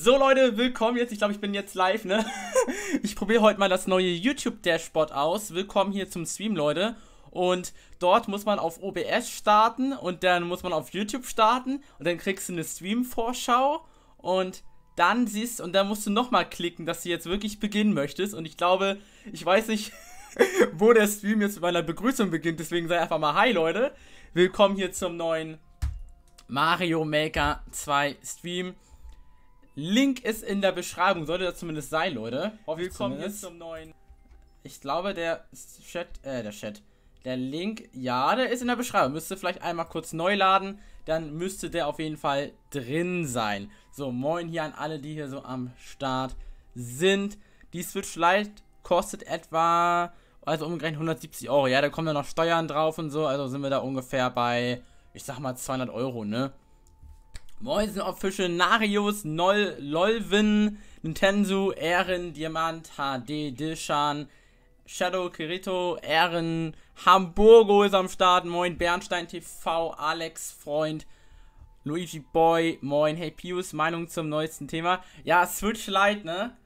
So Leute, willkommen jetzt, ich glaube ich bin jetzt live, ne? Ich probiere heute mal das neue YouTube Dashboard aus. Willkommen hier zum Stream, Leute. Und dort muss man auf OBS starten und dann muss man auf YouTube starten und dann kriegst du eine Stream-Vorschau und dann siehst und dann musst du nochmal klicken, dass du jetzt wirklich beginnen möchtest. Und ich glaube, ich weiß nicht, wo der Stream jetzt mit meiner Begrüßung beginnt, deswegen sei einfach mal hi Leute. Willkommen hier zum neuen Mario Maker 2 Stream. Link ist in der Beschreibung, sollte das zumindest sein, Leute. Willkommen jetzt zum neuen... Ich glaube, der Link, ja, der ist in der Beschreibung. Müsste vielleicht einmal kurz neu laden, dann müsste der auf jeden Fall drin sein. So, moin hier an alle, die hier so am Start sind. Die Switch Lite kostet etwa, also umgerechnet 170 Euro. Ja, da kommen dann noch Steuern drauf und so, also sind wir da ungefähr bei, ich sag mal 200 Euro, ne? Mäusen, Official, Narius, Lolven, Nintendo, Ehren, Diamant, HD, Dilshan, Shadow, Kirito, Ehren, Hamburgo ist am Start, moin, Bernstein TV, Alex, Freund, Luigi Boy, moin, hey Piuus, Meinung zum neuesten Thema. Ja, Switch Lite, ne?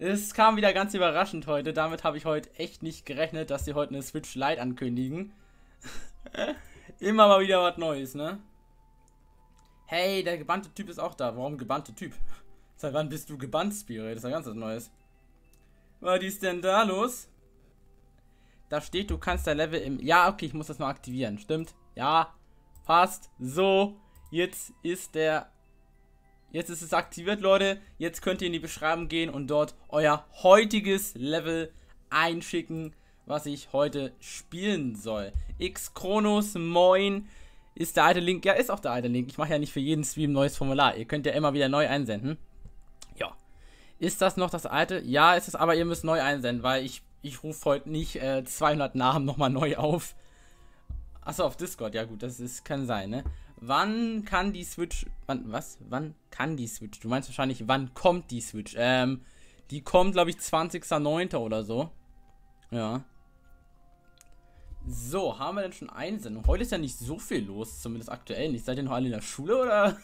Es kam wieder ganz überraschend heute, damit habe ich heute echt nicht gerechnet, dass sie heute eine Switch Lite ankündigen. Immer mal wieder was Neues, ne? Hey, der gebannte Typ ist auch da. Warum gebannte Typ? Seit wann bist du gebannt, Spirit? Das ist ja ganz was Neues. Was ist denn da los? Da steht, du kannst dein Level im... Ja, okay, ich muss das mal aktivieren. Stimmt? Ja, passt. So, jetzt ist der... Jetzt ist es aktiviert, Leute. Jetzt könnt ihr in die Beschreibung gehen und dort euer heutiges Level einschicken, was ich heute spielen soll. X-Chronos, moin... Ist der alte Link? Ja, ist auch der alte Link. Ich mache ja nicht für jeden Stream ein neues Formular. Ihr könnt ja immer wieder neu einsenden. Ja. Ist das noch das alte? Ja, ist es, aber ihr müsst neu einsenden, weil ich rufe heute nicht 200 Namen nochmal neu auf. Achso, auf Discord. Ja gut, das ist, kann sein, ne? Wann kann die Switch... Wann kann die Switch? Du meinst wahrscheinlich, wann kommt die Switch? Die kommt, glaube ich, 20.09. oder so. Ja. So, haben wir denn schon Einsendung? Heute ist ja nicht so viel los, zumindest aktuell nicht. Seid ihr noch alle in der Schule oder?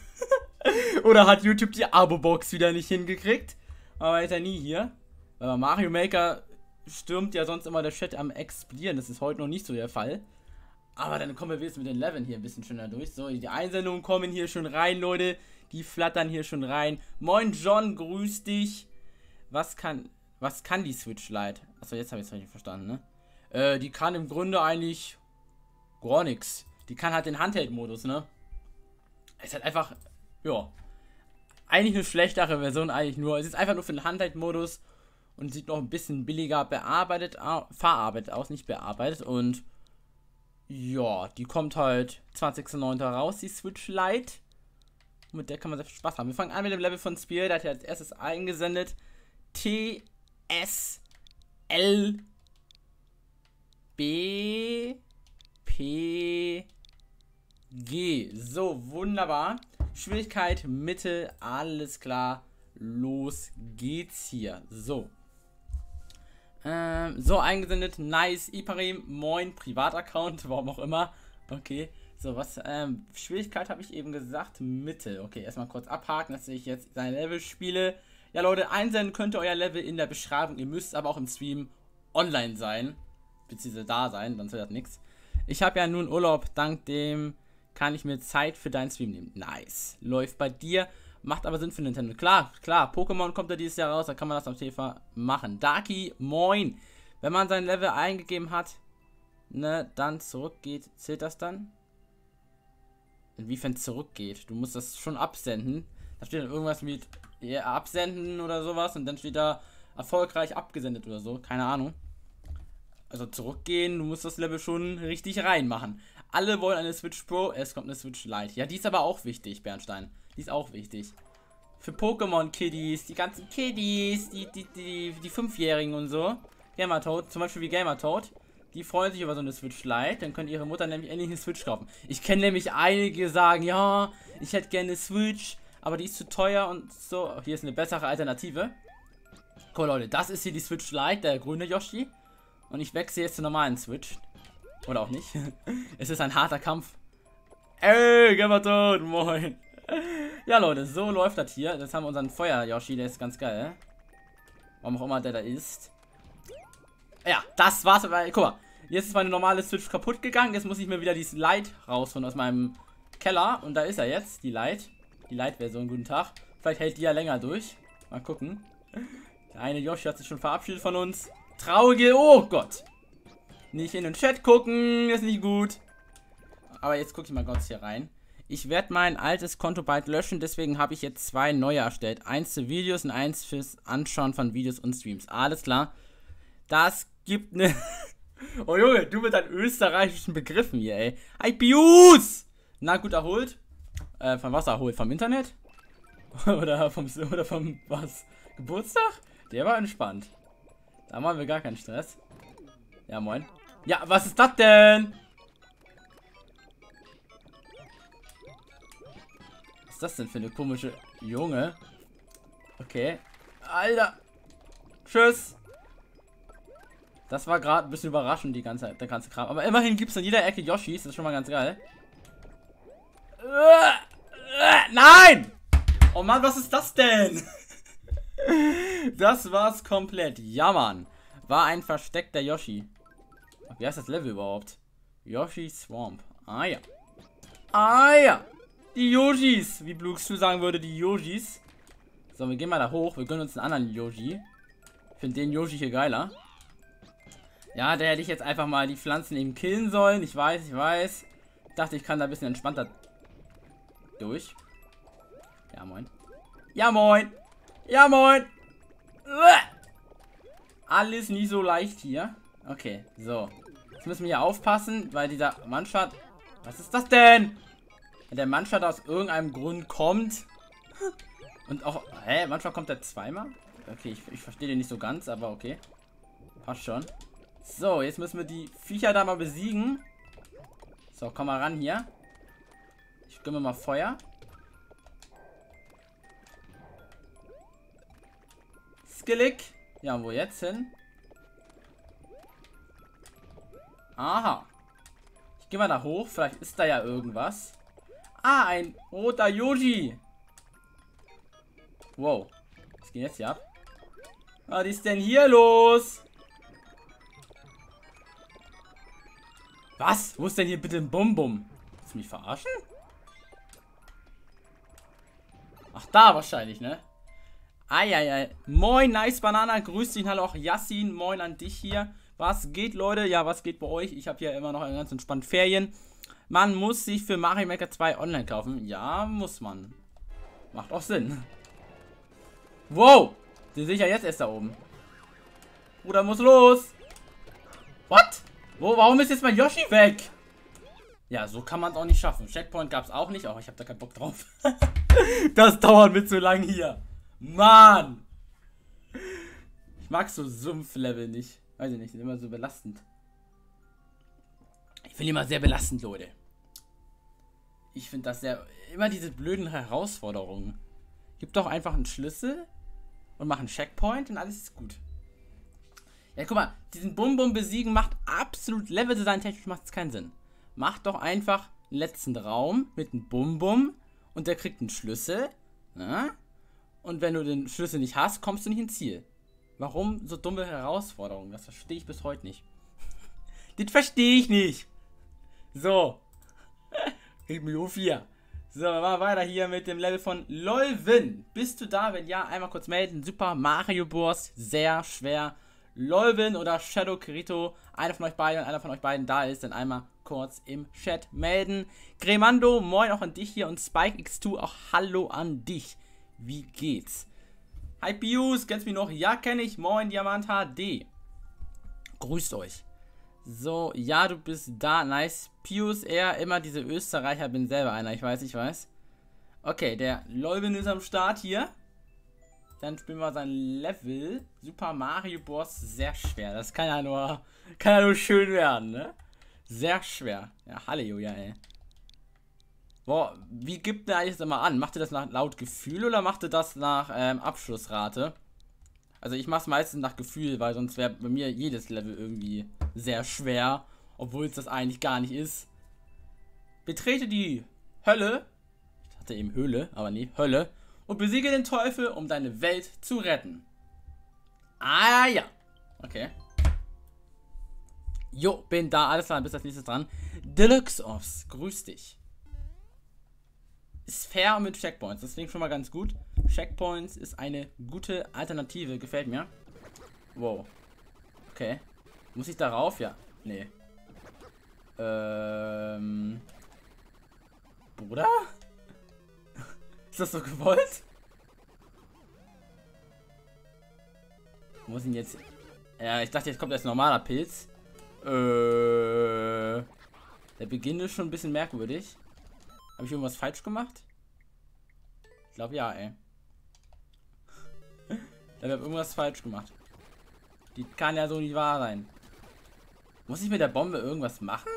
Oder hat YouTube die Abo-Box wieder nicht hingekriegt? Aber ist ja nie hier. Weil bei Mario Maker stürmt ja sonst immer der Chat am Explodieren. Das ist heute noch nicht so der Fall. Aber dann kommen wir jetzt mit den Leveln hier ein bisschen schöner durch. So, die Einsendungen kommen hier schon rein, Leute. Die flattern hier schon rein. Moin John, grüß dich. Was kann die Switch Lite? Achso, jetzt habe ich es richtig verstanden, ne? Die kann im Grunde eigentlich gar nichts. Die kann halt den Handheld-Modus, ne? Ist halt einfach, ja, eigentlich eine schlechtere Version, eigentlich nur. Es ist einfach nur für den Handheld-Modus und sieht noch ein bisschen billiger verarbeitet aus, nicht bearbeitet. Und ja, die kommt halt 20.09. raus, die Switch Lite. Mit der kann man sehr viel Spaß haben. Wir fangen an mit dem Level von Spiel, der hat ja als erstes eingesendet. TSL B P G. So, wunderbar. Schwierigkeit Mitte, alles klar. Los geht's hier. So. So, eingesendet. Nice. Iparim, moin. Privataccount, warum auch immer. Okay. So, was? Schwierigkeit habe ich eben gesagt. Mitte. Okay, erstmal kurz abhaken, dass ich jetzt sein Level spiele. Ja, Leute, einsenden könnt ihr euer Level in der Beschreibung. Ihr müsst aber auch im Stream online sein. Beziehungsweise da sein, sonst wird das nichts. Ich habe ja nun Urlaub, dank dem kann ich mir Zeit für deinen Stream nehmen. Nice. Läuft bei dir, macht aber Sinn für Nintendo. Klar, klar, Pokémon kommt ja dieses Jahr raus, da kann man das am TV machen. Daki, moin. Wenn man sein Level eingegeben hat, ne, dann zurückgeht, zählt das dann? Inwiefern zurückgeht? Du musst das schon absenden. Da steht dann irgendwas mit absenden oder sowas und dann steht da erfolgreich abgesendet oder so, keine Ahnung. Also zurückgehen, du musst das Level schon richtig reinmachen. Alle wollen eine Switch Pro, es kommt eine Switch Lite. Ja, die ist aber auch wichtig, Bernstein. Die ist auch wichtig. Für Pokémon-Kiddies, die ganzen Kiddies, die Fünfjährigen und so. Gamertoad, zum Beispiel wie Gamertoad, die freuen sich über so eine Switch Lite. Dann können ihre Mutter nämlich endlich eine Switch kaufen. Ich kenne nämlich einige, die sagen, ja, ich hätte gerne eine Switch, aber die ist zu teuer und so. Oh, hier ist eine bessere Alternative. Cool, Leute, das ist hier die Switch Lite, der grüne Yoshi. Und ich wechsle jetzt zur normalen Switch. Oder auch nicht. Es ist ein harter Kampf. Ey, Gamertoad, moin. Ja, Leute, so läuft das hier. Jetzt haben wir unseren Feuer-Yoshi, der ist ganz geil. Warum auch immer der da ist. Ja, das war's. Guck mal, jetzt ist meine normale Switch kaputt gegangen. Jetzt muss ich mir wieder dieses Lite rausholen aus meinem Keller. Und da ist er jetzt, die Lite. Die Lite-Version, guten Tag. Vielleicht hält die ja länger durch. Mal gucken. Der eine Yoshi hat sich schon verabschiedet von uns. Traurige, oh Gott. Nicht in den Chat gucken, ist nicht gut. Aber jetzt gucke ich mal kurz hier rein. Ich werde mein altes Konto bald löschen, deswegen habe ich jetzt zwei neue erstellt. Eins für Videos und eins fürs Anschauen von Videos und Streams. Alles klar. Das gibt eine... Oh Junge, du mit deinen österreichischen Begriffen hier, ey. Hi, Piuus! Na, gut erholt. Von was erholt? Vom Internet? Oder vom was? Geburtstag? Der war entspannt. Da machen wir gar keinen Stress. Ja, moin. Ja, was ist das denn? Was ist das denn für eine komische Junge? Okay. Alter. Tschüss. Das war gerade ein bisschen überraschend, der ganze Kram. Aber immerhin gibt es an jeder Ecke Yoshis. Das ist schon mal ganz geil. Nein! Oh Mann, was ist das denn? Das war's komplett. Ja, Mann. War ein versteckter Yoshi. Wie heißt das Level überhaupt? Yoshi Swamp. Ah ja. Ah ja. Die Yoshis. Wie Blux zu sagen würde, die Yoshis. So, wir gehen mal da hoch. Wir gönnen uns einen anderen Yoshi. Ich finde den Yoshi hier geiler. Ja, da hätte ich jetzt einfach mal die Pflanzen eben killen sollen. Ich weiß, ich weiß. Ich dachte, ich kann da ein bisschen entspannter durch. Ja, moin. Ja, moin. Ja, moin. Alles nie so leicht hier. Okay, so. Jetzt müssen wir hier aufpassen, weil dieser Mannschaft... Was ist das denn? Wenn der Mannschaft aus irgendeinem Grund kommt. Und auch... Hä? Mannschaft kommt der zweimal? Okay, ich verstehe den nicht so ganz, aber okay. Passt schon. So, jetzt müssen wir die Viecher da mal besiegen. So, komm mal ran hier. Ich gönne mir mal Feuer. Skillig. Ja, und wo jetzt hin? Aha. Ich gehe mal da hoch. Vielleicht ist da ja irgendwas. Ah, ein roter Yoshi. Wow. Was geht jetzt hier ab? Was ist denn hier los? Was? Wo ist denn hier bitte ein Bum-Bum? Willst du mich verarschen? Ach, da wahrscheinlich, ne? Eieiei. Moin, nice Banana. Grüß dich. Hallo auch Yassin. Moin an dich hier. Was geht, Leute? Ja, was geht bei euch? Ich habe hier immer noch eine ganz entspannte Ferien. Man muss sich für Mario Maker 2 online kaufen. Ja, muss man. Macht auch Sinn. Wow. Den sehe ich ja jetzt erst da oben. Bruder muss los. What? Wo, warum ist jetzt mein Yoshi weg? Ja, so kann man es auch nicht schaffen. Checkpoint gab es auch nicht. Oh, ich habe da keinen Bock drauf. Das dauert mir zu lang hier. Mann! Ich mag so Sumpflevel nicht. Weiß ich nicht, sind immer so belastend. Ich finde immer sehr belastend, Leute. Ich finde das sehr... Immer diese blöden Herausforderungen. Gib doch einfach einen Schlüssel und mach einen Checkpoint und alles ist gut. Ja, guck mal, diesen Bum-Bum besiegen macht absolut Level-Design-technisch macht es keinen Sinn. Macht doch einfach den letzten Raum mit einem Bum-Bum und der kriegt einen Schlüssel. Na? Und wenn du den Schlüssel nicht hast, kommst du nicht ins Ziel. Warum so dumme Herausforderungen? Das verstehe ich bis heute nicht. Das verstehe ich nicht. So. Krieg mich auf hier. So, wir machen weiter hier mit dem Level von Leuven. Bist du da? Wenn ja, einmal kurz melden. Super Mario Bros. Sehr schwer. Leuven oder Shadow Kirito. Einer von euch beiden, wenn einer von euch beiden da ist, dann einmal kurz im Chat melden. Cremando, moin auch an dich hier. Und Spike X2, auch hallo an dich. Wie geht's? Hi Pius, kennst du mich noch? Ja, kenne ich. Moin Diamant HD. Grüßt euch. So, ja, du bist da. Nice. Pius, eher immer diese Österreicher. Bin selber einer. Ich weiß, ich weiß. Okay, der Leuben ist am Start hier. Dann spielen wir sein Level. Super Mario Bros. Sehr schwer. Das kann ja nur schön werden, ne? Sehr schwer. Ja, Halleluja, ey. Boah, wie gibt der eigentlich das immer an? Macht ihr das nach laut Gefühl oder macht ihr das nach Abschlussrate? Also ich mache es meistens nach Gefühl, weil sonst wäre bei mir jedes Level irgendwie sehr schwer, obwohl es das eigentlich gar nicht ist. Betrete die Hölle. dachte eben Höhle, aber nee, Hölle. Und besiege den Teufel, um deine Welt zu retten. Ah ja. Okay. Jo, bin da, alles klar, bist als nächstes dran. Deluxe Offs, grüß dich. Ist fair und mit Checkpoints, deswegen schon mal ganz gut. Checkpoints ist eine gute Alternative, gefällt mir. Wow. Okay. Muss ich da rauf? Ja. Nee. Bruder? Ist das so gewollt? Muss ihn jetzt... Ja, ich dachte, jetzt kommt erst ein normaler Pilz. Der Beginn ist schon ein bisschen merkwürdig. Habe ich irgendwas falsch gemacht? Ich glaube ja, ey. Ich habe irgendwas falsch gemacht. Die kann ja so nicht wahr sein. Muss ich mit der Bombe irgendwas machen?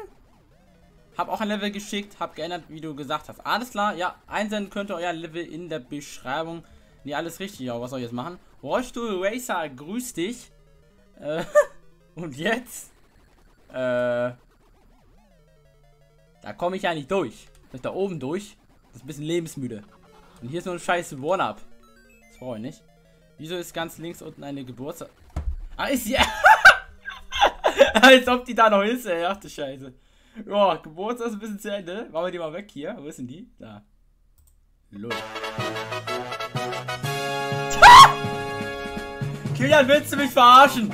Hab auch ein Level geschickt, hab geändert, wie du gesagt hast. Alles klar, ja, einsenden könnt ihr euer Level in der Beschreibung. Nee, alles richtig, aber was soll ich jetzt machen? Rollstuhl Racer, grüß dich. Und jetzt? Da komme ich ja nicht durch. Vielleicht da oben durch. Das ist ein bisschen lebensmüde. Und hier ist nur ein scheiß One-Up. Das brauche ich nicht. Wieso ist ganz links unten eine Geburtstag... Ah, ist ja... Als ob die da noch ist, ey. Ach du Scheiße. Ja, Geburtstag ist ein bisschen zu Ende. Machen wir die mal weg hier. Wo ist denn die? Da. Los. Kilian, willst du mich verarschen?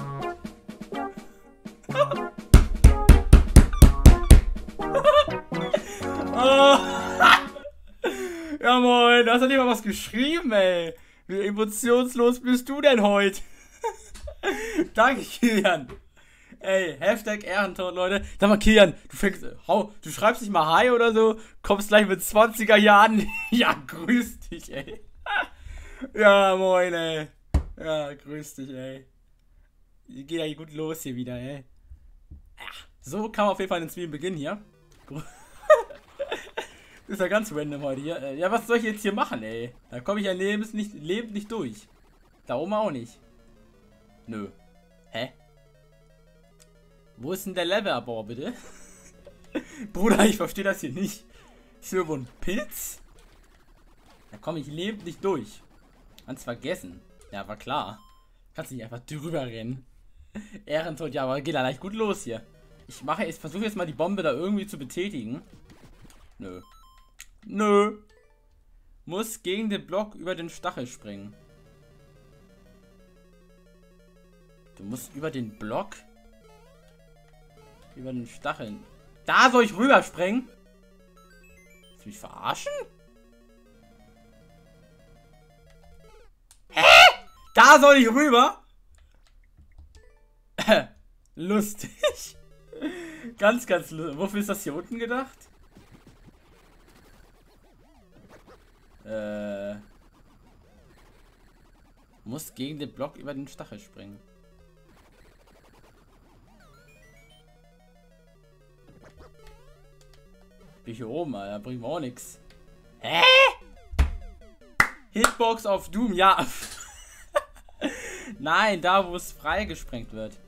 Oh. Ja moin, da hast du nicht mal was geschrieben, ey. Wie emotionslos bist du denn heute? Danke, Kilian. Ey, Hashtag Ehrentod, Leute. Sag mal, Kilian, du schreibst nicht mal Hi oder so, kommst gleich mit 20er Jahren. Ja, grüß dich, ey. Ja, moin, ey. Ja, grüß dich, ey. Geht ja gut los hier wieder, ey. Ja, so kann man auf jeden Fall den Stream beginnen hier. Ist ja ganz random heute hier. Ja, was soll ich jetzt hier machen, ey? Da komme ich ja lebend nicht durch. Da oben auch nicht. Nö. Hä? Wo ist denn der Levelabbau, bitte? Bruder, ich verstehe das hier nicht. Ist hier irgendwo ein Pilz? Da komme ich lebend nicht durch. Ganz vergessen. Ja, war klar. Kannst nicht einfach drüber rennen. Ehrentod, ja, aber geht da leicht gut los hier. Ich versuche jetzt mal die Bombe da irgendwie zu betätigen. Nö. Nö. Muss gegen den Block über den Stachel springen. Du musst über den Block? Über den Stacheln. Da soll ich rüber springen? Willst du mich verarschen? Hä? Da soll ich rüber? Lustig. Ganz, ganz lustig. Wofür ist das hier unten gedacht? Muss gegen den Block über den Stachel springen. Bin ich hier oben, Alter. Bringt mir auch nichts. Hä? Hitbox auf Doom, ja. Nein, da wo es freigesprengt wird.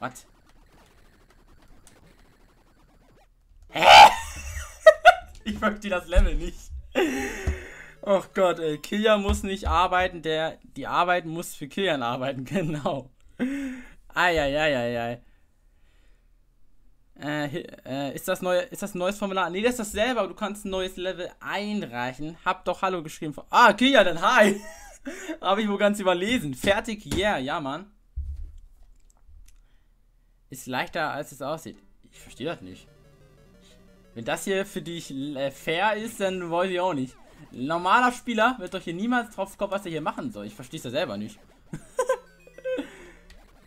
What? Hä? Ich verstehe das Level nicht. Oh Gott, ey. Kilian muss nicht arbeiten, die Arbeit muss für Kilian arbeiten, genau. Eieieiei. Ist das ein neues Formular? Nee, das ist dasselbe, aber du kannst ein neues Level einreichen. Hab doch Hallo geschrieben. Ah, Kilian, dann hi. Habe ich wohl ganz überlesen. Fertig, yeah, ja, Mann. Ist leichter, als es aussieht. Ich verstehe das nicht. Wenn das hier für dich fair ist, dann weiß ich auch nicht. Normaler Spieler wird doch hier niemals drauf kommen, was er hier machen soll. Ich verstehe es ja selber nicht.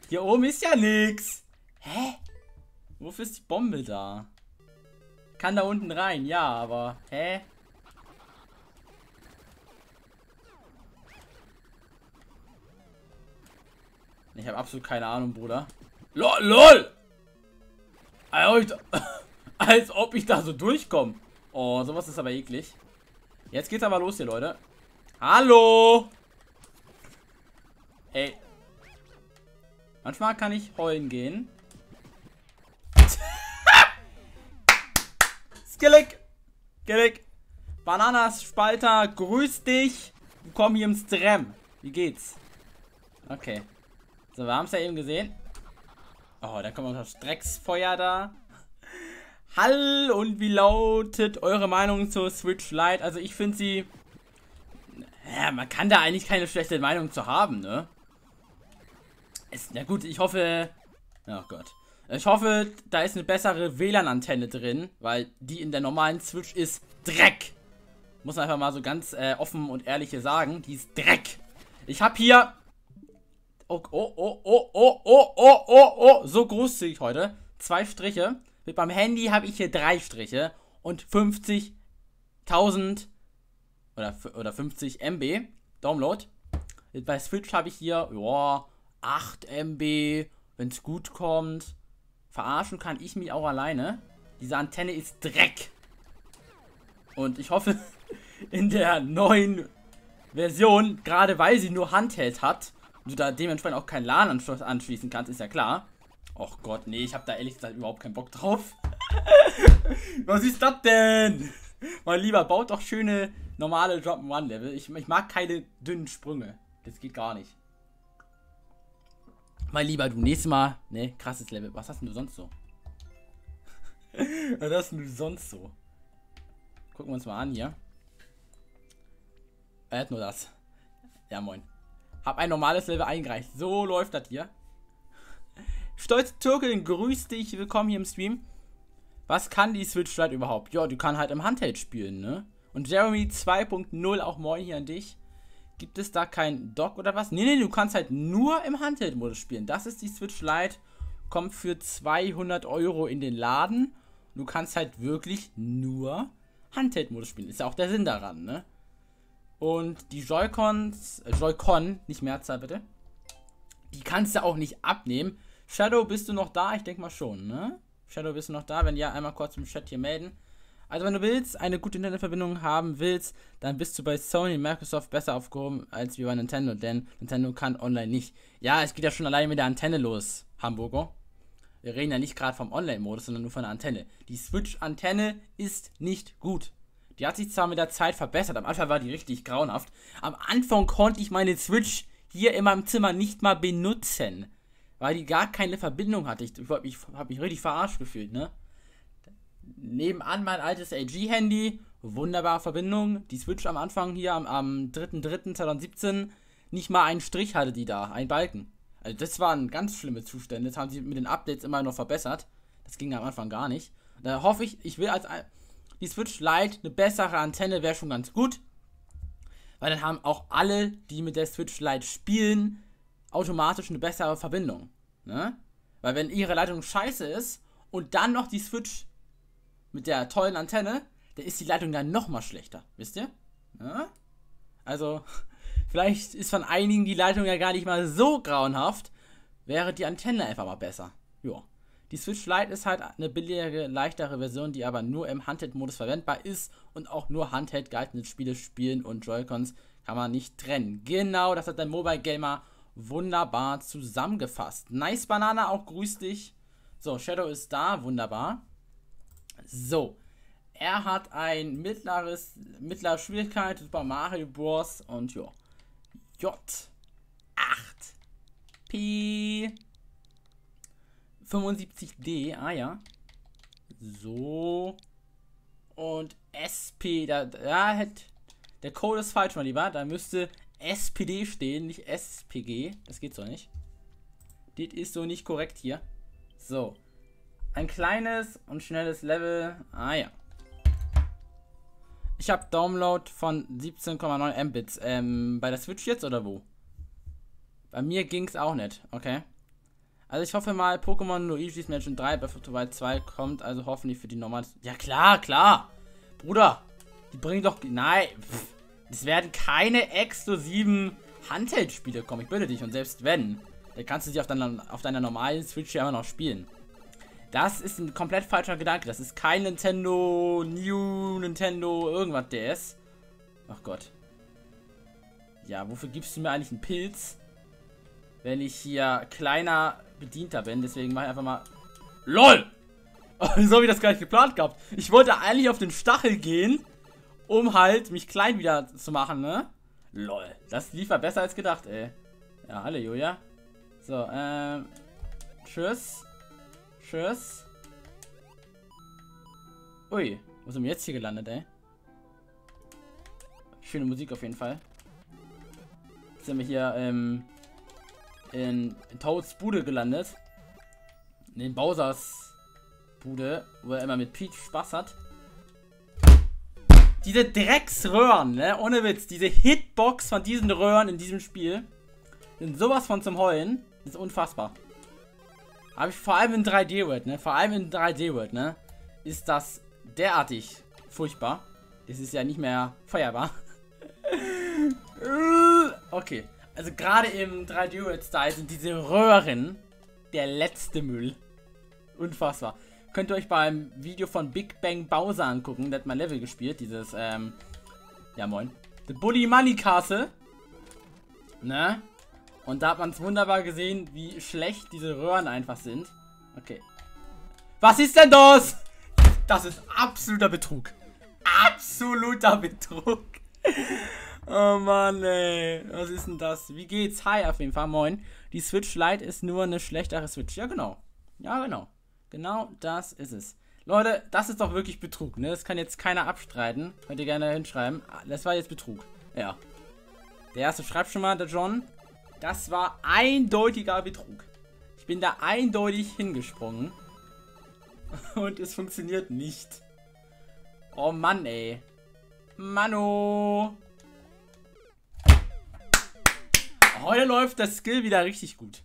Hier oben ist ja nix. Hä? Wofür ist die Bombe da? Kann da unten rein, ja, aber... Hä? Ich habe absolut keine Ahnung, Bruder. LOL! Als ob ich da so durchkomme. Oh, sowas ist aber eklig. Jetzt geht's aber los hier, Leute. Hallo! Ey. Manchmal kann ich heulen gehen. Skillig! Skillig! Bananaspalter, grüß dich! Willkommen hier im Stream. Wie geht's? Okay. So, wir haben es ja eben gesehen. Oh, da kommt noch Strecksfeuer da. Hallo und wie lautet eure Meinung zur Switch Lite? Also ich finde sie... Ja, man kann da eigentlich keine schlechte Meinung zu haben, ne? Ist, na gut, ich hoffe... Oh Gott. Ich hoffe, da ist eine bessere WLAN-Antenne drin, weil die in der normalen Switch ist Dreck. Muss man einfach mal so ganz offen und ehrlich hier sagen, die ist Dreck. Ich habe hier... Oh, oh, oh, oh, oh, oh, oh, oh, oh, so großzügig heute. 2 Striche. Mit meinem Handy habe ich hier 3 Striche und 50.000 oder 50 MB Download. Bei Switch habe ich hier, ja, 8 MB, wenn es gut kommt. Verarschen kann ich mich auch alleine. Diese Antenne ist Dreck. Und ich hoffe, in der neuen Version, gerade weil sie nur Handheld hat, und du da dementsprechend auch keinen LAN-Anschluss anschließen kannst, ist ja klar. Och Gott, nee, ich hab da ehrlich gesagt überhaupt keinen Bock drauf. Was ist das denn? Mein Lieber, baut doch schöne, normale Jump'n'Run-Level. Ich mag keine dünnen Sprünge. Das geht gar nicht. Mein Lieber, du, nächstes Mal, ne, krasses Level. Was hast denn du sonst so? Was hast denn du sonst so? Gucken wir uns mal an hier. Er hat nur das. Ja, moin. Hab ein normales Level eingereicht. So läuft das hier. Stolz Türken, grüß dich. Willkommen hier im Stream. Was kann die Switch Lite überhaupt? Ja, die kann halt im Handheld spielen, ne? Und Jeremy 2.0, auch moin hier an dich. Gibt es da kein Dock oder was? Nee, nee, du kannst halt nur im Handheld-Modus spielen. Das ist die Switch Lite. Kommt für 200 € in den Laden. Du kannst halt wirklich nur Handheld-Modus spielen. Ist ja auch der Sinn daran, ne? Und die Joy-Cons, Joy-Con, nicht Mehrzahl bitte. Die kannst du auch nicht abnehmen. Shadow, bist du noch da? Ich denke mal schon, ne? Shadow, bist du noch da? Wenn ja, einmal kurz im Chat hier melden. Also wenn du willst, eine gute Internetverbindung haben willst, dann bist du bei Sony und Microsoft besser aufgehoben als wie bei Nintendo, denn Nintendo kann online nicht. Ja, es geht ja schon alleine mit der Antenne los, Hamburger. Wir reden ja nicht gerade vom Online-Modus, sondern nur von der Antenne. Die Switch-Antenne ist nicht gut. Die hat sich zwar mit der Zeit verbessert, am Anfang war die richtig grauenhaft. Am Anfang konnte ich meine Switch hier in meinem Zimmer nicht mal benutzen, weil die gar keine Verbindung hatte. Ich habe mich richtig verarscht gefühlt, ne? Nebenan mein altes LG-Handy, wunderbare Verbindung. Die Switch am Anfang hier am 3.3.2017, nicht mal einen Strich hatte die da, einen Balken. Also das waren ganz schlimme Zustände, das haben sie mit den Updates immer noch verbessert. Das ging am Anfang gar nicht. Da hoffe ich, die Switch Lite, eine bessere Antenne wäre schon ganz gut. Weil dann haben auch alle, die mit der Switch Lite spielen, automatisch eine bessere Verbindung. Ne? Weil wenn ihre Leitung scheiße ist und dann noch die Switch mit der tollen Antenne, dann ist die Leitung dann nochmal schlechter. Wisst ihr? Ja? Also, vielleicht ist von einigen die Leitung ja gar nicht mal so grauenhaft. Wäre die Antenne einfach mal besser. Jo. Die Switch Lite ist halt eine billigere, leichtere Version, die aber nur im Handheld-Modus verwendbar ist und auch nur Handheld geeignete Spiele spielen und Joy-Cons kann man nicht trennen. Genau, das hat der Mobile Gamer wunderbar zusammengefasst. Nice Banana, auch grüß dich. So, Shadow ist da, wunderbar. So, er hat ein mittlere Schwierigkeit Super Mario Bros. Und ja, J8P75D, ah ja. So. Und SP, da hätte, der Code ist falsch, mein Lieber, da müsste SPD stehen, nicht SPG. Das geht so nicht. Das ist so nicht korrekt hier. So. Ein kleines und schnelles Level. Ah ja. Ich habe Download von 17,9 Mbits. Bei der Switch jetzt oder wo? Bei mir ging es auch nicht. Okay. Also ich hoffe mal, Pokémon Luigi's Mansion 3 bei Football 2 kommt. Also hoffentlich für die normalen... Ja klar, klar. Bruder. Die bringen doch... Nein. Pff. Es werden keine exklusiven Handheld-Spiele kommen. Ich bitte dich. Und selbst wenn, dann kannst du sie auf deiner normalen Switch ja immer noch spielen. Das ist ein komplett falscher Gedanke. Das ist kein Nintendo, New Nintendo, irgendwas DS. Ach Gott. Ja, wofür gibst du mir eigentlich einen Pilz, wenn ich hier kleiner Bedienter bin? Deswegen mache ich einfach mal... LOL! Aber wieso habe ich das gar nicht geplant gehabt? Ich wollte eigentlich auf den Stachel gehen, um halt mich klein wieder zu machen, ne? Lol, das lief mal besser als gedacht, ey. Ja, hallo Julia. So, tschüss. Tschüss. Ui, wo sind wir jetzt hier gelandet, ey? Schöne Musik auf jeden Fall. Jetzt sind wir hier in Toads Bude gelandet. In Bowsers Bude, wo er immer mit Peach Spaß hat. Diese Drecksröhren, ne? Ohne Witz. Diese Hitbox von diesen Röhren in diesem Spiel sind sowas von zum Heulen. Ist unfassbar. Habe ich vor allem in 3D World, ne? Vor allem in 3D World, ne? Ist das derartig furchtbar. Das ist ja nicht mehr feuerbar. Okay. Also gerade im 3D World Style sind diese Röhren der letzte Müll. Unfassbar. Könnt ihr euch beim Video von Big Bang Bowser angucken. Der hat mein Level gespielt. Dieses, ja moin. The Bully Money Castle. Ne? Und da hat man es wunderbar gesehen, wie schlecht diese Röhren einfach sind. Okay. Was ist denn das? Das ist absoluter Betrug. Absoluter Betrug. Oh Mann, ey. Was ist denn das? Wie geht's? Hi auf jeden Fall. Moin. Die Switch Lite ist nur eine schlechtere Switch. Ja, genau. Ja, genau. Genau das ist es. Leute, das ist doch wirklich Betrug, ne? Das kann jetzt keiner abstreiten. Könnt ihr gerne hinschreiben. Das war jetzt Betrug. Ja. Der erste schreibt schon mal, der John. Das war eindeutiger Betrug. Ich bin da eindeutig hingesprungen. Und es funktioniert nicht. Oh Mann, ey. Mano. Heute läuft das Skill wieder richtig gut.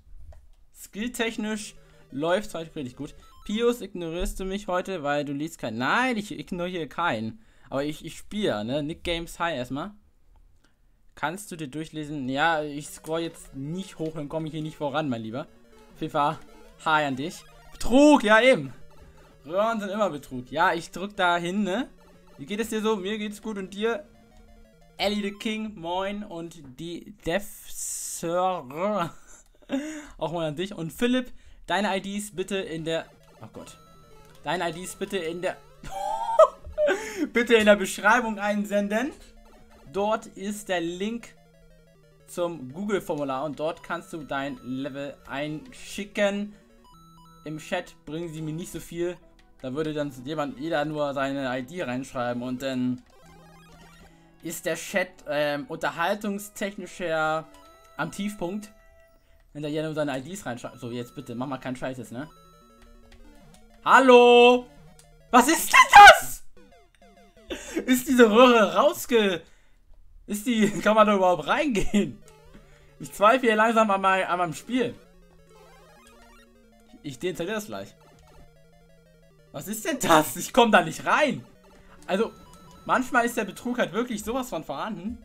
Skilltechnisch läuft es heute richtig gut. Piuus, ignorierst du mich heute, weil du liest keinen? Nein, ich ignoriere keinen. Aber ich spiele, ne? Nick Games, hi erstmal. Kannst du dir durchlesen? Ja, ich scroll jetzt nicht hoch, dann komme ich hier nicht voran, mein Lieber. Auf jeden Fall, hi an dich. Betrug, ja eben. Röhren sind immer Betrug. Ja, ich drück da hin, ne? Wie geht es dir so? Mir geht's gut und dir? Ellie the King, moin. Und die Dev-Sir. Auch mal an dich. Und Philipp, deine IDs bitte in der... Oh Gott. Deine IDs bitte in der... bitte in der Beschreibung einsenden. Dort ist der Link zum Google-Formular und dort kannst du dein Level einschicken. Im Chat bringen sie mir nicht so viel. Da würde dann jeder nur seine ID reinschreiben und dann ist der Chat unterhaltungstechnischer am Tiefpunkt. Wenn da jeder nur seine IDs reinschreibt. So, jetzt bitte, mach mal keinen Scheiß jetzt, ne? Hallo! Was ist denn das? Ist diese Röhre rausge... Kann man da überhaupt reingehen? Ich zweifle hier langsam an meinem Spiel. Ich deinstalliere das gleich. Was ist denn das? Ich komme da nicht rein. Also, manchmal ist der Betrug halt wirklich sowas von vorhanden.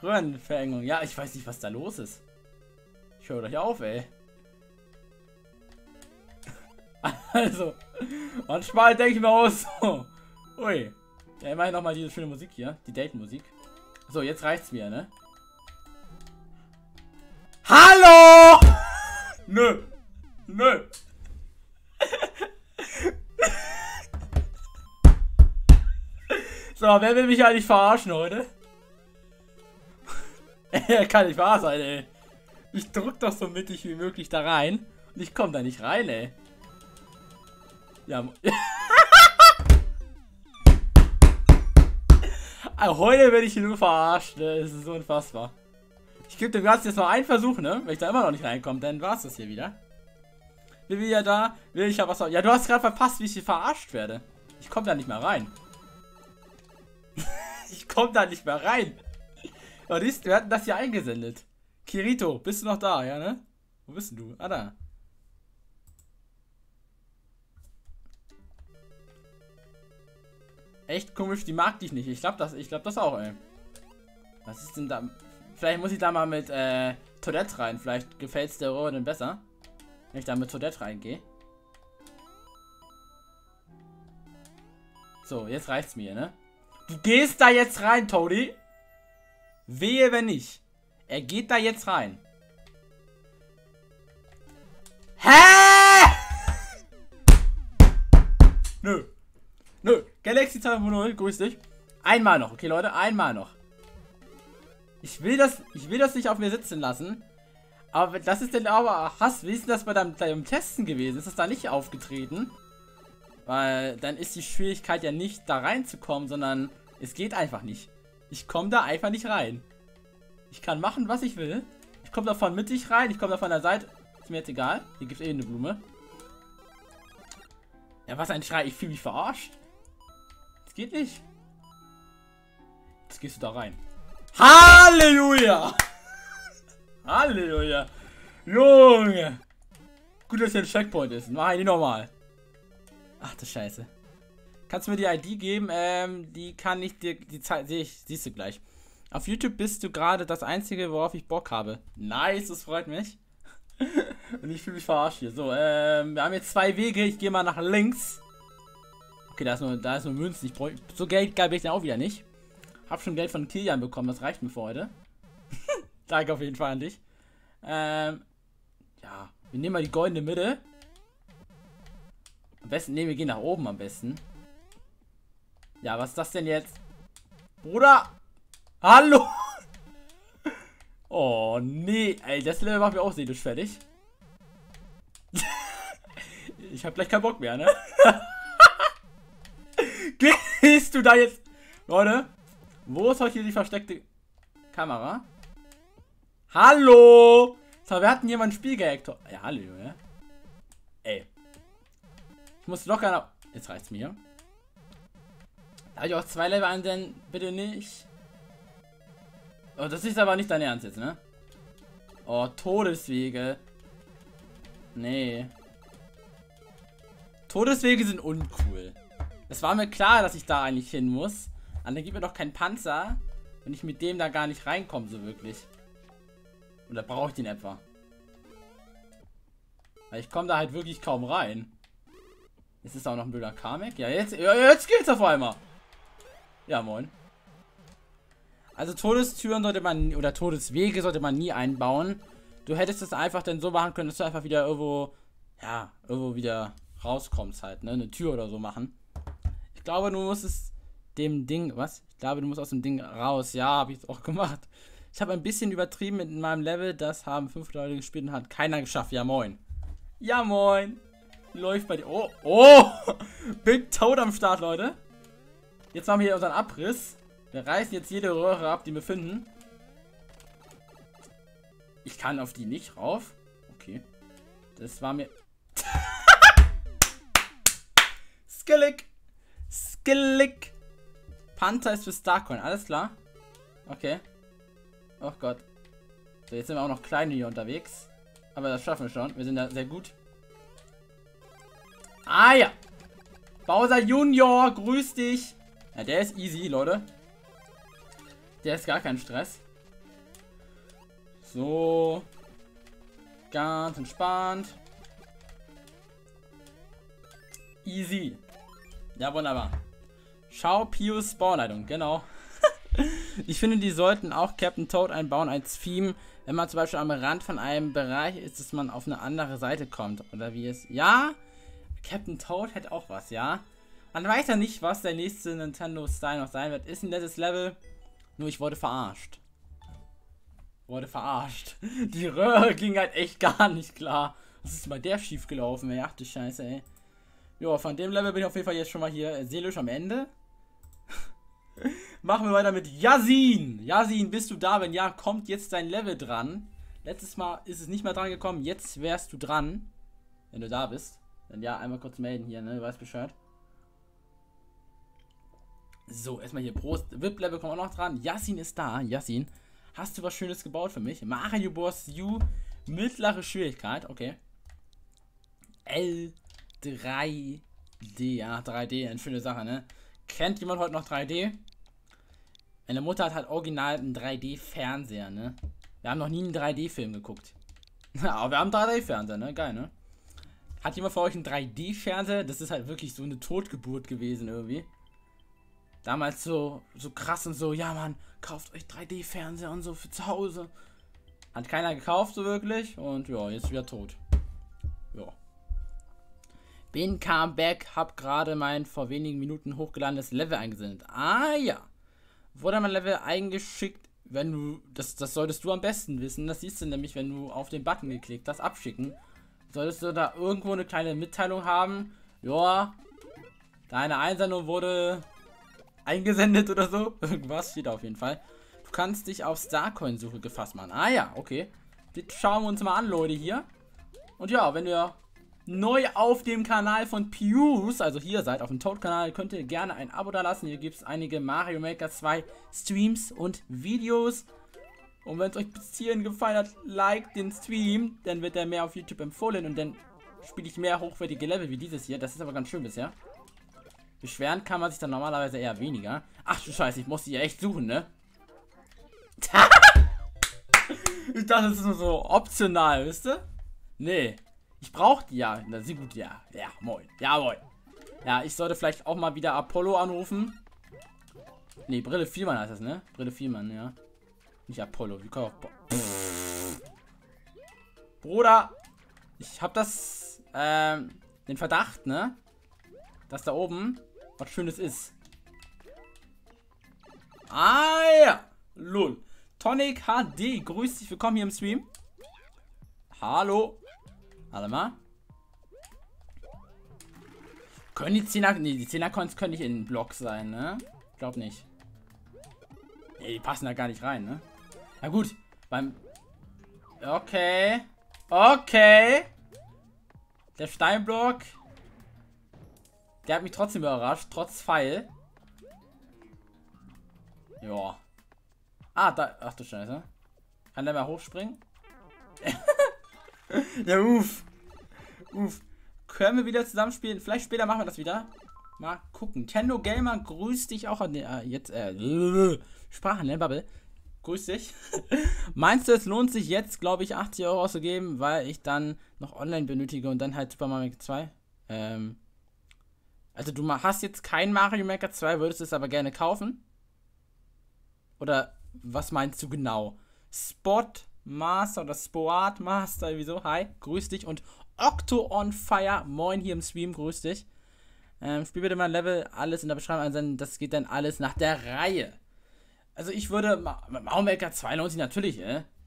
Röhrenverengung. Ja, ich weiß nicht, was da los ist. Ich höre euch auf, ey. Also, manchmal denke ich mir auch so. Ui. Ja, immerhin nochmal diese schöne Musik hier. Die Date-Musik. So, jetzt reicht's mir, ne? Hallo! Nö. Nö. So, wer will mich eigentlich verarschen heute? Kann nicht wahr sein, ey. Ich drück doch so mittig wie möglich da rein. Und ich komm da nicht rein, ey. Ja. Also heute werde ich hier nur verarscht, ne? Es ist unfassbar. Ich gebe dem Ganzen jetzt noch einen Versuch, ne? Wenn ich da immer noch nicht reinkomme, dann war es das hier wieder. Bin wieder da. Will ich ja was. Ja, du hast gerade verpasst, wie ich hier verarscht werde. Ich komme da nicht mehr rein. Ich komme da nicht mehr rein. Und wir hatten das hier eingesendet. Kirito, bist du noch da? Ja, ne? Wo bist denn du? Ah, da. Echt komisch, die mag dich nicht. Ich glaub das auch, ey. Was ist denn da? Vielleicht muss ich da mal mit Toilette rein. Vielleicht gefällt es der Röhre denn besser, wenn ich da mit Toilette reingehe. So, jetzt reicht's mir, ne? Du gehst da jetzt rein, Tony. Wehe, wenn nicht. Er geht da jetzt rein. Hä? Nö. Nö. Galaxy 2.0, grüß dich. Einmal noch, okay Leute, einmal noch. Ich will das nicht auf mir sitzen lassen. Aber das ist denn aber Hass. Wie ist denn das bei deinem Testen gewesen? Ist das da nicht aufgetreten? Weil dann ist die Schwierigkeit ja nicht da reinzukommen, sondern es geht einfach nicht. Ich komme da einfach nicht rein. Ich kann machen, was ich will. Ich komme da von mittig rein, ich komme da von der Seite. Ist mir jetzt egal. Hier gibt es eh eine Blume. Ja, was ein Schrei. Ich fühle mich verarscht. Das geht nicht. Jetzt gehst du da rein. Halleluja! Halleluja! Junge! Gut, dass hier ein Checkpoint ist. Mach ihn nochmal. Ach du Scheiße. Kannst du mir die ID geben? Die kann ich dir. Die Zeit sehe ich. Siehst du gleich. Auf YouTube bist du gerade das Einzige, worauf ich Bock habe. Nice, das freut mich. Und ich fühle mich verarscht hier. So, wir haben jetzt zwei Wege. Ich gehe mal nach links. Okay, da ist nur Münzen. Ich brauche, so geldgeil bin ich dann auch wieder nicht. Hab schon Geld von Kilian bekommen. Das reicht mir für heute. Danke auf jeden Fall an dich. Ja, wir nehmen mal die goldene Mitte. Am besten, ne, wir gehen nach oben am besten. Ja, was ist das denn jetzt? Bruder! Hallo! Oh, nee, ey, das Level macht mir auch seelisch fertig. Ich hab gleich keinen Bock mehr, ne? Gehst du da jetzt? Leute, wo ist heute hier die versteckte Kamera? Hallo! So, wir hatten jemanden Spiel gehackt. Ja, hallo, Junge. Ey. Ich musste doch gar nicht. Jetzt reicht's mir. Darf ich auch zwei Level an, denn bitte nicht. Oh, das ist aber nicht dein Ernst jetzt, ne? Oh, Todeswege. Nee. Todeswege sind uncool. Es war mir klar, dass ich da eigentlich hin muss. Aber dann gibt mir doch keinen Panzer, wenn ich mit dem da gar nicht reinkomme, so wirklich. Oder brauche ich den etwa? Weil ich komme da halt wirklich kaum rein. Ist das auch noch ein blöder Kamek? Ja, jetzt geht's auf einmal. Ja, moin. Also Todestüren sollte man, oder Todeswege sollte man nie einbauen. Du hättest es einfach dann so machen können, dass du einfach wieder irgendwo, ja, irgendwo wieder rauskommst halt, ne? Eine Tür oder so machen. Ich glaube, du musst es dem Ding, was? Ich glaube, du musst aus dem Ding raus. Ja, habe ich auch gemacht. Ich habe ein bisschen übertrieben mit meinem Level. Das haben 5 Leute gespielt und hat keiner geschafft. Ja, moin. Ja, moin. Läuft bei dir. Oh, oh. Big Toad am Start, Leute. Jetzt machen wir hier unseren Abriss. Wir reißen jetzt jede Röhre ab, die wir finden. Ich kann auf die nicht rauf. Okay. Das war mir... Skillig. Skillig. Panther ist für Starcoin. Alles klar. Okay. Oh Gott. So, jetzt sind wir auch noch kleine hier unterwegs. Aber das schaffen wir schon. Wir sind da sehr gut. Ah ja. Bowser Junior, grüß dich. Ja, der ist easy, Leute. Der ist gar kein Stress. So. Ganz entspannt. Easy. Ja, wunderbar. Schau Pius Bauleitung, genau. Ich finde, die sollten auch Captain Toad einbauen als Theme. Wenn man zum Beispiel am Rand von einem Bereich ist, dass man auf eine andere Seite kommt. Oder wie es... Ja, Captain Toad hätte auch was, ja. Man weiß ja nicht, was der nächste Nintendo-Style noch sein wird. Ist ein nettes Level. Nur ich wurde verarscht. Wurde verarscht. Die Röhre ging halt echt gar nicht klar. Was ist bei der schief gelaufen, ey? Ach du Scheiße, ey. Jo, von dem Level bin ich auf jeden Fall jetzt schon mal hier seelisch am Ende. Machen wir weiter mit Yasin. Yasin, bist du da? Wenn ja, kommt jetzt dein Level dran. Letztes Mal ist es nicht mehr dran gekommen. Jetzt wärst du dran. Wenn du da bist. Dann ja, einmal kurz melden hier, ne? Du weißt Bescheid. So, erstmal hier Prost. VIP-Level kommt auch noch dran. Yasin ist da. Yasin, hast du was Schönes gebaut für mich? Mario Bros. U. Mittlere Schwierigkeit. Okay. L3D. Ja, 3D. Eine schöne Sache, ne? Kennt jemand heute noch 3D? Meine Mutter hat halt original einen 3D-Fernseher, ne? Wir haben noch nie einen 3D-Film geguckt. Aber wir haben einen 3D-Fernseher, ne? Geil, ne? Hat jemand von euch einen 3D-Fernseher? Das ist halt wirklich so eine Totgeburt gewesen irgendwie. Damals so krass und so, ja Mann, kauft euch 3D-Fernseher und so für zu Hause. Hat keiner gekauft so wirklich und ja, jetzt wieder tot. Ja. Bin comeback, hab gerade mein vor wenigen Minuten hochgeladenes Level eingesendet. Ah ja. Wurde mein Level eingeschickt, wenn du. Das solltest du am besten wissen. Das siehst du nämlich, wenn du auf den Button geklickt hast, abschicken. Solltest du da irgendwo eine kleine Mitteilung haben. Ja, deine Einsendung wurde eingesendet oder so. Irgendwas steht da auf jeden Fall. Du kannst dich auf Starcoin-Suche gefasst machen. Ah ja, okay. Jetzt schauen wir uns mal an, Leute, hier. Und ja, wenn ihr neu auf dem Kanal von Piuus, also hier seid, auf dem Toad-Kanal, könnt ihr gerne ein Abo da lassen. Hier gibt es einige Mario Maker 2 Streams und Videos. Und wenn es euch bis hierhin gefallen hat, liked den Stream, dann wird er mehr auf YouTube empfohlen und dann spiele ich mehr hochwertige Level wie dieses hier. Das ist aber ganz schön bisher. Beschweren kann man sich dann normalerweise eher weniger. Ach du Scheiße, ich muss sie echt suchen, ne? Ich dachte, das ist nur so optional, wisst ihr? Nee. Ich brauche die ja. Na, sehr gut, ja. Ja, moin. Ja, moin. Ja, ich sollte vielleicht auch mal wieder Apollo anrufen. Nee, Brille Vielmann heißt das, ne? Brille Vielmann, ja. Nicht Apollo. Wie kann auch. Bruder! Ich hab das. Den Verdacht, ne? Dass da oben was Schönes ist. Ah ja! Lol. Tonic HD, grüß dich, willkommen hier im Stream. Hallo. Warte mal. Können die 10er. Nee, die 10er-Coins können nicht in den Block sein, ne? Ich glaub nicht. Nee, die passen da gar nicht rein, ne? Na gut, beim. Okay. Okay. Der Steinblock. Der hat mich trotzdem überrascht, trotz Pfeil. Ja. Ah, da. Ach du Scheiße. Kann der mal hochspringen? Ja, uff. Uff. Können wir wieder zusammenspielen? Vielleicht später machen wir das wieder. Mal gucken. Nintendo Gamer, grüß dich auch an den. Jetzt. Sprache, ne? Babbel. Grüß dich. Meinst du, es lohnt sich jetzt, glaube ich, 80 Euro auszugeben, weil ich dann noch online benötige und dann halt Super Mario Maker 2? Also, du hast jetzt kein Mario Maker 2, würdest es aber gerne kaufen? Oder was meinst du genau? Spotmaster oder Sportmaster, wieso? Hi, grüß dich. Und Octo on Fire, moin hier im Stream, grüß dich. Spiel bitte mal ein Level, alles in der Beschreibung einsenden, das geht dann alles nach der Reihe. Also, ich würde. Mario Maker 2 lohnt sich natürlich,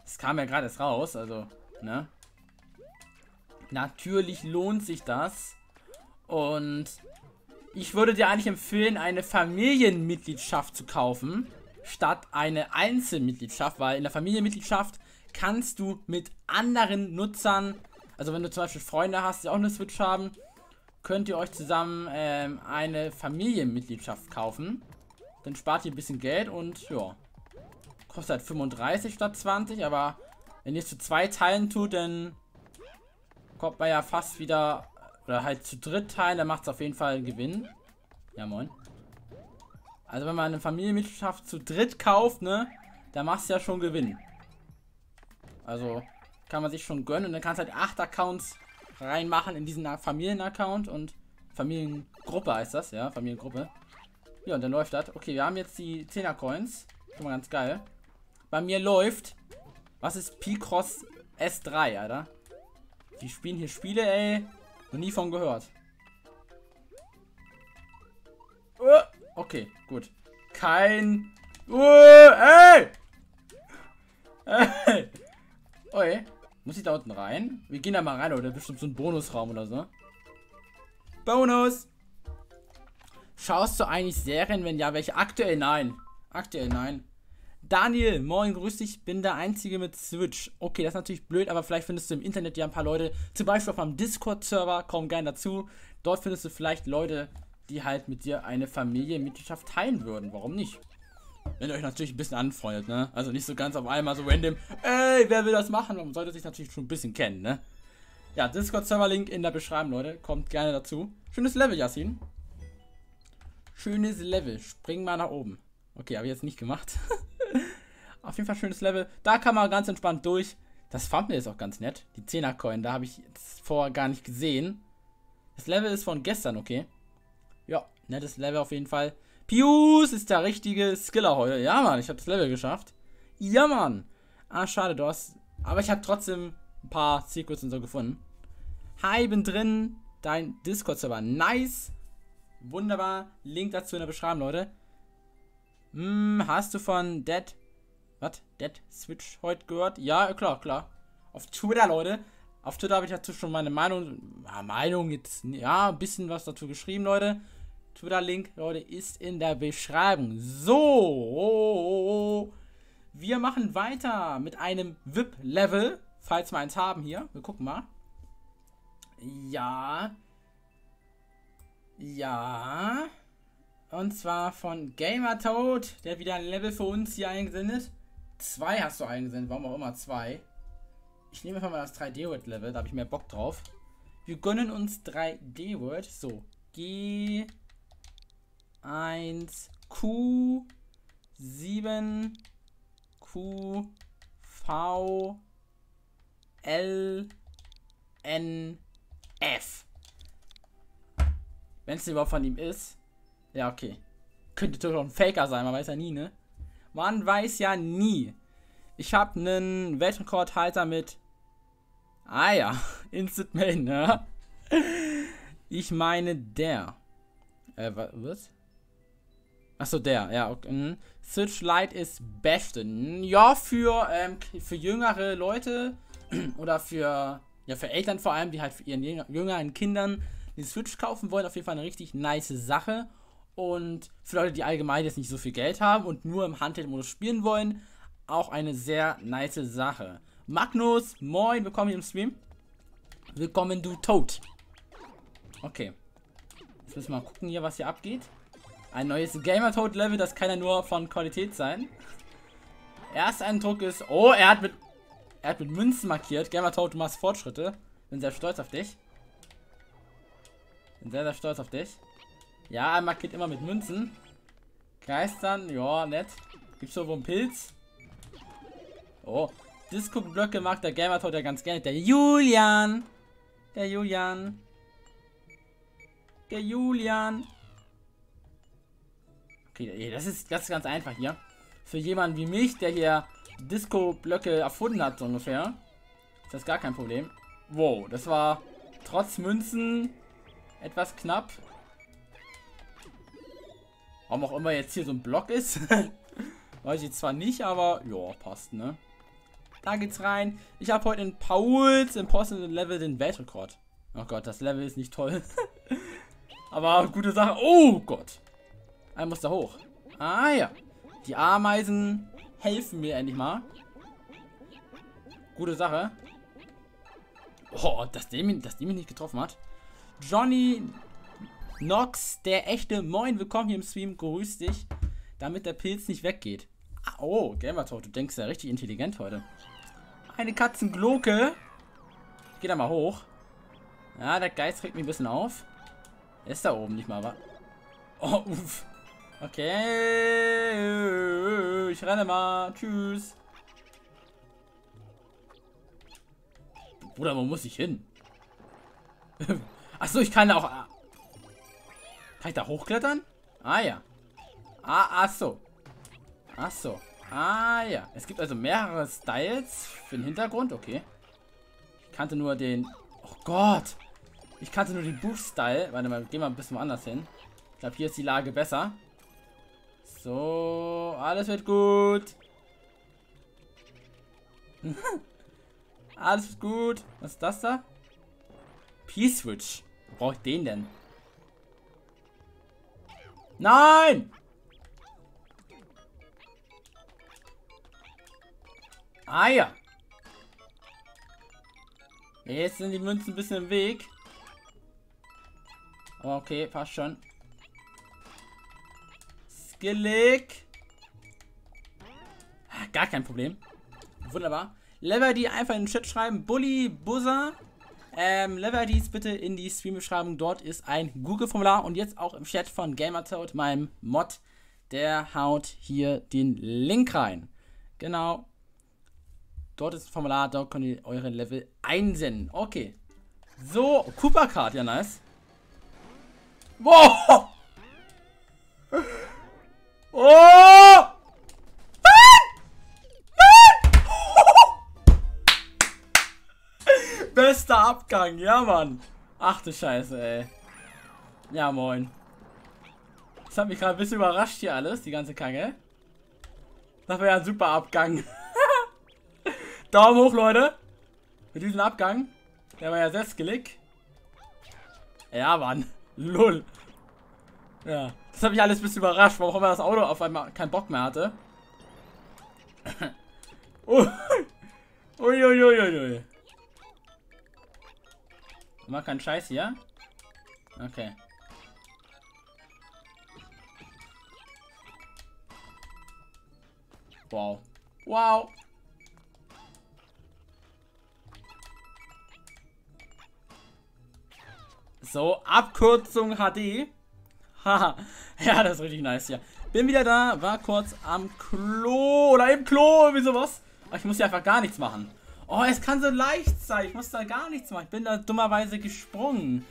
Das kam ja gerade erst raus, also, ne? Natürlich lohnt sich das. Und ich würde dir eigentlich empfehlen, eine Familienmitgliedschaft zu kaufen, statt eine Einzelmitgliedschaft, weil in der Familienmitgliedschaft kannst du mit anderen Nutzern, also wenn du zum Beispiel Freunde hast, die auch eine Switch haben, könnt ihr euch zusammen eine Familienmitgliedschaft kaufen. Dann spart ihr ein bisschen Geld und ja, kostet halt 35 statt 20, aber wenn ihr es zu zwei Teilen tut, dann kommt man ja fast wieder. Oder halt zu dritt teilen, dann macht es auf jeden Fall einen Gewinn. Ja, moin. Also wenn man eine Familienmitgliedschaft zu dritt kauft, ne, dann machst du ja schon Gewinn. Also kann man sich schon gönnen und dann kannst du halt 8 Accounts reinmachen in diesen Familienaccount und Familiengruppe heißt das, ja, Familiengruppe. Ja, und dann läuft das. Okay, wir haben jetzt die 10er Coins. Schon mal ganz geil. Bei mir läuft, was ist Picross S3, Alter? Die spielen hier Spiele, ey. Noch nie von gehört. Okay, gut. Kein. Ey! Ey! Okay. Muss ich da unten rein? Wir gehen da mal rein, oder bestimmt so ein Bonusraum oder so. Bonus! Schaust du eigentlich Serien, wenn ja, welche? Aktuell nein. Aktuell nein. Daniel, moin, grüß dich, bin der Einzige mit Switch. Okay, das ist natürlich blöd, aber vielleicht findest du im Internet ja ein paar Leute, zum Beispiel auf meinem Discord-Server, komm gerne dazu. Dort findest du vielleicht Leute, die halt mit dir eine Familienmitgliedschaft teilen würden. Warum nicht? Wenn ihr euch natürlich ein bisschen anfreundet, ne? Also nicht so ganz auf einmal so random, ey, wer will das machen? Man sollte sich natürlich schon ein bisschen kennen, ne? Ja, Discord-Server-Link in der Beschreibung, Leute, kommt gerne dazu. Schönes Level, Yasin. Schönes Level, spring mal nach oben. Okay, habe ich jetzt nicht gemacht. Auf jeden Fall schönes Level. Da kann man ganz entspannt durch. Das Thumbnail ist auch ganz nett. Die 10er-Coin, da habe ich jetzt vorher gar nicht gesehen. Das Level ist von gestern, okay. Ja, nettes Level auf jeden Fall. Piuus ist der richtige Skiller heute. Ja, Mann, ich habe das Level geschafft. Ja, Mann. Ah, schade, du hast. Aber ich habe trotzdem ein paar Secrets und so gefunden. Hi, bin drin. deinen Discord-Server. Nice. Wunderbar. Link dazu in der Beschreibung, Leute. Hast du von Dead... Was? Dead Switch heute gehört? Ja, klar, klar. Auf Twitter, Leute. Auf Twitter habe ich dazu schon meine Meinung... Ja, ein bisschen was dazu geschrieben, Leute. Twitter-Link, Leute, ist in der Beschreibung. So. Wir machen weiter mit einem VIP-Level. Falls wir eins haben hier. Wir gucken mal. Ja. Ja. Und zwar von Gamertoad, der wieder ein Level für uns hier eingesendet. 2 hast du eingesendet, warum auch immer 2. Ich nehme einfach mal das 3D-World-Level, da habe ich mehr Bock drauf. Wir gönnen uns 3D-World. So. G1, Q, 7, Q, V, L, N, F. Wenn es überhaupt von ihm ist. Ja, okay. Könnte doch ein Faker sein, man weiß ja nie, ne? Man weiß ja nie. Ich habe einen Weltrekordhalter mit... Ah ja, Instant Main, ne? Ich meine der. Was? Achso, der, ja, okay. Switch Lite ist beste. Ja, für jüngere Leute oder für... Ja, für Eltern vor allem, die halt für ihren jüngeren Kindern die Switch kaufen wollen, auf jeden Fall eine richtig nice Sache. Und für Leute, die allgemein jetzt nicht so viel Geld haben und nur im Handheld-Modus spielen wollen, auch eine sehr nice Sache. Magnus, moin, willkommen hier im Stream. Willkommen, du Toad. Okay. Jetzt müssen wir mal gucken hier, was hier abgeht. Ein neues Gamer-Toad-Level, das kann ja nur von Qualität sein. Ersteindruck ist... Oh, er hat mit Münzen markiert. Gamertoad, du machst Fortschritte. Bin sehr stolz auf dich. Bin sehr, sehr stolz auf dich. Ja, er markiert immer mit Münzen. Geistern, ja, nett. Gibt's irgendwo einen Pilz? Oh, Disco-Blöcke mag der Gamertoad ja ganz gerne. Der Julian. Okay, das ist ganz einfach hier. Für jemanden wie mich, der hier Disco-Blöcke erfunden hat, so ungefähr, ist das gar kein Problem. Wow, das war trotz Münzen etwas knapp. Warum auch immer jetzt hier so ein Block ist. Weiß ich zwar nicht, aber ja, passt, ne? Da geht's rein. Ich habe heute in Pauls Impossible Level den Weltrekord. Oh Gott, das Level ist nicht toll. Aber gute Sache. Oh Gott. Ein muss da hoch. Ah ja. Die Ameisen helfen mir endlich mal. Gute Sache. Oh, dass der mich nicht getroffen hat. Johnny Nox, der echte. Moin, willkommen hier im Stream. Grüß dich. Damit der Pilz nicht weggeht. Oh, Gamertoad, du denkst ja richtig intelligent heute. Eine Katzenglocke. Ich geh da mal hoch. Ja, der Geist regt mich ein bisschen auf. Er ist da oben nicht mal, wa? Oh, uff. Okay. Ich renne mal. Tschüss. Bruder, wo muss ich hin? Achso, ich kann auch... Kann ich da hochklettern? Ah ja. Achso. Ah ja. Es gibt also mehrere Styles für den Hintergrund. Okay. Ich kannte nur den... Oh Gott. Ich kannte nur den Buch-Style. Warte mal, gehen wir ein bisschen woanders hin. Ich glaube, hier ist die Lage besser. So, alles wird gut. Alles wird gut. Was ist das da? P-Switch. Wo brauche ich den denn? Nein! Ah ja. Jetzt sind die Münzen ein bisschen im Weg. Aber okay, passt schon. Skillig. Gar kein Problem. Wunderbar. Level-ID einfach in den Chat schreiben. Bully, Buzzer. Level-IDs bitte in die Stream-Beschreibung. Dort ist ein Google-Formular. Und jetzt auch im Chat von Gamertoad, meinem Mod. Der haut hier den Link rein. Genau. Dort ist ein Formular. Dort könnt ihr eure Level einsenden. Okay. So, Cooper-Card. Ja, nice. Wow. Oh! Mann! Mann! Bester Abgang. Ja, Mann. Ach du Scheiße, ey. Ja, moin. Das hat mich gerade ein bisschen überrascht hier alles, die ganze Kacke. Das war ja ein super Abgang. Daumen hoch, Leute. Mit diesem Abgang. Der war ja selbstgelegt. Ja, Mann. Lull. Ja. Das hat mich alles ein bisschen überrascht, warum das Auto auf einmal keinen Bock mehr hatte. Uiuiuiui. Mach keinen Scheiß hier. Okay. Wow. Wow. So, Abkürzung HD. Haha. Ja, das ist richtig nice hier. Bin wieder da, war kurz am Klo. Oder im Klo, irgendwie sowas. Aber ich muss hier einfach gar nichts machen. Oh, es kann so leicht sein. Ich muss da gar nichts machen. Ich bin da dummerweise gesprungen.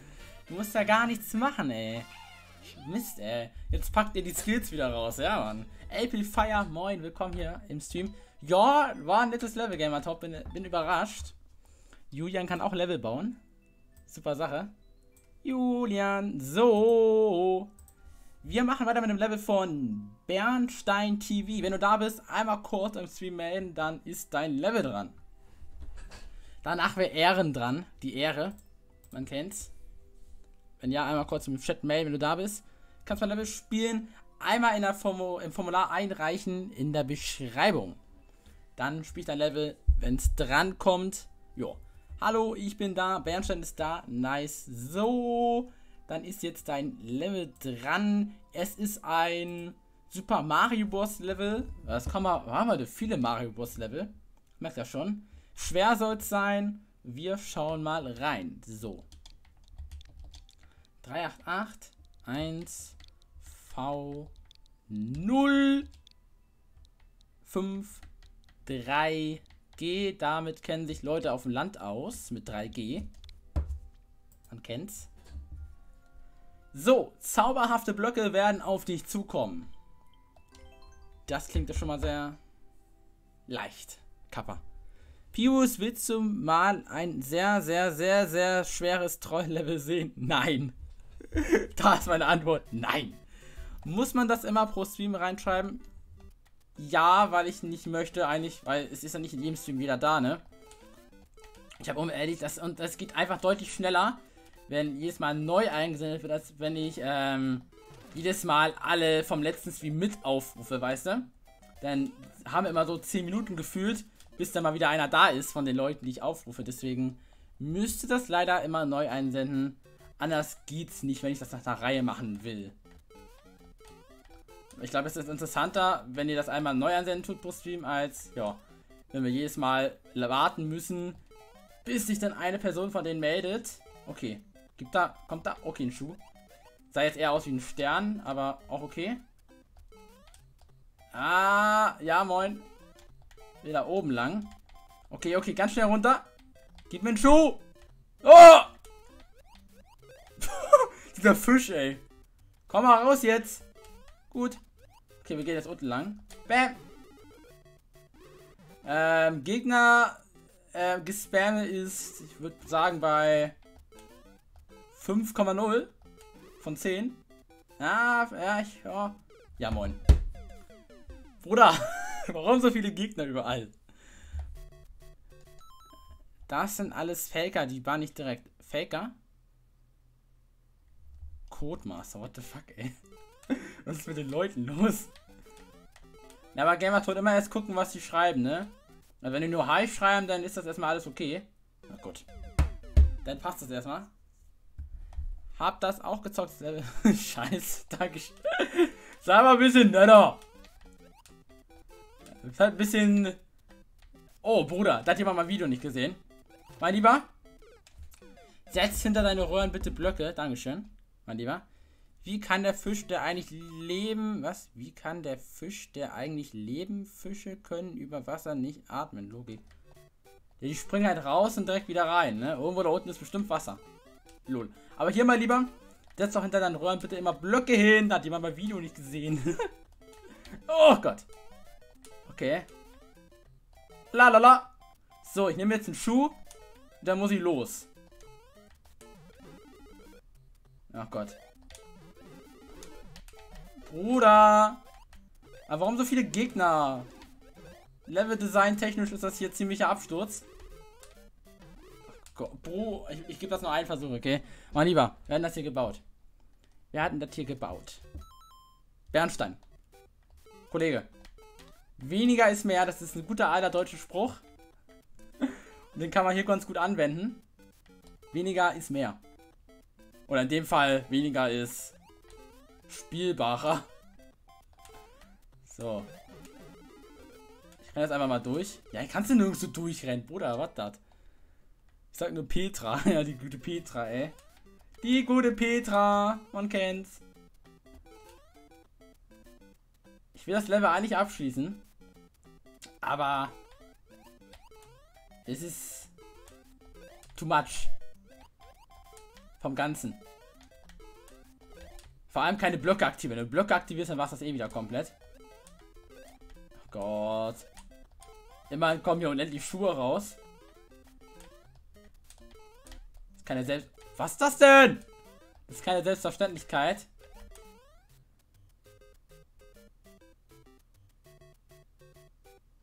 Du musst da gar nichts machen, ey. Mist, ey. Jetzt packt ihr die Skills wieder raus. Ja, Mann. LP Fire, moin. Willkommen hier im Stream. Ja, war ein nettes Level, Gamertop. Bin überrascht. Julian kann auch Level bauen. Super Sache. Julian. So. Wir machen weiter mit dem Level von Bernstein TV. Wenn du da bist, einmal kurz im Stream melden, dann ist dein Level dran. Danach wäre Ehren dran. Die Ehre. Man kennt's. Wenn ja, einmal kurz im Chat melden, wenn du da bist. Kannst mein Level spielen. Einmal in der im Formular einreichen in der Beschreibung. Dann spiel ich dein Level, wenn es dran kommt. Jo. Hallo, ich bin da. Bernstein ist da. Nice. So. Dann ist jetzt dein Level dran. Es ist ein Super Mario Bros. Level. Was kann man. Haben wir viele Mario Bros. Level? Merkt ihr schon. Schwer soll es sein. Wir schauen mal rein. So. 388 1 V 0 5 3G. Damit kennen sich Leute auf dem Land aus. Mit 3G. Man kennt's. So, zauberhafte Blöcke werden auf dich zukommen. Das klingt ja schon mal sehr leicht. Kappa. Piuus, willst du mal ein sehr, sehr, sehr, sehr schweres Troll-Level sehen? Nein. Da ist meine Antwort. Nein. Muss man das immer pro Stream reinschreiben? Ja, weil ich nicht möchte eigentlich, weil es ist ja nicht in jedem Stream wieder da, ne? Ich habe ehrlich, das geht einfach deutlich schneller, wenn jedes Mal neu eingesendet wird, als wenn ich jedes Mal alle vom letzten Stream mit aufrufe, weißt du? Dann haben wir immer so 10 Minuten gefühlt, bis dann mal wieder einer da ist von den Leuten, die ich aufrufe. Deswegen müsste das leider immer neu einsenden. Anders geht's nicht, wenn ich das nach der Reihe machen will. Ich glaube, es ist interessanter, wenn ihr das einmal neu einsenden tut pro Stream, als, ja, wenn wir jedes Mal warten müssen, bis sich dann eine Person von denen meldet. Okay. Kommt da? Okay, ein Schuh. Sah jetzt eher aus wie ein Stern, aber auch okay. Ah, ja, moin. Will da oben lang. Okay, ganz schnell runter. Gib mir einen Schuh. Oh! Dieser Fisch, ey. Komm mal raus jetzt. Gut. Okay, wir gehen jetzt unten lang. Bam. Gegner gespamme ist, ich würde sagen, bei 5,0 von 10. Ja, moin. Bruder, warum so viele Gegner überall? Das sind alles Faker, die waren nicht direkt. Faker? Codemaster, what the fuck, ey. Was ist mit den Leuten los? Ja, aber Gamer tut immer erst gucken, was sie schreiben, ne? Also wenn die nur Hi schreiben, dann ist das erstmal alles okay. Na gut. Dann passt das erstmal. Hab das auch gezockt. Scheiße, danke. Sei mal ein bisschen netter. Ist halt ein bisschen... Oh, Bruder, da hat jemand mein Video nicht gesehen. Mein Lieber, setz hinter deine Röhren bitte Blöcke. Dankeschön, mein Lieber. Wie kann der Fisch, der eigentlich leben... Was? Wie kann der Fisch, der eigentlich leben? Fische können über Wasser nicht atmen. Logik. Ja, die springen halt raus und direkt wieder rein, ne? Irgendwo da unten ist bestimmt Wasser. Lol. Aber hier mal lieber, setz doch hinter deinen Röhren bitte immer Blöcke hin. Da hat jemand mein Video nicht gesehen. Oh Gott. Okay. Lalala. So, ich nehme jetzt einen Schuh. Dann muss ich los. Ach Gott. Bruder! Aber warum so viele Gegner? Level-Design technisch ist das hier ziemlicher Absturz. Gott, Bro, ich gebe das nur einen Versuch, okay? Mein Lieber, wir hatten das hier gebaut. Bernstein. Kollege. Weniger ist mehr, das ist ein guter alter deutscher Spruch. Und den kann man hier ganz gut anwenden. Weniger ist mehr. Oder in dem Fall, weniger ist spielbarer. So. Ich renne jetzt einfach mal durch. Ja, kannst du nirgends so durchrennen, Bruder, was das? Ich sag nur Petra. Ja, die gute Petra, ey. Die gute Petra. Man kennt's. Ich will das Level eigentlich abschließen. Aber es ist too much. Vom Ganzen. Vor allem keine Blöcke aktivieren. Wenn du Blöcke aktivierst, dann war's das eh wieder komplett. Oh Gott. Immerhin kommen hier unendlich Schuhe raus. Das ist keine Selbst... Was ist das denn? Das ist keine Selbstverständlichkeit.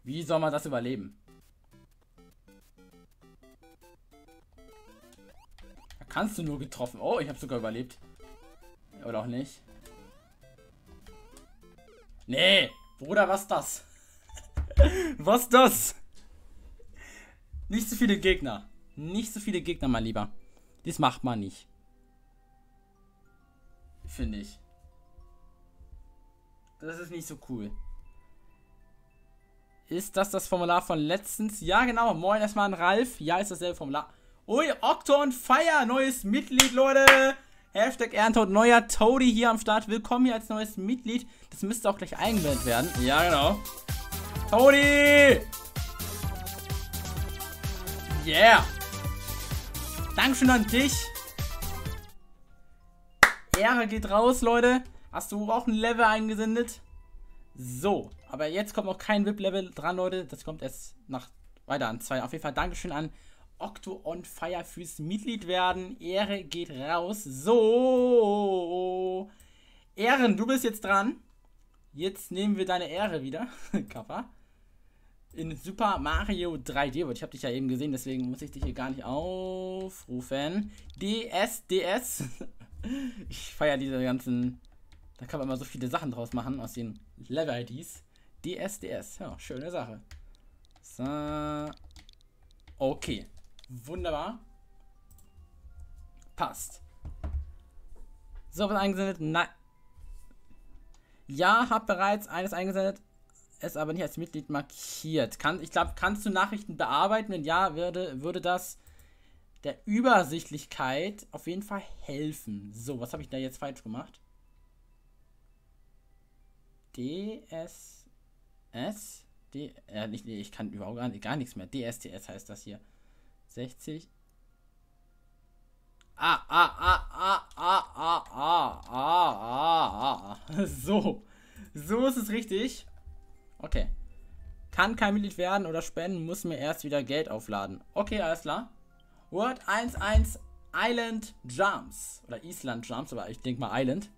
Wie soll man das überleben? Da kannst du nur getroffen. Oh, ich habe sogar überlebt. Oder auch nicht. Nee, Bruder, was das? Was das? Nicht so viele Gegner. Nicht so viele Gegner, mein Lieber. Das macht man nicht. Finde ich. Das ist nicht so cool. Ist das das Formular von letztens? Ja, genau. Moin, erstmal an Ralf. Ja, ist dasselbe Formular. Ui, Okto on Fire. Neues Mitglied, Leute. Hashtag Ernte und neuer Toady hier am Start. Willkommen hier als neues Mitglied. Das müsste auch gleich eingeblendet werden. Ja, genau. Toady! Yeah! Dankeschön an dich. Ehre geht raus, Leute. Hast du auch ein Level eingesendet? So, aber jetzt kommt noch kein VIP-Level dran, Leute. Das kommt erst nach weiter an 2. Auf jeden Fall Dankeschön an Okto on Fire fürs Mitglied werden. Ehre geht raus. So. Ehren, du bist jetzt dran. Jetzt nehmen wir deine Ehre wieder. Kappa. In Super Mario 3D World. Ich habe dich ja eben gesehen, deswegen muss ich dich hier gar nicht aufrufen. DS. Ich feiere diese ganzen... Da kann man immer so viele Sachen draus machen aus den Level-IDs. DSDS. Ja, schöne Sache. So. Okay. Wunderbar. Passt. So, was eingesendet? Nein. Ja, hab bereits eines eingesendet. Es aber nicht als Mitglied markiert. Ich glaube, kannst du Nachrichten bearbeiten? Wenn ja, würde das der Übersichtlichkeit auf jeden Fall helfen. So, was habe ich da jetzt falsch gemacht? Ich kann überhaupt gar nichts mehr. DSTS heißt das hier. 60. So ist es richtig. Okay. Kann kein Mitglied werden oder spenden, muss mir erst wieder Geld aufladen. Okay, alles klar. Word 11 Island Jumps. Oder Island Jumps, aber ich denke mal Island.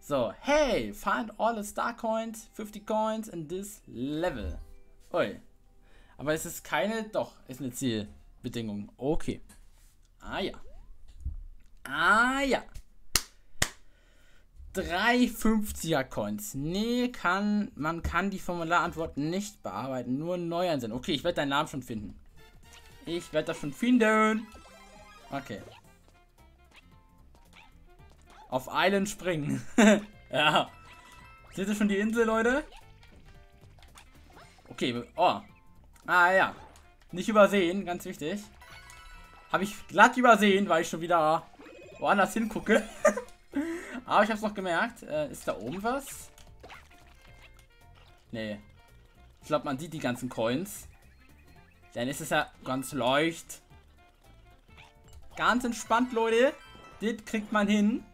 So, hey, find all the star coins, 50 coins in this level. Ui. Aber es ist keine, doch, ist eine Zielbedingung. Okay. Ah ja. Ah ja. 3 50er Coins. Nee, man kann die Formularantwort nicht bearbeiten, nur neu einsenden. Okay, ich werde deinen Namen schon finden. Ich werde das schon finden. Okay. Auf Island springen. Ja. Seht ihr schon die Insel, Leute? Okay. Oh. Ah, ja. Nicht übersehen. Ganz wichtig. Habe ich glatt übersehen, weil ich schon wieder woanders hingucke. Aber ich habe es noch gemerkt. Ist da oben was? Nee. Ich glaube, man sieht die ganzen Coins. Dann ist es ja ganz leicht. Ganz entspannt, Leute. Das kriegt man hin.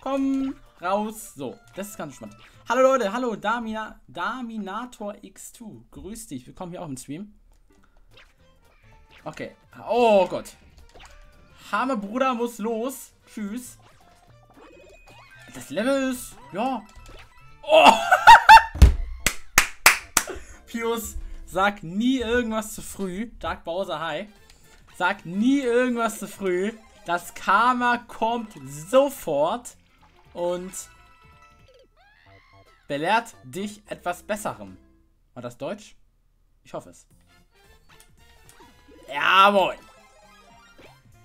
Komm raus. So, das ist ganz spannend. Hallo Leute, hallo Daminator X2. Grüß dich, willkommen hier auch im Stream. Okay. Oh Gott. Arme Bruder muss los. Tschüss. Das Level ist... Ja. Oh. Piuus, sag nie irgendwas zu früh. Dark Bowser, hi. Sag nie irgendwas zu früh. Das Karma kommt sofort und belehrt dich etwas Besserem. War das Deutsch? Ich hoffe es. Jawohl.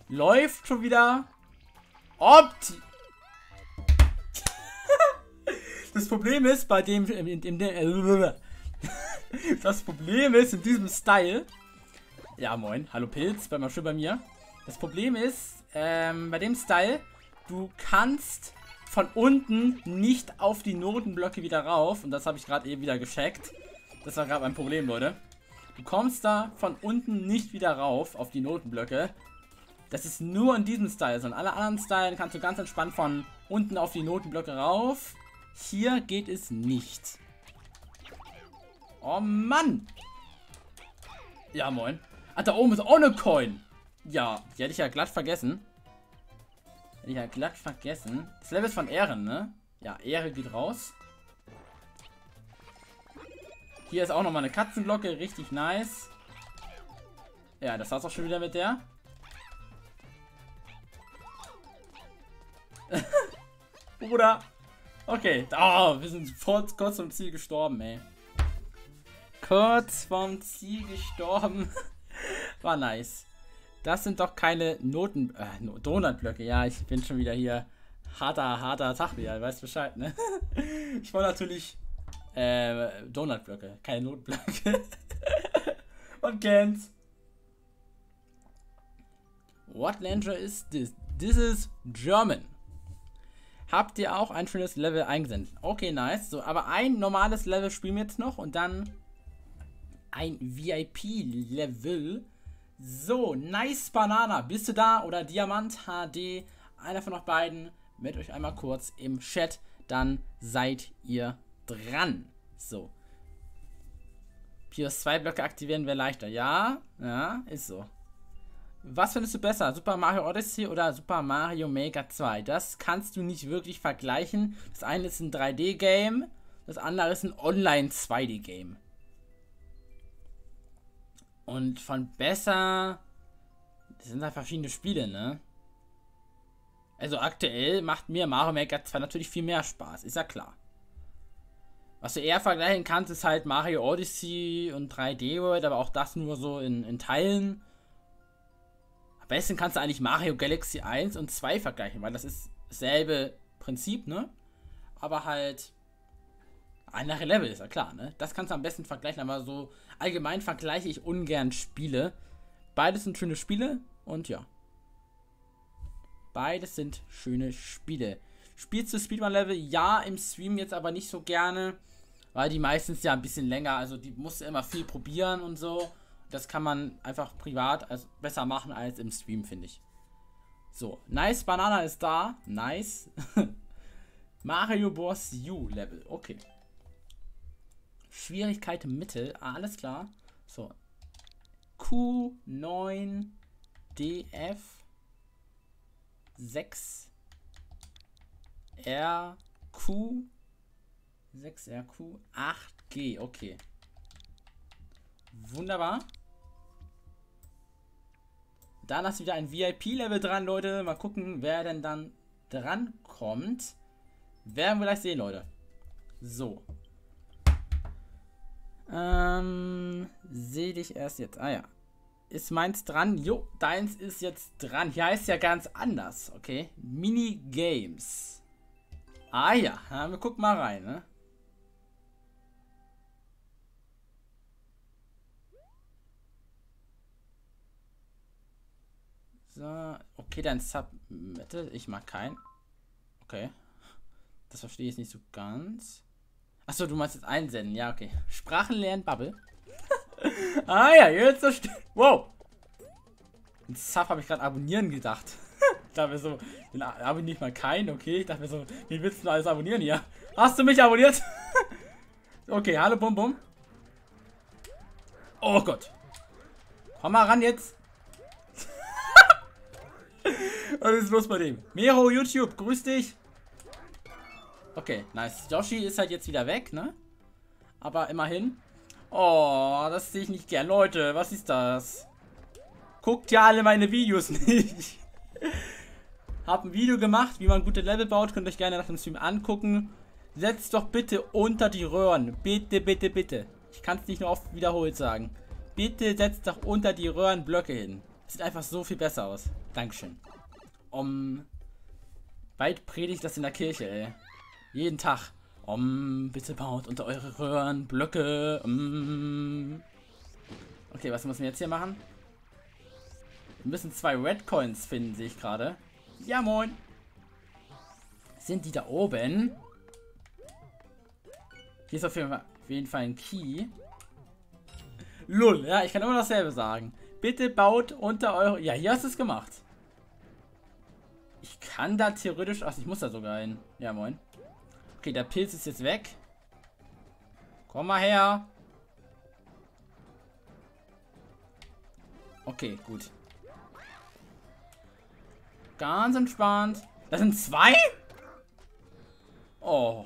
Läuft schon wieder. Opti. Das Problem ist bei dem... Das Problem ist in diesem Style... Ja, moin. Hallo Pilz, bleib mal schön bei mir. Das Problem ist, bei dem Style, du kannst von unten nicht auf die Notenblöcke wieder rauf. Und das habe ich gerade eben wieder gecheckt. Das war gerade mein Problem, Leute. Du kommst da von unten nicht wieder rauf auf die Notenblöcke. Das ist nur in diesem Style. So in alle anderen Stylen kannst du ganz entspannt von unten auf die Notenblöcke rauf. Hier geht es nicht. Oh Mann! Ja, moin. Ach, da oben ist auch eine Coin. Ja, die hätte ich ja glatt vergessen. Das Level ist von Ehren, ne? Ja, Ehre geht raus. Hier ist auch nochmal eine Katzenglocke. Richtig nice. Ja, das war's auch schon wieder mit der. Bruder. Okay. Oh, wir sind kurz vom Ziel gestorben, ey. Kurz vom Ziel gestorben. War nice. Das sind doch keine Noten... Donutblöcke. Ja, ich bin schon wieder hier. Harter Tag wieder. Weißt Bescheid, ne? Ich wollte natürlich... Donutblöcke. Keine Notenblöcke. Man kennt's. What language is this? This is German. Habt ihr auch ein schönes Level eingesendet? Okay, nice. So, aber ein normales Level spielen wir jetzt noch und dann... Ein VIP-Level. So, nice Banana. Bist du da? Oder Diamant HD? Einer von euch beiden. Meldet euch einmal kurz im Chat. Dann seid ihr dran. So. Piuus, 2 Blöcke aktivieren wäre leichter. Ja, ja, ist so. Was findest du besser? Super Mario Odyssey oder Super Mario Maker 2? Das kannst du nicht wirklich vergleichen. Das eine ist ein 3D-Game. Das andere ist ein Online-2D-Game. Und von besser... Das sind halt verschiedene Spiele, ne? Also aktuell macht mir Mario Maker 2 natürlich viel mehr Spaß, ist ja klar. Was du eher vergleichen kannst, ist halt Mario Odyssey und 3D World, aber auch das nur so in Teilen. Am besten kannst du eigentlich Mario Galaxy 1 und 2 vergleichen, weil das ist dasselbe Prinzip, ne? Aber halt... Andere Level, ist ja klar, ne? Das kannst du am besten vergleichen, aber so allgemein vergleiche ich ungern Spiele. Beides sind schöne Spiele und ja. Beides sind schöne Spiele. Spielst du Speedrun-Level? Ja, im Stream jetzt aber nicht so gerne, weil die meistens ja ein bisschen länger, also die musst du immer viel probieren und so. Das kann man einfach privat besser machen als im Stream, finde ich. So, nice, Banana ist da. Nice. Mario Bros. U-Level, okay. Schwierigkeit Mittel, alles klar. So, Q9 DF 6 RQ 6 RQ 8G, okay. Wunderbar. Dann hast du wieder ein VIP-Level dran, Leute. Mal gucken, wer denn dann dran kommt. Werden wir gleich sehen, Leute. So. Sehe dich erst jetzt. Ah ja. Ist meins dran? Jo, deins ist jetzt dran. Hier heißt es ja ganz anders, okay? Minigames. Ah ja, wir gucken mal rein, ne? So, okay, dann Submitted. Ich mag keinen. Okay. Das verstehe ich nicht so ganz. Achso, du meinst jetzt einsenden. Ja, okay. Sprachen lernen, Babbel. Ah ja, jetzt verstehe ich. Wow. Den Sub habe ich gerade abonnieren gedacht. Ich dachte mir so, den abonniere ich mal keinen, okay. Ich dachte mir so, wie willst du alles abonnieren hier? Hast du mich abonniert? Okay, hallo, Bum Bum. Oh Gott. Komm mal ran jetzt. Was ist los bei dem? Mero, YouTube, grüß dich. Okay, nice. Yoshi ist halt jetzt wieder weg, ne? Aber immerhin. Oh, das sehe ich nicht gern. Leute, was ist das? Guckt ja alle meine Videos nicht. Hab ein Video gemacht, wie man gute Level baut. Könnt ihr euch gerne nach dem Stream angucken. Setzt doch bitte unter die Röhren. Bitte, bitte, bitte. Ich kann es nicht nur oft wiederholt sagen. Bitte setzt doch unter die Röhren Blöcke hin. Sieht einfach so viel besser aus. Dankeschön. Bald predigt das in der Kirche, ey. Jeden Tag. Bitte baut unter eure Röhren Blöcke. Okay, was müssen wir jetzt hier machen? Wir müssen 2 Red Coins finden, sehe ich gerade. Ja, moin. Sind die da oben? Hier ist auf jeden Fall ein Key. Lull, ja, ich kann immer dasselbe sagen. Bitte baut unter eure... Ja, hier hast du es gemacht. Ich kann da theoretisch... Ach, ich muss da sogar hin. Ja, moin. Okay, der Pilz ist jetzt weg. Komm mal her. Okay, gut. Ganz entspannt. Das sind 2? Oh.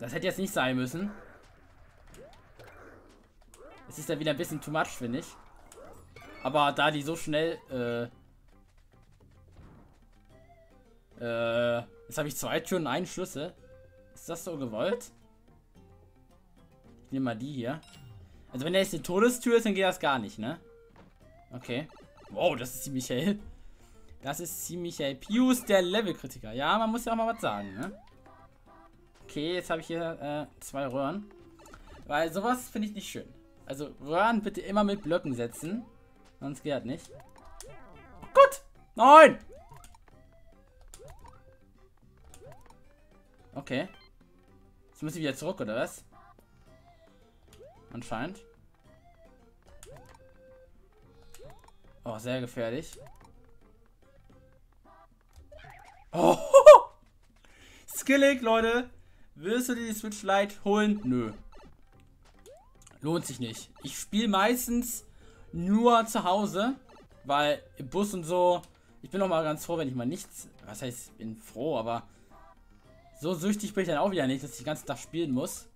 Das hätte jetzt nicht sein müssen. Es ist ja wieder ein bisschen too much, finde ich. Aber da die so schnell... jetzt habe ich 2 Türen und einen Schlüssel. Ist das so gewollt? Ich nehme mal die hier. Also wenn da jetzt eine Todestür ist, dann geht das gar nicht, ne? Okay. Wow, das ist ziemlich hell. Das ist ziemlich hell. Piuus, der Levelkritiker. Ja, man muss ja auch mal was sagen, ne? Okay, jetzt habe ich hier 2 Röhren. Weil sowas finde ich nicht schön. Also Röhren bitte immer mit Blöcken setzen. Sonst geht das nicht. Oh Gott! Nein! Okay. Jetzt muss ich wieder zurück, oder was? Anscheinend. Oh, sehr gefährlich. Oh! Skillig, Leute! Willst du dir die Switch Lite holen? Nö. Lohnt sich nicht. Ich spiele meistens nur zu Hause, weil im Bus und so... Ich bin auch mal ganz froh, wenn ich mal nichts... Was heißt, ich bin froh, aber... So süchtig bin ich dann auch wieder nicht, dass ich den ganzen Tag spielen muss.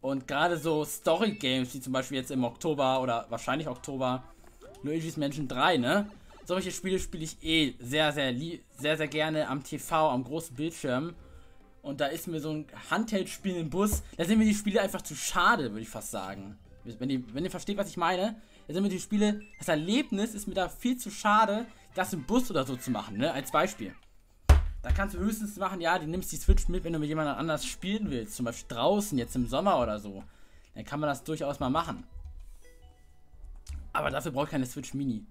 Und gerade so Story-Games, wie zum Beispiel jetzt im Oktober oder wahrscheinlich Oktober Luigi's Mansion 3, ne? Solche Spiele spiele ich eh sehr, sehr gerne am TV, am großen Bildschirm. Und da ist mir so ein Handheld-Spiel im Bus, da sind mir die Spiele einfach zu schade, würde ich fast sagen. Wenn ihr versteht, was ich meine, da sind mir die Spiele, das Erlebnis ist mir da viel zu schade, das im Bus oder so zu machen, ne? Als Beispiel. Da kannst du höchstens machen, ja, du nimmst die Switch mit, wenn du mit jemand anders spielen willst. Zum Beispiel draußen, jetzt im Sommer oder so. Dann kann man das durchaus mal machen. Aber dafür braucht keine Switch Mini.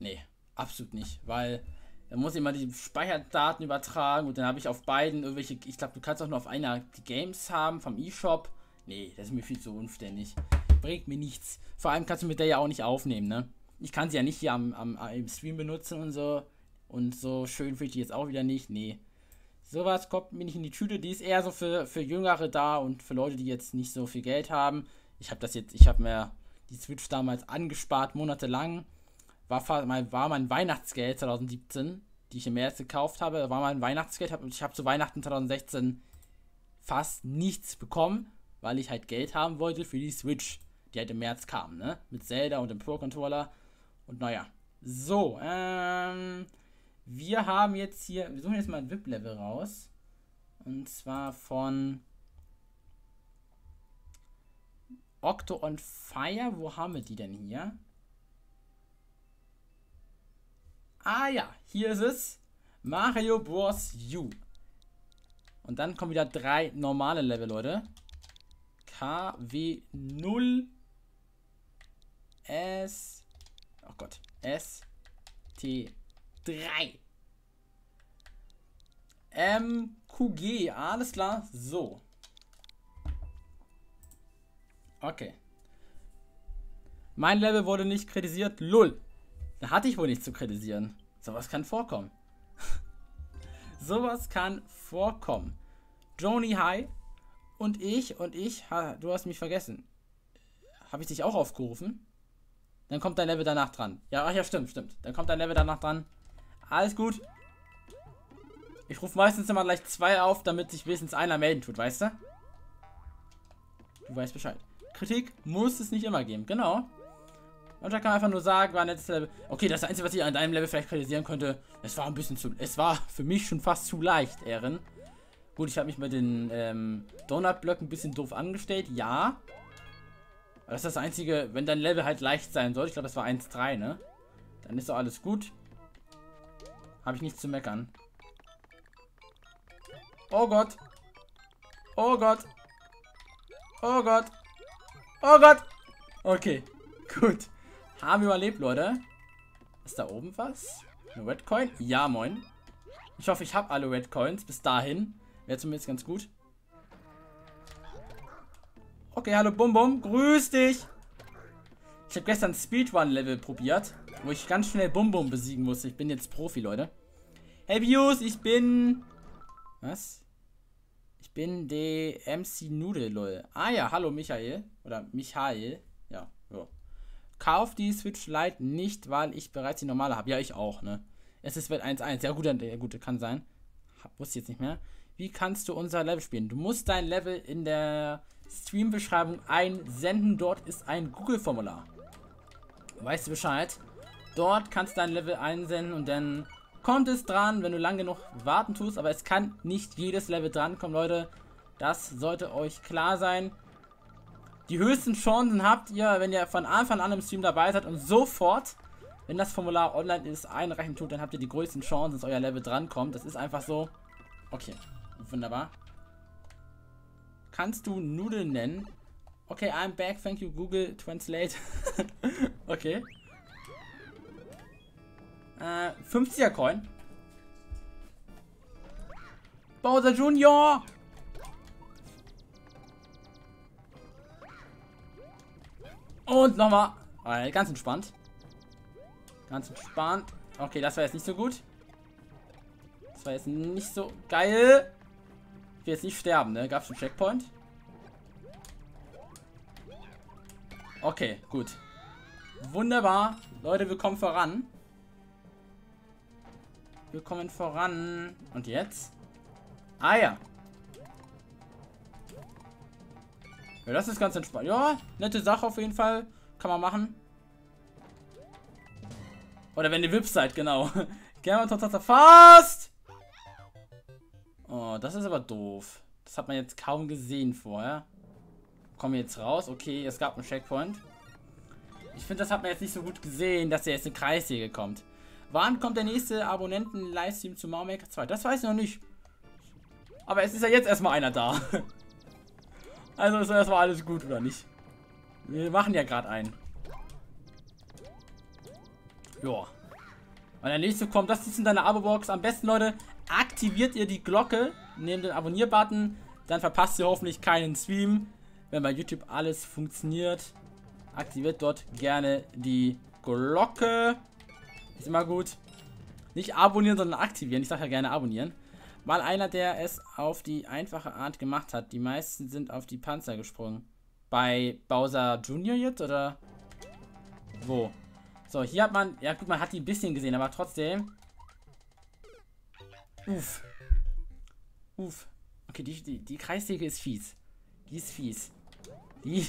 Nee, absolut nicht. Weil, da muss ich mal die Speicherdaten übertragen und dann habe ich auf beiden irgendwelche... Ich glaube, du kannst auch nur auf einer die Games haben vom eShop. Nee, das ist mir viel zu unständig. Bringt mir nichts. Vor allem kannst du mit der ja auch nicht aufnehmen, ne? Ich kann sie ja nicht hier im Stream benutzen und so. Und so schön finde ich die jetzt auch wieder nicht. Nee. Sowas kommt mir nicht in die Tüte. Die ist eher so für Jüngere da und für Leute, die jetzt nicht so viel Geld haben. Ich habe mir die Switch damals angespart, monatelang. War mein Weihnachtsgeld 2017, die ich im März gekauft habe. War mein Weihnachtsgeld. Ich habe zu Weihnachten 2016 fast nichts bekommen, weil ich halt Geld haben wollte für die Switch, die halt im März kam, ne? Mit Zelda und dem Pro-Controller. Und naja. So, wir haben jetzt hier, wir suchen jetzt mal ein VIP-Level raus. Und zwar von Octo on Fire. Wo haben wir die denn hier? Ah ja, hier ist es. Mario Bros. U. Und dann kommen wieder 3 normale Level, Leute. KW0 S. Oh Gott. ST. 3 MQG, alles klar, so. Okay. Mein Level wurde nicht kritisiert, lull. Da hatte ich wohl nichts zu kritisieren. Sowas kann vorkommen. Sowas kann vorkommen. Joni, hi. Und ich, du hast mich vergessen. Habe ich dich auch aufgerufen? Dann kommt dein Level danach dran. Ja, ach ja, stimmt. Dann kommt dein Level danach dran. Alles gut. Ich rufe meistens immer gleich zwei auf, damit sich wenigstens einer melden tut, weißt du? Du weißt Bescheid. Kritik muss es nicht immer geben, genau. Manchmal kann man einfach nur sagen, war ein letztes Level. Okay, das Einzige, was ich an deinem Level vielleicht kritisieren könnte, es war ein bisschen zu... Es war für mich schon fast zu leicht, Ehren. Gut, ich habe mich mit den Donut-Blöcken ein bisschen doof angestellt, ja. Aber das ist das Einzige, wenn dein Level halt leicht sein soll. Ich glaube, das war 1,3, ne? Dann ist doch alles gut. Habe ich nichts zu meckern. Oh Gott. Oh Gott. Oh Gott. Oh Gott. Okay. Gut. Haben wir überlebt, Leute. Ist da oben was? Eine Red Coin? Ja, moin. Ich hoffe, ich habe alle Red Coins. Bis dahin. Wäre zumindest ganz gut. Okay, hallo Bum Bum. Grüß dich. Ich habe gestern Speedrun-Level probiert, wo ich ganz schnell Bum Bum besiegen musste. Ich bin jetzt Profi, Leute. Hey, Piuus, ich bin... Was? Ich bin der MC Nudel, lol. Ah ja, hallo Michael. Oder Michael. Ja, so. Kauf die Switch Lite nicht, weil ich bereits die normale habe. Ja, ich auch, ne? Es ist Welt 1.1. Ja, gut, kann sein. Wusste ich jetzt nicht mehr. Wie kannst du unser Level spielen? Du musst dein Level in der Stream-Beschreibung einsenden. Dort ist ein Google-Formular. Weißt du Bescheid? Dort kannst du dein Level einsenden und dann... Kommt es dran, wenn du lang genug warten tust, aber es kann nicht jedes Level drankommen, Leute. Das sollte euch klar sein. Die höchsten Chancen habt ihr, wenn ihr von Anfang an im Stream dabei seid und sofort, wenn das Formular online ist, einreichen tut, dann habt ihr die größten Chancen, dass euer Level drankommt. Das ist einfach so. Okay, wunderbar. Kannst du Nudeln nennen? Okay, I'm back, thank you, Google Translate. Okay. 50er Coin. Bowser Junior! Und nochmal. Ganz entspannt. Ganz entspannt. Okay, das war jetzt nicht so gut. Das war jetzt nicht so geil. Ich will jetzt nicht sterben, ne? Gab's einen Checkpoint? Okay, gut. Wunderbar. Leute, wir kommen voran. Wir kommen voran. Und jetzt? Ah ja. Ja, das ist ganz entspannt. Ja, nette Sache auf jeden Fall. Kann man machen. Oder wenn ihr Wips seid, genau. Gerne mal fast! Oh, das ist aber doof. Das hat man jetzt kaum gesehen vorher. Kommen wir jetzt raus. Okay, es gab einen Checkpoint. Ich finde, das hat man jetzt nicht so gut gesehen, dass er jetzt eine Kreissäge kommt. Wann kommt der nächste Abonnenten-Livestream zu Mario Maker 2? Das weiß ich noch nicht. Aber es ist ja jetzt erstmal einer da. Also ist erstmal alles gut, oder nicht? Wir machen ja gerade einen. Joa. Und der nächste kommt, das ist in deiner Abo-Box. Am besten, Leute, aktiviert ihr die Glocke neben den Abonnier-Button. Dann verpasst ihr hoffentlich keinen Stream. Wenn bei YouTube alles funktioniert, aktiviert dort gerne die Glocke. Ist immer gut. Nicht abonnieren, sondern aktivieren. Ich sage ja gerne abonnieren. Mal einer, der es auf die einfache Art gemacht hat. Die meisten sind auf die Panzer gesprungen. Bei Bowser Junior jetzt, oder? Wo? So, hier hat man... Ja gut, man hat die ein bisschen gesehen, aber trotzdem... Uff. Uff. Okay, die Kreissäge ist fies. Die ist fies. Die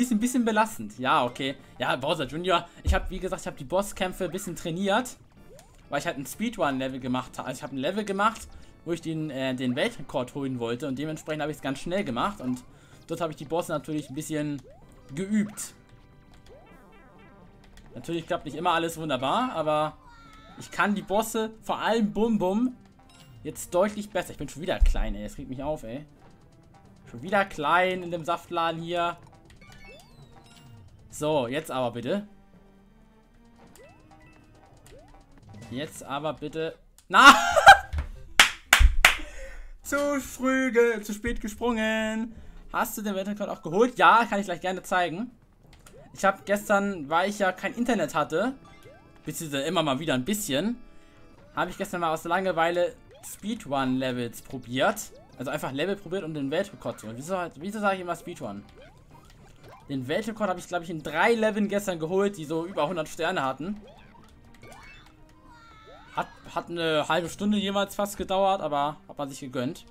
ist ein bisschen belastend. Ja, okay. Ja, Bowser Junior. Ich habe, wie gesagt, die Bosskämpfe ein bisschen trainiert. Weil ich halt ein Speedrun-Level gemacht habe. Also ich habe ein Level gemacht, wo ich den Weltrekord holen wollte. Und dementsprechend habe ich es ganz schnell gemacht. Und dort habe ich die Bosse natürlich ein bisschen geübt. Natürlich klappt nicht immer alles wunderbar. Aber ich kann die Bosse, vor allem Bum Bum, jetzt deutlich besser. Ich bin schon wieder klein, ey. Das regt mich auf, ey. Schon wieder klein in dem Saftladen hier. So, jetzt aber bitte. Jetzt aber bitte. Na! Zu früh, zu spät gesprungen. Hast du den Weltrekord auch geholt? Ja, kann ich gleich gerne zeigen. Ich habe gestern, weil ich ja kein Internet hatte, beziehungsweise immer mal wieder ein bisschen, habe ich gestern mal aus Langeweile Speedrun-Levels probiert. Also einfach Level probiert, um den Weltrekord zu holen. Wieso sage ich immer Speedrun? Den Weltrekord habe ich, glaube ich, in 3 Leveln gestern geholt, die so über 100 Sterne hatten. Hat eine halbe Stunde jeweils fast gedauert, aber hat man sich gegönnt.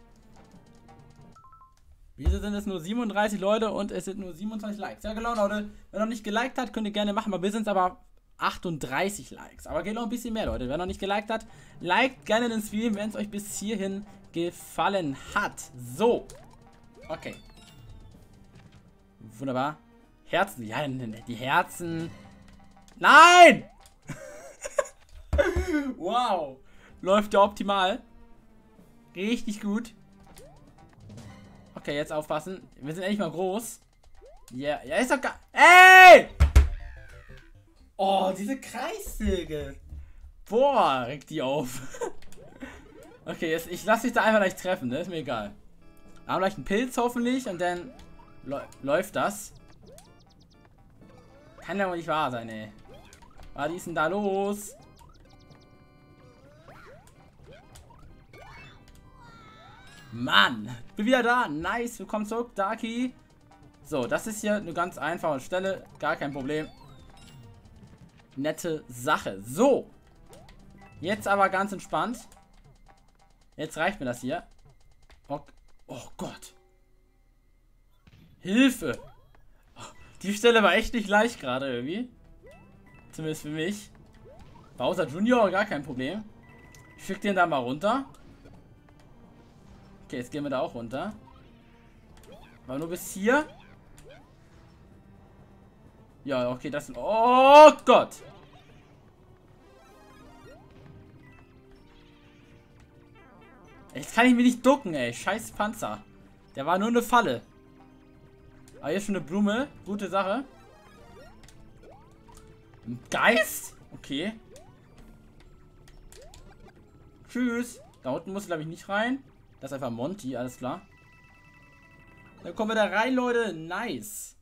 Wieso sind es nur 37 Leute und es sind nur 27 Likes? Ja genau, Leute, wer noch nicht geliked hat, könnt ihr gerne machen, aber wir sind aber 38 Likes. Aber geht noch ein bisschen mehr, Leute. Wer noch nicht geliked hat, liked gerne den Stream, wenn es euch bis hierhin gefallen hat. So, okay. Wunderbar. Herzen, ja, die Herzen. Nein! Wow. Läuft ja optimal. Richtig gut. Okay, jetzt aufpassen. Wir sind endlich mal groß. Ja, yeah. Ja, ist doch gar... Ey! Oh, diese Kreissäge. Boah, regt die auf. Okay, jetzt, ich lasse dich da einfach gleich treffen, ne? Ist mir egal. Haben gleich einen Pilz hoffentlich und dann läuft das. Kann ja wohl nicht wahr sein, ey. Was ist denn da los? Mann, bin wieder da. Nice, willkommen zurück, Darky. So, das ist hier eine ganz einfache Stelle. Gar kein Problem. Nette Sache. So. Jetzt aber ganz entspannt. Jetzt reicht mir das hier. Okay. Oh Gott. Hilfe. Die Stelle war echt nicht leicht gerade irgendwie. Zumindest für mich. Bowser Junior, gar kein Problem. Ich schick den da mal runter. Okay, jetzt gehen wir da auch runter. Aber nur bis hier. Ja, okay, das... Oh Gott! Jetzt kann ich mich nicht ducken, ey. Scheiß Panzer. Der war nur eine Falle. Aber hier ist schon eine Blume. Gute Sache. Ein Geist? Okay. Tschüss. Da unten muss ich, glaube ich, nicht rein. Das ist einfach Monty, alles klar. Dann kommen wir da rein, Leute. Nice.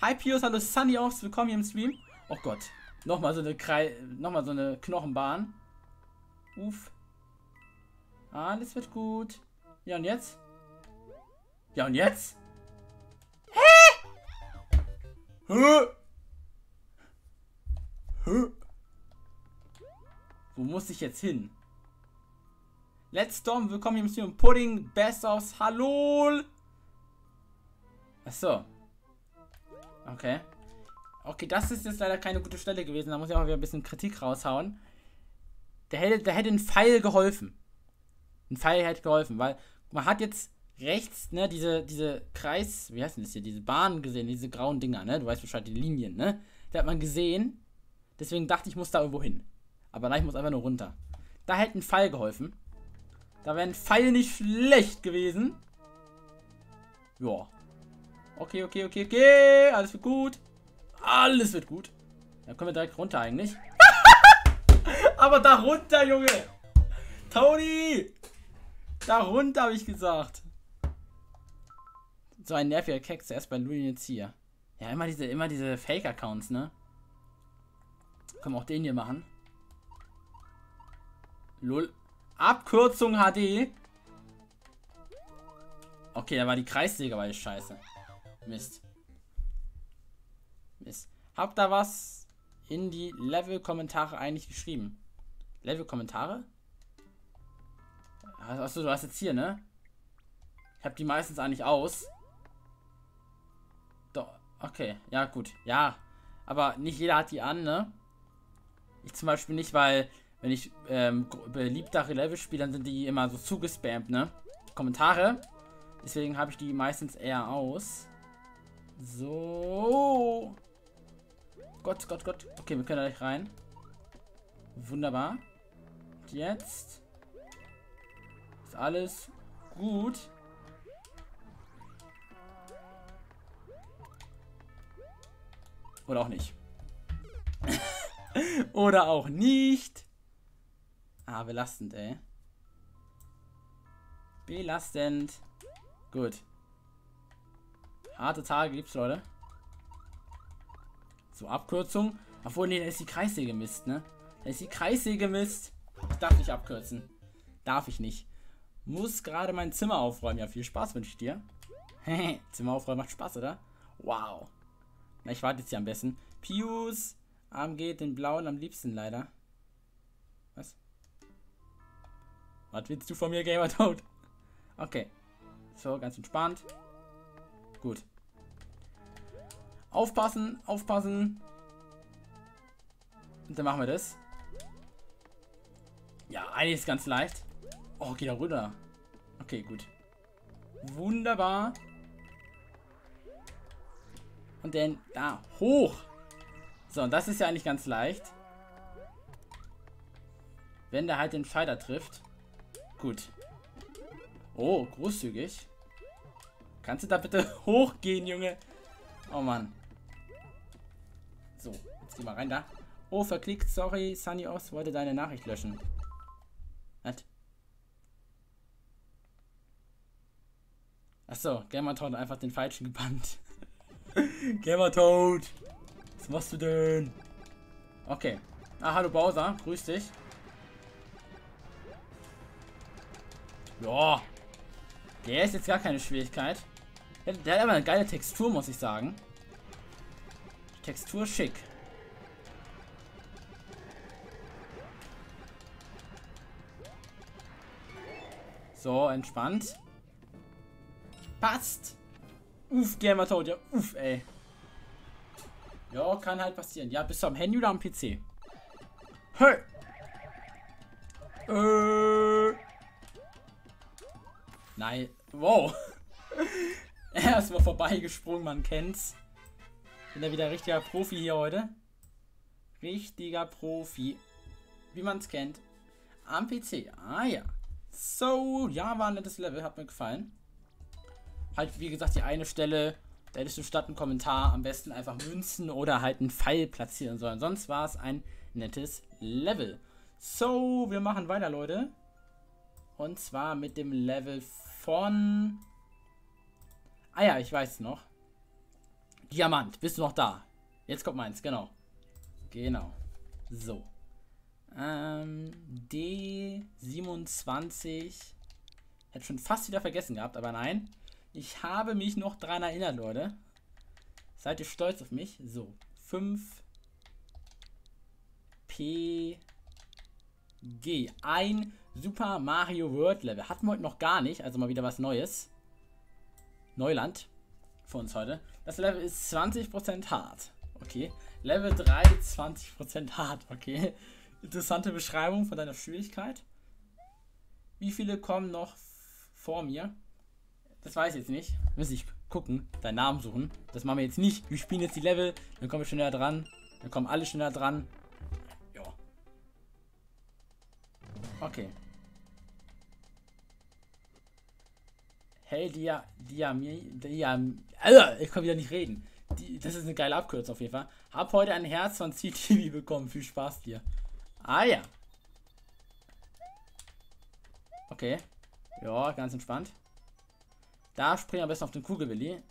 Hi Piuus, hallo Sunny aufs, willkommen hier im Stream. Oh Gott. Nochmal so eine Knochenbahn. Uff. Alles wird gut. Ja und jetzt? Ja und jetzt? Hä? Hä? Hä? Wo muss ich jetzt hin? Let's Storm, willkommen hier im Stream. Pudding, Best aus, hallo. Achso. Okay. Okay, das ist jetzt leider keine gute Stelle gewesen. Da muss ich auch mal wieder ein bisschen Kritik raushauen. Der hätte ein Pfeil geholfen. Ein Pfeil hätte geholfen, weil man hat jetzt rechts, ne, diese Kreis, wie heißt denn das hier, diese Bahnen gesehen, diese grauen Dinger, ne? Du weißt Bescheid, die Linien, ne? Die hat man gesehen. Deswegen dachte ich, muss da irgendwo hin. Aber nein, ich muss einfach nur runter. Da hätte ein Pfeil geholfen. Da wäre ein Pfeil nicht schlecht gewesen. Ja. Okay, okay, okay, okay. Alles wird gut. Alles wird gut. Dann können wir direkt runter eigentlich. Aber da runter, Junge. Tony. Da runter, habe ich gesagt. So ein nerviger Keks. Erst bei Luigi jetzt hier. Ja, immer diese Fake-Accounts, ne? Können wir auch den hier machen. Lol. Abkürzung HD. Okay, da war die Kreissäge, weil ich scheiße. Mist. Mist. Habt da was in die Level-Kommentare eigentlich geschrieben? Level-Kommentare? Achso, du hast jetzt hier, ne? Ich hab die meistens eigentlich aus. Doch, okay. Ja, gut. Ja. Aber nicht jeder hat die an, ne? Ich zum Beispiel nicht, weil... Wenn ich beliebtere Level spiele, dann sind die immer so zugespammt, ne? Kommentare. Deswegen habe ich die meistens eher aus. So. Gott, Gott, Gott. Okay, wir können da gleich rein. Wunderbar. Und jetzt. Ist alles gut. Oder auch nicht. Oder auch nicht. Ah, belastend, ey. Belastend. Gut. Harte Tage gibt's, Leute. So, Abkürzung. Obwohl, nee, da ist die Kreissäge Mist, ne? Da ist die Kreissäge Mist. Ich darf nicht abkürzen. Darf ich nicht. Muss gerade mein Zimmer aufräumen. Ja, viel Spaß wünsche ich dir. Zimmer aufräumen macht Spaß, oder? Wow. Na, ich warte jetzt hier am besten. Piuus, AMG, den blauen am liebsten leider. Was? Was willst du von mir, Gamer Toad? Okay. So, ganz entspannt. Gut. Aufpassen, aufpassen. Und dann machen wir das. Ja, eigentlich ist ganz leicht. Oh, geht da runter. Okay, gut. Wunderbar. Und dann da hoch. So, und das ist ja eigentlich ganz leicht. Wenn der halt den Pfeiler trifft. Gut. Oh, großzügig. Kannst du da bitte hochgehen, Junge? Oh Mann. So, jetzt geh mal rein da. Oh, verklickt, sorry, Sunny Oz wollte deine Nachricht löschen. Was? Achso, Gamertoad hat einfach den Falschen gebannt. Gamertoad! Was machst du denn? Okay. Ah, hallo Bowser, grüß dich. Ja. Der ist jetzt gar keine Schwierigkeit. Der hat aber eine geile Textur, muss ich sagen. Textur schick. So, entspannt. Passt. Uff, Gamertoad, ja, uff, ey. Ja, kann halt passieren. Ja, bist du am Handy oder am PC? Hey! Nein. Wow. Erstmal vorbeigesprungen, man kennt's. Bin ja wieder richtiger Profi hier heute. Richtiger Profi. Wie man's kennt. Am PC. Ah ja. So, ja, war ein nettes Level. Hat mir gefallen. Halt, wie gesagt, die eine Stelle, da hättest du statt einen Kommentar am besten einfach Münzen oder halt einen Pfeil platzieren sollen. Sonst war es ein nettes Level. So, wir machen weiter, Leute. Und zwar mit dem Level von... Ah ja, ich weiß noch. Diamant, bist du noch da? Jetzt kommt meins, genau. Genau. So. D27. Hätte schon fast wieder vergessen gehabt, aber nein. Ich habe mich noch dran erinnert, Leute. Seid ihr stolz auf mich? So. 5PG. Ein Super Mario World Level. Hatten wir heute noch gar nicht. Also mal wieder was Neues. Neuland für uns heute. Das Level ist 20% hart. Okay. Level 3 20% hart. Okay. Interessante Beschreibung von deiner Schwierigkeit. Wie viele kommen noch vor mir? Das weiß ich jetzt nicht. Müsste ich gucken. Deinen Namen suchen. Das machen wir jetzt nicht. Wir spielen jetzt die Level. Dann kommen wir schneller dran. Dann kommen alle schneller dran. Ja. Okay. Hey, ich kann wieder nicht reden. Das ist eine geile Abkürzung auf jeden Fall. Hab heute ein Herz von CTV bekommen. Viel Spaß dir. Ah ja. Okay. Ja, ganz entspannt. Da springen wir am besten auf den Kugelwilli.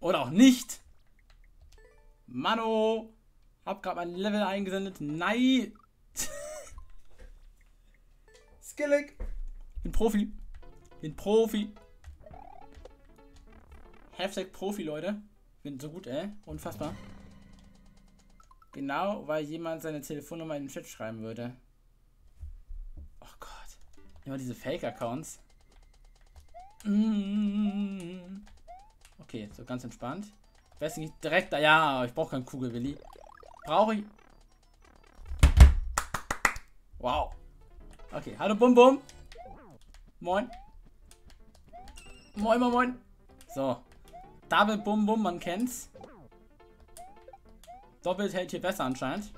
Oder auch nicht. Mano. Hab gerade mein Level eingesendet. Nein. Skillig. Bin Profi. Bin Profi. Hashtag Profi, Leute. Bin so gut, ey. Unfassbar. Genau, weil jemand seine Telefonnummer in den Chat schreiben würde. Oh Gott. Immer diese Fake-Accounts. Okay, so ganz entspannt. Besten geht direkt da. Ja, ich brauche keinen Kugelwilli. Brauche ich. Wow. Okay, hallo Bum Bum. Moin. Moin, moin, moin. So. Double Bum Bum, man kennt's. Doppelt hält hier besser anscheinend.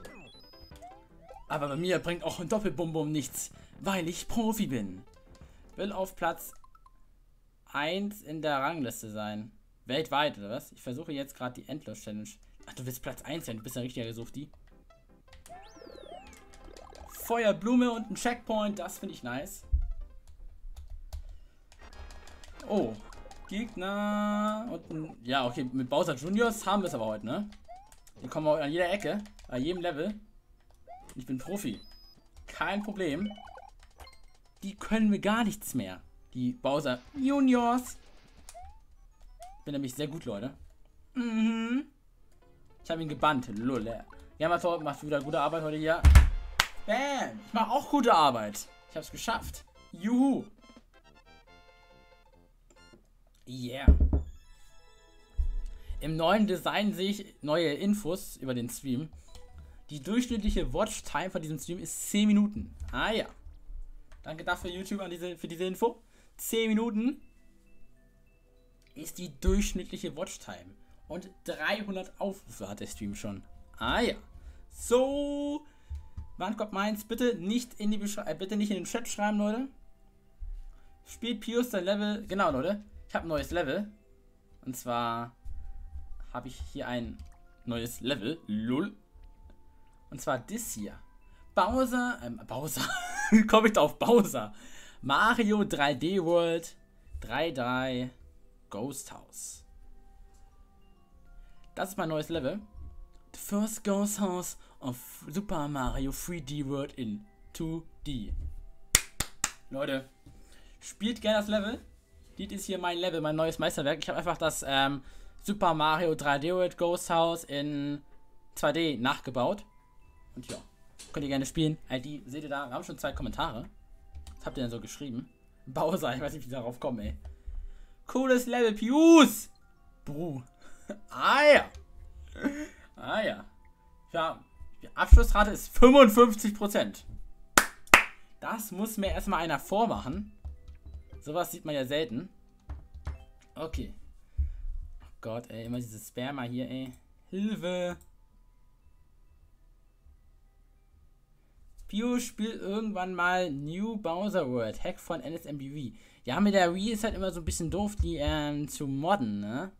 Aber bei mir bringt auch ein Doppelbum Bum nichts, weil ich Profi bin. Will auf Platz 1 in der Rangliste sein. Weltweit, oder was? Ich versuche jetzt gerade die Endlos-Challenge. Ach, du willst Platz 1 sein. Du bist ja richtiger Gesuchti. Feuerblume und ein Checkpoint. Das finde ich nice. Oh. Gegner. Und ein, ja, okay. Mit Bowser Juniors haben wir es aber heute, ne? Die kommen wir an jeder Ecke. Bei jedem Level. Ich bin Profi. Kein Problem. Die können mir gar nichts mehr. Die Bowser Juniors. Bin nämlich sehr gut, Leute. Mhm. Ich habe ihn gebannt. Lulle. Ja, Matthias, machst du wieder gute Arbeit heute hier. Bam. Ich mache auch gute Arbeit. Ich habe es geschafft. Juhu. Yeah. Im neuen Design sehe ich neue Infos über den Stream. Die durchschnittliche Watchtime von diesem Stream ist 10 Minuten. Ah ja. Danke dafür, YouTube, für diese Info. 10 Minuten ist die durchschnittliche Watchtime. Und 300 Aufrufe hat der Stream schon. Ah ja. So. Wann kommt meins? Bitte nicht in die bitte nicht in den Chat schreiben, Leute. Spielt Piuus sein Level. Genau, Leute. Ich habe ein neues Level. Und zwar habe ich hier ein neues Level. Lul. Und zwar das hier. Bowser. Bowser. Komme ich da auf Bowser? Mario 3D World 3.3 Ghost House. Das ist mein neues Level. The first Ghost House of Super Mario 3D World in 2D. Leute, spielt gerne das Level. Dies ist hier mein Level, mein neues Meisterwerk. Ich habe einfach das Super Mario 3D World Ghost House in 2D nachgebaut. Und ja, könnt ihr gerne spielen. Die seht ihr da, wir haben schon 2 Kommentare. Was habt ihr denn so geschrieben? Bowser, ich weiß nicht, wie ich darauf komme, ey. Cooles Level, Piuus! Bruh. Ah ja. Ah ja. Ja, die Abschlussrate ist 55%. Das muss mir erstmal einer vormachen. Sowas sieht man ja selten. Okay. Oh Gott, ey, immer diese Spammer hier, ey. Hilfe! Piuus spielt irgendwann mal New Bowser World, Hack von NSMBW. Ja, mit der Wii ist halt immer so ein bisschen doof, die zu modden, ne?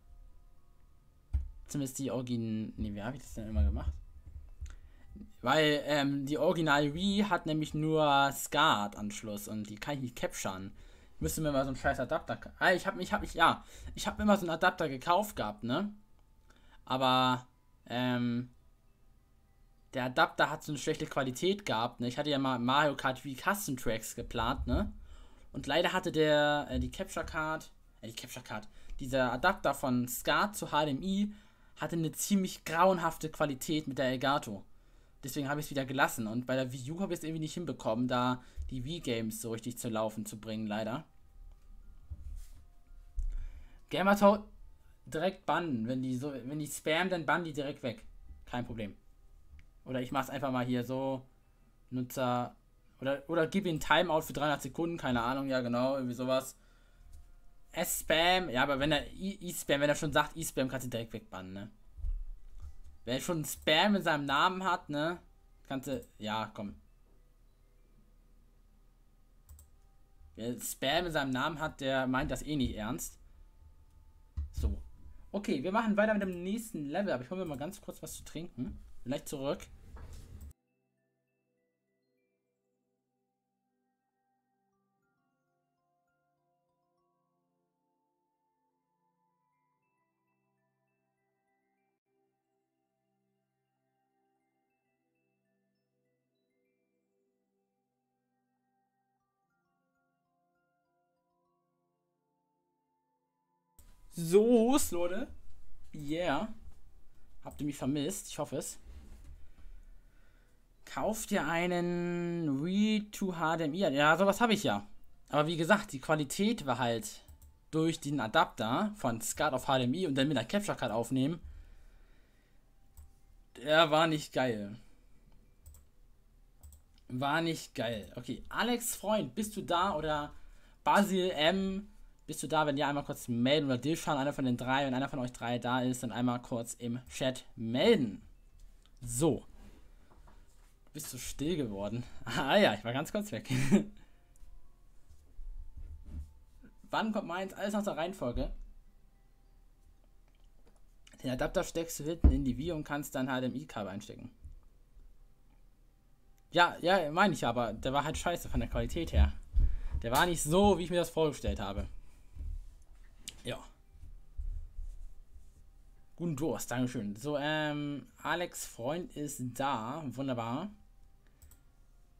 Zumindest die Original... Ne, wie habe ich das denn immer gemacht? Weil die Original Wii hat nämlich nur SCART-Anschluss und die kann ich nicht capturen. Ich müsste mir mal so einen scheiß Adapter... Ah, ich habe mir mal so einen Adapter gekauft gehabt, ne? Aber, der Adapter hat so eine schlechte Qualität gehabt, ne? Ich hatte ja mal Mario Kart Wii Custom Tracks geplant, ne? Und leider hatte der, dieser Adapter von SCART zu HDMI hatte eine ziemlich grauenhafte Qualität mit der Elgato. Deswegen habe ich es wieder gelassen. Und bei der Wii U habe ich es irgendwie nicht hinbekommen, da die Wii-Games so richtig zu laufen zu bringen, leider. Gamertau direkt bannen. Wenn die spam, dann bannen die direkt weg. Kein Problem. Oder ich mache es einfach mal hier so. Nutzer. Oder gib ihnen Timeout für 300 Sekunden. Keine Ahnung. Ja, genau. Irgendwie sowas. S-Spam. Ja, aber wenn er E-Spam, wenn er schon sagt E-Spam, kannst du direkt wegbannen, ne? Wenn er schon Spam in seinem Namen hat, ne? Kannst du. Ja, komm. Wer Spam in seinem Namen hat, der meint das eh nicht ernst. So. Okay, wir machen weiter mit dem nächsten Level. Aber ich hol mir mal ganz kurz was zu trinken. Vielleicht zurück. So, Leute. Yeah. Habt ihr mich vermisst? Ich hoffe es. Kauft ihr einen Wii to HDMI? Ja, sowas habe ich ja. Aber wie gesagt, die Qualität war halt durch den Adapter von SCART auf HDMI und dann mit der Capture Card aufnehmen. Der war nicht geil. War nicht geil. Okay, Alex Freund, bist du da? Oder Basil M, bist du da? Wenn ja, einmal kurz melden. Oder Dilshan, einer von den 3. Wenn einer von euch 3 da ist, dann einmal kurz im Chat melden. So. Bist du still geworden? Ah ja, ich war ganz kurz weg. Wann kommt meins? Alles nach der Reihenfolge. Den Adapter steckst du hinten in die Wii und kannst dann HDMI-Kabel einstecken. Ja, ja, meine ich, aber der war halt scheiße von der Qualität her. Der war nicht so, wie ich mir das vorgestellt habe. Ja. Guten Durst, Dankeschön. So, Alex Freund ist da. Wunderbar.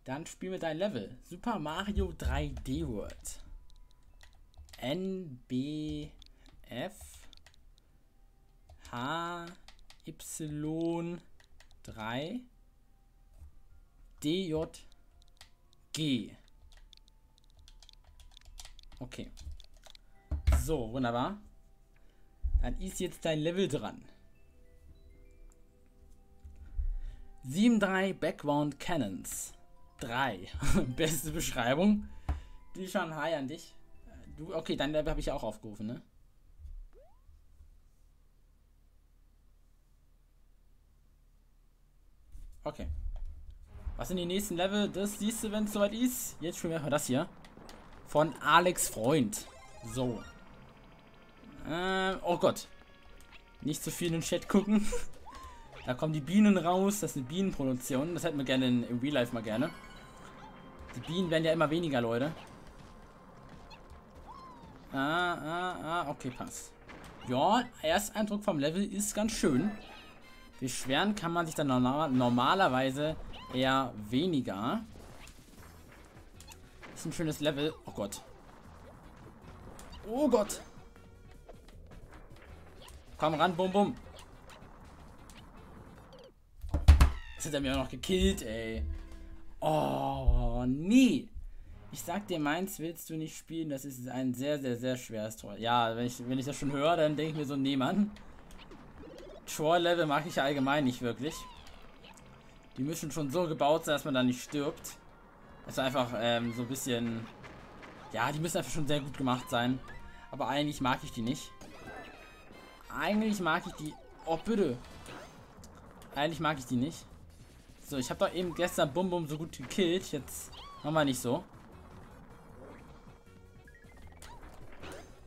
Dann spielen wir dein Level. Super Mario 3D World. NBF HY3DJG. Okay. So, wunderbar. Dann ist jetzt dein Level dran. 7.3 Background Cannons. 3. Beste Beschreibung. Die schon hi an dich. Du, okay, dein Level habe ich ja auch aufgerufen, ne? Okay. Was sind die nächsten Level? Das siehst du, wenn es soweit ist. Jetzt spielen wir erstmal das hier. Von Alex Freund. So. Oh Gott. Nicht so viel in den Chat gucken. Da kommen die Bienen raus. Das ist eine Bienenproduktion. Das hätten wir gerne im Real Life mal gerne. Die Bienen werden ja immer weniger, Leute. Okay, passt. Ja, Ersteindruck vom Level ist ganz schön. Beschweren kann man sich dann normalerweise eher weniger. Ist ein schönes Level. Oh Gott. Oh Gott. Komm ran, bum bum. Das hat er mir auch noch gekillt, ey. Oh, nee. Ich sag dir, meins willst du nicht spielen. Das ist ein sehr, sehr, sehr schweres Tor. Ja, wenn ich das schon höre, dann denke ich mir so, nee, Mann. Troll-Level mag ich ja allgemein nicht wirklich. Die müssen schon so gebaut sein, dass man da nicht stirbt. Also einfach so ein bisschen... Ja, die müssen einfach schon sehr gut gemacht sein. Aber eigentlich mag ich die nicht. Eigentlich mag ich die... Oh, bitte. Eigentlich mag ich die nicht. So, ich habe doch eben gestern Bum Bum so gut gekillt. Jetzt machen wir nicht so.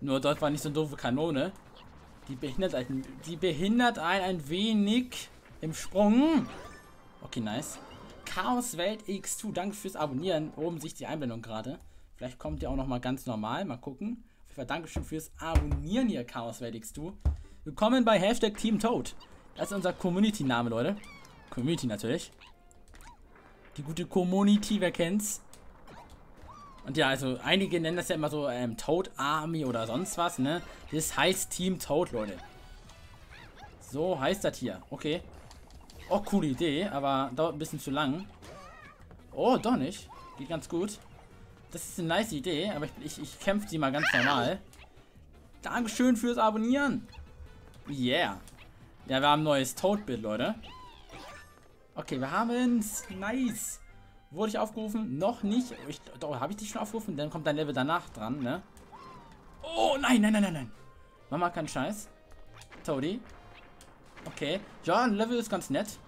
Nur dort war nicht so eine doofe Kanone. Die behindert einen ein wenig im Sprung. Okay, nice. Chaos Welt X2, danke fürs Abonnieren. Oben sehe ich die Einblendung gerade. Vielleicht kommt ihr auch nochmal ganz normal. Mal gucken. Auf jeden Fall Dankeschön fürs Abonnieren hier, Chaos Welt X2. Willkommen bei Hashtag Team Toad. Das ist unser Community-Name, Leute. Community natürlich. Die gute Community, wer kennt's? Und ja, also einige nennen das ja immer so Toad Army oder sonst was, ne? Das heißt Team Toad, Leute. So heißt das hier. Okay. Oh, coole Idee, aber dauert ein bisschen zu lang. Oh, doch nicht. Geht ganz gut. Das ist eine nice Idee, aber ich kämpfe die mal ganz normal. Dankeschön fürs Abonnieren. Yeah. Ja, wir haben ein neues Toad-Bild, Leute. Okay, wir haben's. Nice. Wurde ich aufgerufen? Noch nicht. Doch, habe ich dich schon aufgerufen? Dann kommt dein Level danach dran, ne? Oh, nein, nein, nein, nein, nein. Mach mal keinen Scheiß. Toadie. Okay. Ja, ein Level ist ganz nett.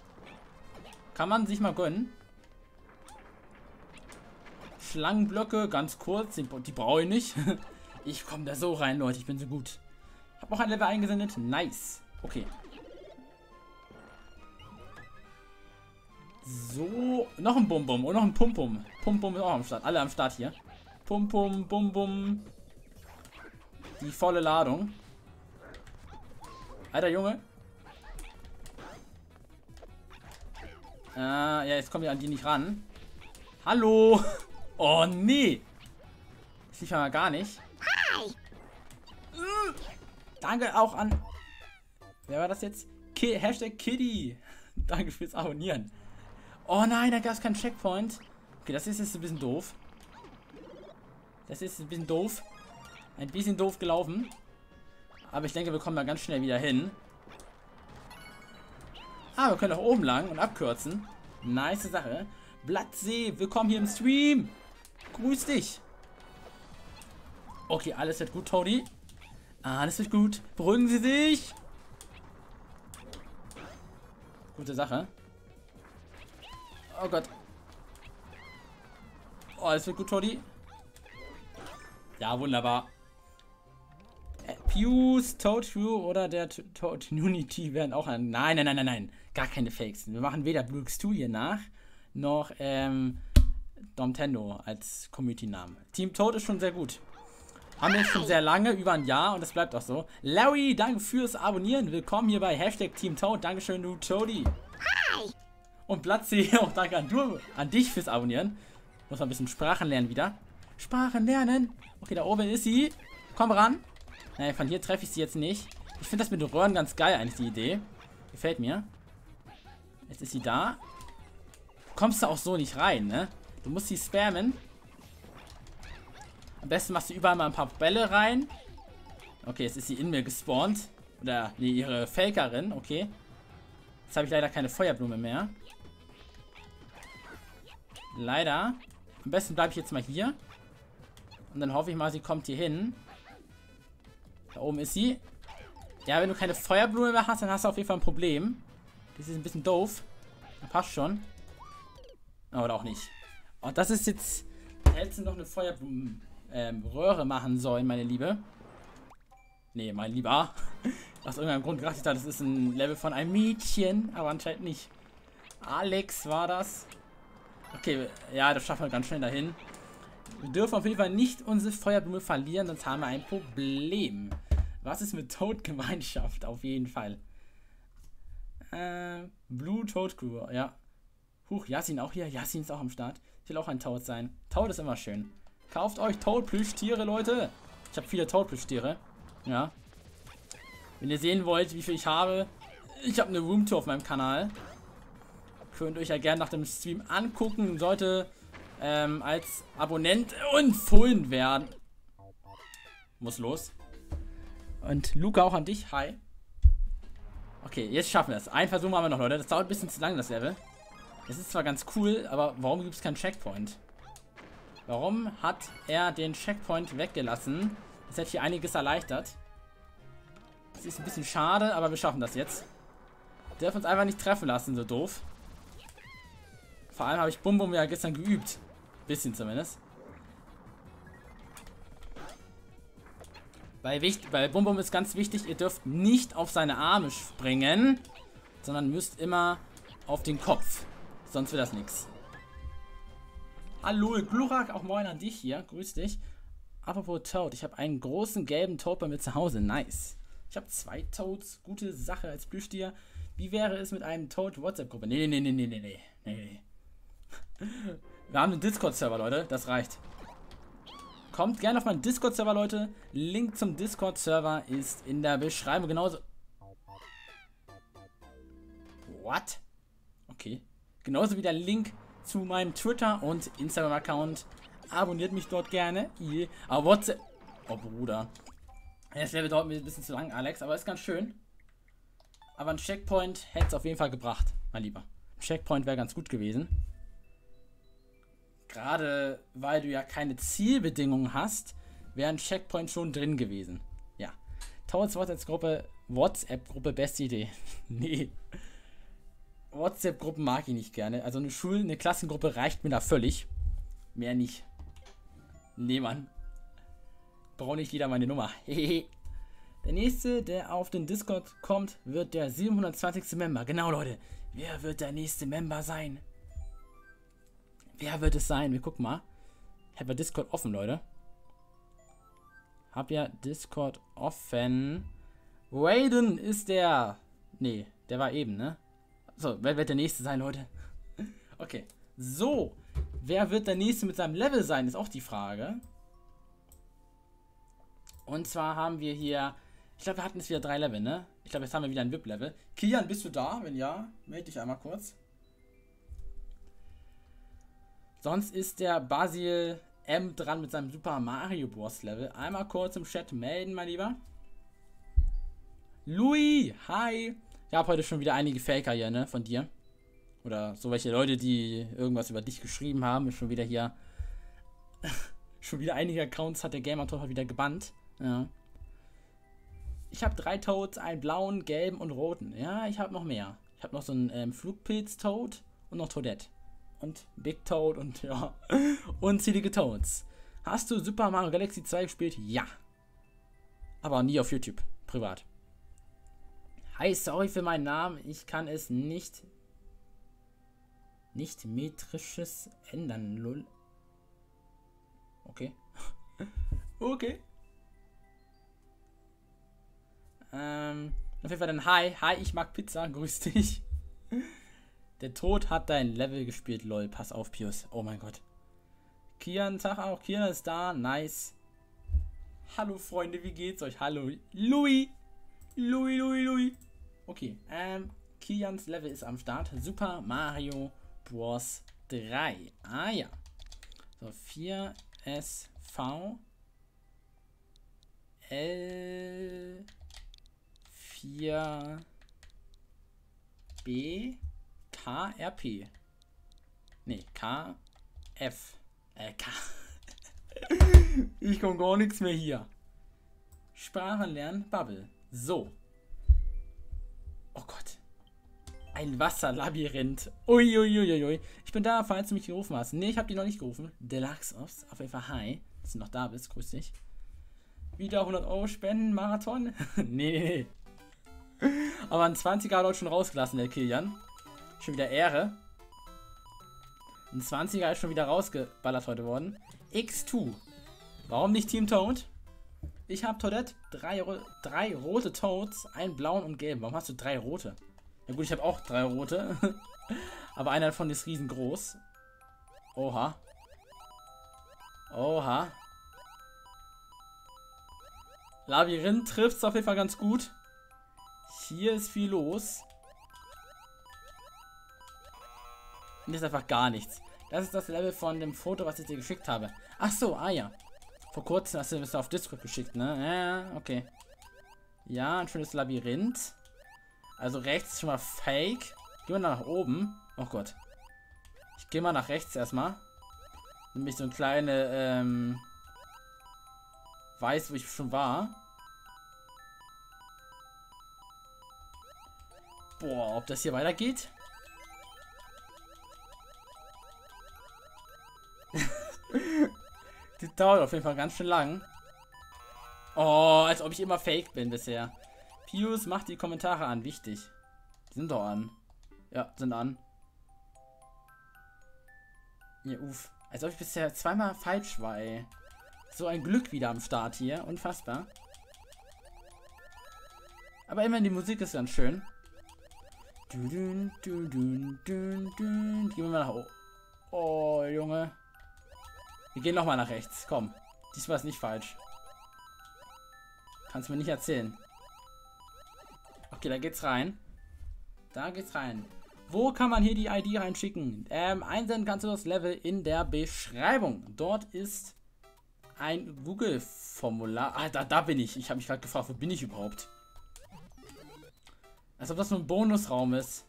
Kann man sich mal gönnen. Schlangenblöcke, ganz kurz. Die brauche ich nicht. Ich komme da so rein, Leute. Ich bin so gut. Hab auch ein Level eingesendet. Nice. Okay. So, noch ein Bum-Bum und noch ein Pum-Pum. Pum-Pum ist auch am Start. Alle am Start hier. Pum-Pum, Bum-Bum. Die volle Ladung. Alter Junge. Ja, jetzt kommen wir an die nicht ran. Hallo. Oh, nee. Das lief ja gar nicht. Hi. Danke auch an... Wer war das jetzt? Hashtag Kitty. Danke fürs Abonnieren. Oh nein, da gab es keinen Checkpoint. Okay, das ist jetzt ein bisschen doof. Das ist ein bisschen doof. Ein bisschen doof gelaufen. Aber ich denke, wir kommen da ganz schnell wieder hin. Ah, wir können auch oben lang und abkürzen. Nice Sache. Blattsee, willkommen hier im Stream. Grüß dich. Okay, alles wird gut, Toadie. Alles wird gut. Beruhigen Sie sich. Gute Sache. Oh Gott. Oh, das wird gut, Toadie. Ja, wunderbar. Piuus, Toad Crew oder der Toad Unity werden auch an. Nein, nein, nein, nein, nein. Gar keine Fakes. Wir machen weder Blux 2 hier nach, noch Nintendo als Community-Namen. Team Toad ist schon sehr gut. Haben wir schon sehr lange, über ein Jahr, und das bleibt auch so. Larry, danke fürs Abonnieren. Willkommen hier bei Hashtag Team Toad. Dankeschön, du Toadie. Hi. Und Platzi, auch danke an dich fürs Abonnieren. Muss man ein bisschen Sprachen lernen wieder. Sprachen lernen. Okay, da oben ist sie. Komm ran. Naja, von hier treffe ich sie jetzt nicht. Ich finde das mit den Röhren ganz geil eigentlich, die Idee. Gefällt mir. Jetzt ist sie da. Kommst du auch so nicht rein, ne? Du musst sie spammen. Am besten machst du überall mal ein paar Bälle rein. Okay, jetzt ist sie in mir gespawnt. Oder, nee, ihre Fakerin, okay. Jetzt habe ich leider keine Feuerblume mehr. Leider. Am besten bleibe ich jetzt mal hier. Und dann hoffe ich mal, sie kommt hier hin. Da oben ist sie. Ja, wenn du keine Feuerblume mehr hast, dann hast du auf jeden Fall ein Problem. Das ist ein bisschen doof. Das passt schon. Oder auch nicht. Oh, das ist jetzt... Hättest du noch eine Feuerblumenröhre machen sollen, meine Liebe. Nee, mein Lieber. Aus irgendeinem Grund dachte ich da, das ist ein Level von einem Mädchen. Aber anscheinend nicht. Alex war das. Okay, ja, das schaffen wir ganz schnell dahin. Wir dürfen auf jeden Fall nicht unsere Feuerblume verlieren, sonst haben wir ein Problem. Was ist mit Toad-Gemeinschaft? Auf jeden Fall. Blue Toad Crew, ja. Huch, Yasin auch hier. Yasin ist auch am Start. Ich will auch ein Toad sein. Toad ist immer schön. Kauft euch Toad-Plüschtiere, Leute. Ich habe viele Toad-Plüschtiere. Ja. Wenn ihr sehen wollt, wie viel ich habe. Ich habe eine Roomtour auf meinem Kanal. Könnt ihr euch ja gerne nach dem Stream angucken. Sollte als Abonnent empfohlen werden. Muss los. Und Luca auch an dich. Hi. Okay, jetzt schaffen wir es. Einen Versuch haben wir noch, Leute. Das dauert ein bisschen zu lange, das Level. Das ist zwar ganz cool, aber warum gibt es keinen Checkpoint? Warum hat er den Checkpoint weggelassen? Das hätte hier einiges erleichtert. Das ist ein bisschen schade, aber wir schaffen das jetzt. Wir dürfen uns einfach nicht treffen lassen, so doof. Vor allem habe ich Bum Bum ja gestern geübt. Bisschen zumindest. Bei Bum Bum ist ganz wichtig, ihr dürft nicht auf seine Arme springen, sondern müsst immer auf den Kopf. Sonst wird das nichts. Hallo, Glurak, auch moin an dich hier. Grüß dich. Apropos Toad, ich habe einen großen gelben Toad bei mir zu Hause. Nice. Ich habe 2 Toads. Gute Sache als Plüschtier. Wie wäre es mit einem Toad-WhatsApp-Gruppe? Nee. Wir haben einen Discord-Server, Leute. Das reicht. Kommt gerne auf meinen Discord-Server, Leute. Link zum Discord-Server ist in der Beschreibung. Genauso... What? Okay. Genauso wie der Link zu meinem Twitter- und Instagram-Account. Abonniert mich dort gerne. Yeah. Aber WhatsApp... Oh, Bruder. Das Level dauert mir ein bisschen zu lang, Alex, aber ist ganz schön. Aber ein Checkpoint hätte es auf jeden Fall gebracht, mein Lieber. Ein Checkpoint wäre ganz gut gewesen. Gerade weil du ja keine Zielbedingungen hast, wäre ein Checkpoint schon drin gewesen. Ja. Toads WhatsApp-Gruppe, beste Idee. Nee. WhatsApp-Gruppen mag ich nicht gerne. Also eine Schule, eine Klassengruppe reicht mir da völlig. Mehr nicht. Nee, Mann. Braucht nicht jeder meine Nummer. Der nächste, der auf den Discord kommt, wird der 720. Member. Genau, Leute. Wer wird der nächste Member sein? Wer wird es sein? Wir gucken mal. Ich habe ja Discord offen, Leute. Hab ja Discord offen. Raiden ist der... Nee, der war eben, ne? So, wer wird der nächste sein, Leute? Okay. So. Wer wird der nächste mit seinem Level sein, ist auch die Frage. Und zwar haben wir hier, ich glaube, wir hatten jetzt wieder 3 Level, ne? Ich glaube, jetzt haben wir wieder ein VIP-Level. Kian, bist du da? Wenn ja, melde dich einmal kurz. Sonst ist der Basil M dran mit seinem Super Mario Bros. Level. Einmal kurz im Chat melden, mein Lieber. Louis, hi. Ich habe heute schon wieder einige Faker hier, ne? Von dir. Oder so welche Leute, die irgendwas über dich geschrieben haben. Ist schon wieder hier. Schon wieder einige Accounts hat der Gamer-Tor heute wieder gebannt. Ja. Ich habe 3 Toads, einen blauen, gelben und roten. Ja, ich habe noch mehr. Ich habe noch so einen Flugpilz-Toad und noch Toadette. Und Big Toad und ja, unzählige Toads. Hast du Super Mario Galaxy 2 gespielt? Ja. Aber nie auf YouTube, privat. Hi, sorry für meinen Namen. Ich kann es nicht metrisches ändern, lol. Okay. Okay. Auf jeden Fall dann hi. Hi, ich mag Pizza. Grüß dich. Der Tod hat dein Level gespielt, lol. Pass auf, Piuus. Oh mein Gott. Kian, Tag auch. Kian ist da. Nice. Hallo, Freunde. Wie geht's euch? Hallo, Louis. Lui. Okay, Kians Level ist am Start. Super Mario Bros. 3. Ah ja. So, 4SV L4B KRP. Ne, KF. K. Ich komme gar nichts mehr hier. Sprachen lernen, Babbel. So. Oh Gott. Ein Wasserlabyrinth. Uiuiuiui. Ich bin da, falls du mich gerufen hast. Ne, ich habe die noch nicht gerufen. Deluxe Ops. Auf jeden Fall hi. Dass du noch da bist. Grüß dich. Wieder 100 € spenden. Marathon. Nee. Aber ein 20er hat heute schon rausgelassen, der Kilian. Schon wieder Ehre. Ein 20er ist schon wieder rausgeballert heute worden. X2. Warum nicht Team Toad? Ich habe Toadette, drei rote Toads, einen blauen und gelben. Warum hast du drei rote? Ja gut, ich habe auch drei rote. Aber einer davon ist riesengroß. Oha. Oha. Labyrinth trifft es auf jeden Fall ganz gut. Hier ist viel los. Und das ist einfach gar nichts. Das ist das Level von dem Foto, was ich dir geschickt habe. Ach so, ah ja. Vor kurzem hast du es auf Discord geschickt, ne? Ja, okay. Ja, ein schönes Labyrinth. Also rechts ist schon mal fake. Gehen wir nach oben. Oh Gott. Ich gehe mal nach rechts erstmal. Nämlich so ein kleine, weiß, wo ich schon war. Boah, ob das hier weitergeht? Die dauert auf jeden Fall ganz schön lang. Oh, als ob ich immer fake bin bisher. Piuus, macht die Kommentare an. Wichtig. Die sind doch an. Ja, sind an. Ja, uff. Als ob ich bisher zweimal falsch war, ey. So ein Glück wieder am Start hier. Unfassbar. Aber immerhin, die Musik ist ganz schön. Dün, dün, dün, dün, dün. Gehen wir mal nach oben. Oh, Junge. Wir gehen nochmal nach rechts. Komm. Diesmal ist nicht falsch. Kannst mir nicht erzählen. Okay, da geht's rein. Da geht's rein. Wo kann man hier die ID reinschicken? Einsenden kannst du das Level in der Beschreibung. Dort ist ein Google-Formular. Ah, da bin ich. Ich habe mich gerade gefragt, wo bin ich überhaupt? Als ob das nur ein Bonusraum ist.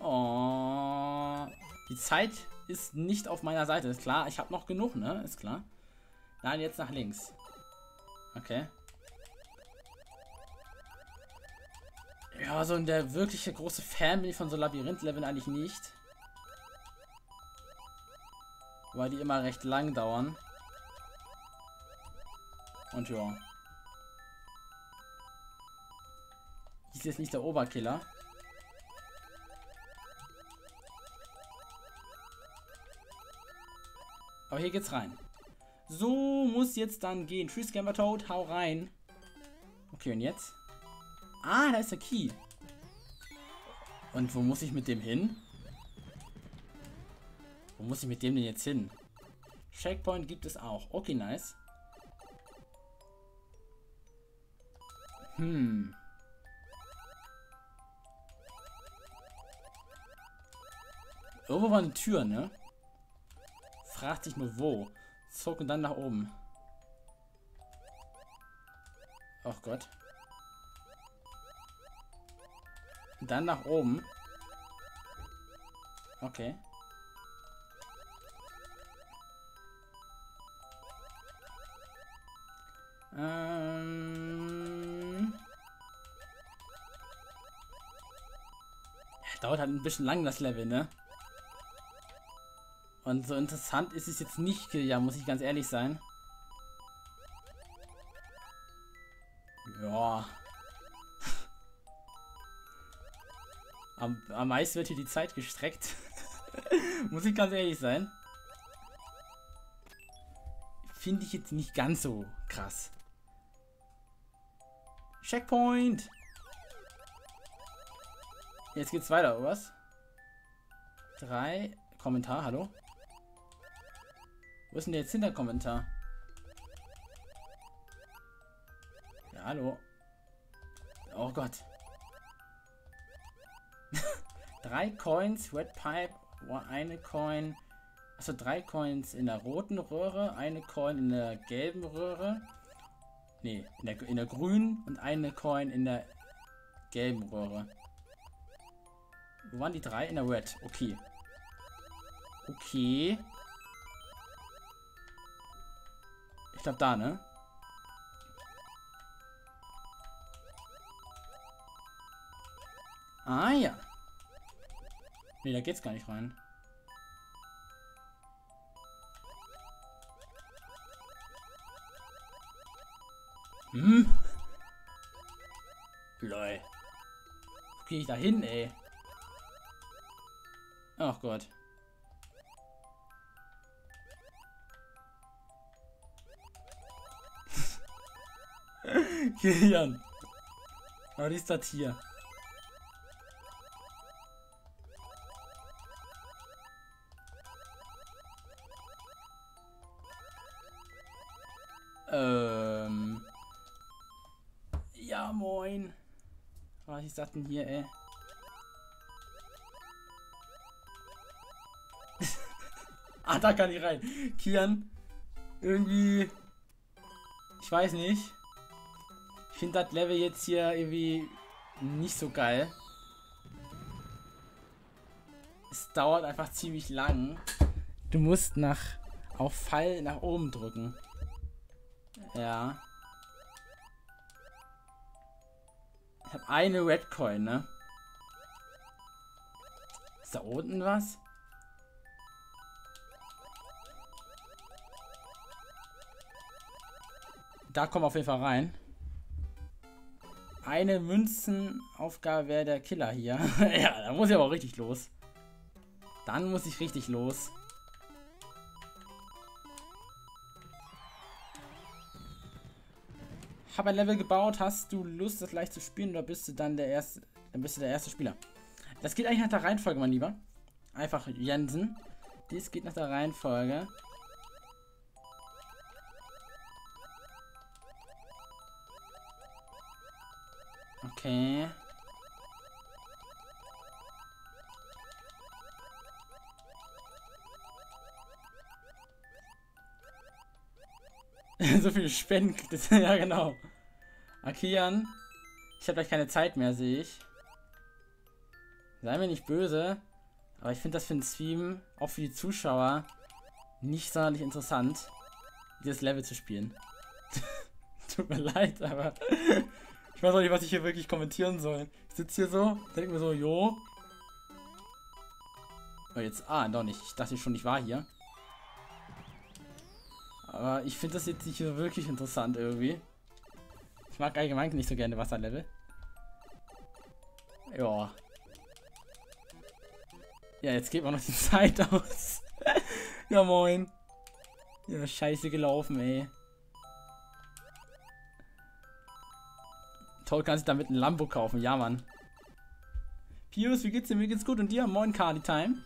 Oh. Die Zeit ist nicht auf meiner Seite. Ist klar, ich habe noch genug, ne? Ist klar. Nein, jetzt nach links. Okay. Ja, so in der wirkliche große Fan bin ich von so Labyrinth-Leveln eigentlich nicht. Weil die immer recht lang dauern. Und ja. Ist jetzt nicht der Oberkiller. Aber hier geht's rein. So muss jetzt dann gehen. Tschüss, Gamer Toad, hau rein. Okay, und jetzt? Ah, da ist der Key. Und wo muss ich mit dem hin? Wo muss ich mit dem denn jetzt hin? Checkpoint gibt es auch. Okay, nice. Hm. Irgendwo war eine Tür, ne? Frag dich nur wo. Zog und dann nach oben. Oh Gott. Und dann nach oben. Okay. Dauert halt ein bisschen lang das Level, ne? Und so interessant ist es jetzt nicht, ja, muss ich ganz ehrlich sein. Ja. Am meisten wird hier die Zeit gestreckt. Muss ich ganz ehrlich sein. Finde ich jetzt nicht ganz so krass. Checkpoint! Jetzt geht's weiter, oder was? 3 Kommentar, hallo? Wo ist denn der jetzt hinter Kommentar? Ja, Hallo. Oh Gott. 3 Coins, Red Pipe, eine Coin. Also 3 Coins in der roten Röhre, eine Coin in der gelben Röhre. Nee, in der grünen und eine Coin in der gelben Röhre. Wo waren die 3? In der Red. Okay. Okay. Ich glaube da, ne? Ah ja. Ne, da geht's gar nicht rein. Hm. Lol. Wo gehe ich da hin, ey? Ach Gott. Gehirn. Was ist das hier? Ja, moin. Was ist das denn hier, ey? Ah, da kann ich rein. Kian, irgendwie, ich weiß nicht. Ich finde das Level jetzt hier irgendwie nicht so geil. Es dauert einfach ziemlich lang. Du musst auf Pfeil nach oben drücken. Ja. Ich habe eine Red Coin, ne? Ist da unten was? Da kommen wir auf jeden Fall rein. Eine Münzenaufgabe wäre der Killer hier. Ja, da muss ich aber auch richtig los. Dann muss ich richtig los. Hab ein Level gebaut. Hast du Lust, das leicht zu spielen, oder bist du dann der erste? Dann bist du der erste Spieler. Das geht eigentlich nach der Reihenfolge, mein Lieber. Einfach Jensen. Das geht nach der Reihenfolge. Okay. So viele Spenden kriegt es. Ja, genau. Akian. Ich habe gleich keine Zeit mehr, sehe ich. Sei mir nicht böse. Aber ich finde das für den Stream, auch für die Zuschauer, nicht sonderlich interessant, dieses Level zu spielen. Tut mir leid, aber... Ich weiß auch nicht, was ich hier wirklich kommentieren soll. Ich sitze hier so, denke mir so, jo. Oh, jetzt, doch nicht. Ich dachte schon, ich war hier. Aber ich finde das jetzt nicht so wirklich interessant irgendwie. Ich mag allgemein nicht so gerne Wasserlevel. Ja. Ja, jetzt geht man noch die Zeit aus. Ja, moin. Ja, scheiße gelaufen, ey. Toll, kannst du damit ein Lambo kaufen. Ja, Mann. Piuus, wie geht's dir? Mir geht's gut. Und dir? Moin, Cardi Time.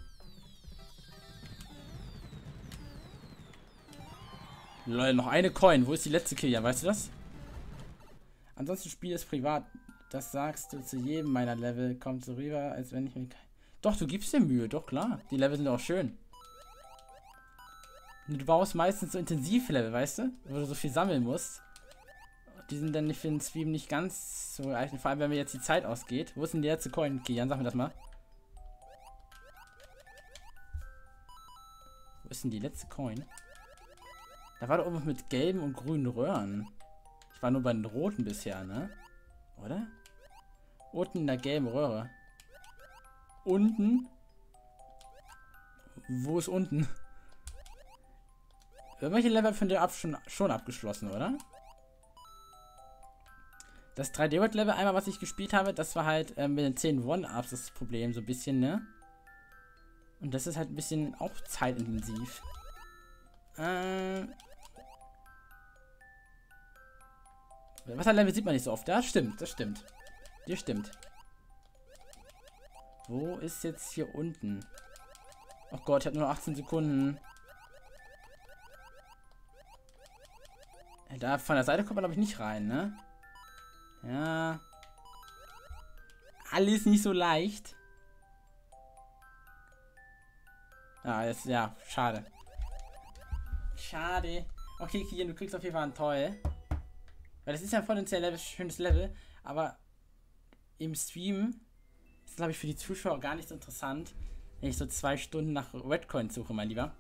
Leute, noch eine Coin. Wo ist die letzte Kilian? Weißt du das? Ansonsten spiel es privat. Das sagst du zu jedem meiner Level. Kommt so rüber, als wenn ich mir... Doch, du gibst dir Mühe. Doch, klar. Die Level sind auch schön. Du baust meistens so intensive Level, weißt du? Wo du so viel sammeln musst. Die sind dann für den Stream nicht ganz so geeignet. Vor allem, wenn mir jetzt die Zeit ausgeht. Wo ist denn die letzte Coin? Okay, Jan, sag mir das mal. Wo ist denn die letzte Coin? Da war doch irgendwas mit gelben und grünen Röhren. Ich war nur bei den roten bisher, ne? Oder? Unten in der gelben Röhre. Unten? Wo ist unten? Irgendwelche Level von dir schon abgeschlossen, oder? Das 3D-World-Level einmal, was ich gespielt habe, das war halt mit den 10 One-Ups das Problem, so ein bisschen, ne? Und das ist halt ein bisschen auch zeitintensiv. Wasserlevel sieht man nicht so oft. Das stimmt, das stimmt. Das stimmt. Wo ist jetzt hier unten? Oh Gott, ich habe nur 18 Sekunden. Da von der Seite kommt man, glaube ich, nicht rein, ne? Ja. Alles nicht so leicht. Ja, ist, ja, schade. Schade. Okay, Kian, du kriegst auf jeden Fall ein Toll. Weil das ist ja voll ein sehr schönes Level, aber im Stream ist, glaube ich, für die Zuschauer gar nicht so interessant, wenn ich so 2 Stunden nach Redcoins suche, mein Lieber.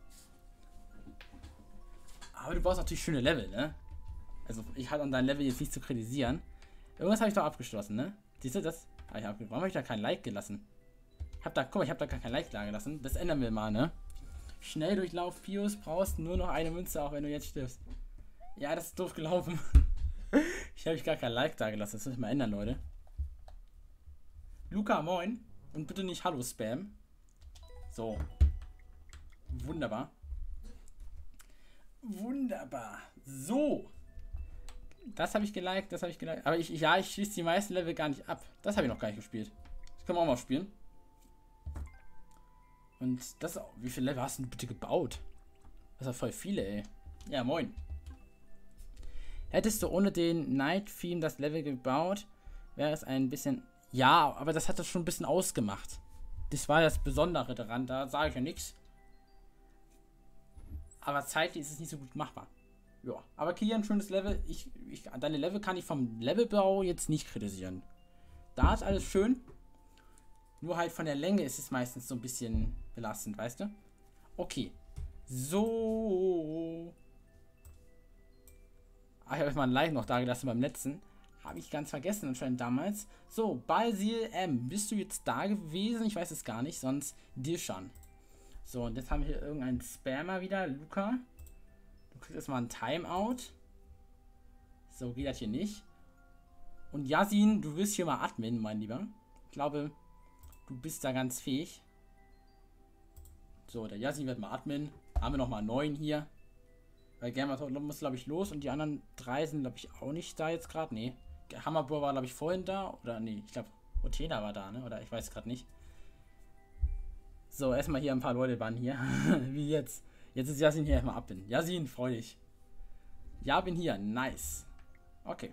Aber du brauchst natürlich schöne Level, ne? Also, ich hatte an deinem Level jetzt nicht zu kritisieren. Irgendwas habe ich doch abgeschlossen, ne? Siehst du, das habe ich abgeschlossen. Warum habe ich da kein Like gelassen? Guck mal, ich habe da gar kein Like da gelassen. Das ändern wir mal, ne? Schnell durchlauf, Piuus, brauchst nur noch eine Münze, auch wenn du jetzt stirbst. Ja, das ist doof gelaufen. Ich habe gar kein Like da gelassen. Das muss ich mal ändern, Leute. Luca, moin. Und bitte nicht Hallo Spam. So. Wunderbar. Wunderbar. So. Das habe ich geliked, das habe ich geliked. Aber ich schließe die meisten Level gar nicht ab. Das habe ich noch gar nicht gespielt. Das können wir auch mal spielen. Und das, wie viele Level hast du denn bitte gebaut? Das sind voll viele, ey. Ja, moin. Hättest du ohne den Night-Theme das Level gebaut, wäre es ein bisschen... Ja, aber das hat das schon ein bisschen ausgemacht. Das war das Besondere daran, da sage ich ja nichts. Aber zeitlich ist es nicht so gut machbar. Ja, aber Kilian, schönes Level. Deine Level kann ich vom Levelbau jetzt nicht kritisieren. Da ist alles schön. Nur halt von der Länge ist es meistens so ein bisschen belastend, weißt du? Okay. So. Ach, ich habe euch mal ein Like noch da gelassen beim letzten. Habe ich ganz vergessen anscheinend damals. So, Basil M. Bist du jetzt da gewesen? Ich weiß es gar nicht, sonst dir schon. So, und jetzt haben wir hier irgendeinen Spammer wieder. Luca. Du kriegst erstmal ein Timeout. So, geht das hier nicht. Und Yasin, du wirst hier mal Admin, mein Lieber. Ich glaube, du bist da ganz fähig. So, der Yasin wird mal Admin. Haben wir nochmal 9 hier. Weil Gamertop muss, glaube ich, los. Und die anderen 3 sind, glaube ich, auch nicht da jetzt gerade. Nee. Hammerbur war, glaube ich, vorhin da. Oder nee, ich glaube, Otena war da, ne? Oder ich weiß gerade nicht. So, erstmal hier ein paar Leute waren hier. Wie jetzt. Jetzt ist Yasin hier erstmal ab. Yasin, freu dich. Ja, bin hier. Nice. Okay.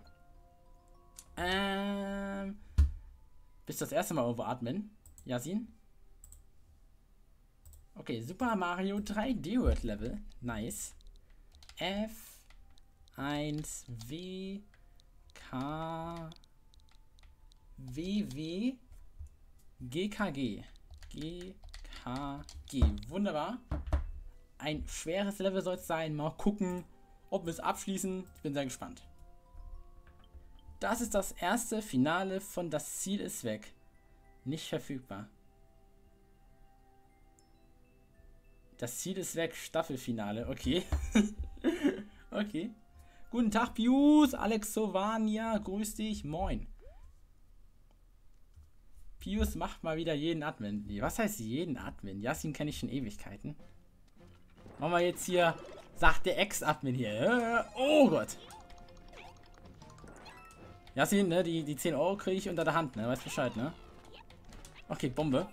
Bist du das erste Mal irgendwo Admin? Yasin? Okay, Super Mario 3D World Level. Nice. F1WKWWGKG. Wunderbar. Ein schweres Level soll es sein. Mal gucken, ob wir es abschließen. Ich bin sehr gespannt. Das ist das erste Finale von Das Ziel ist weg. Nicht verfügbar. Das Ziel ist weg. Staffelfinale. Okay. Okay. Guten Tag, Pius. Alex Sovania. Grüß dich. Moin. Pius macht mal wieder jeden Admin. Nee, was heißt jeden Admin? Yasin kenne ich schon Ewigkeiten. Machen wir jetzt hier. Sagt der Ex-Admin hier. Oh Gott. Yasin, ne? Die 10 Euro kriege ich unter der Hand, ne? Weiß Bescheid, ne? Okay, Bombe.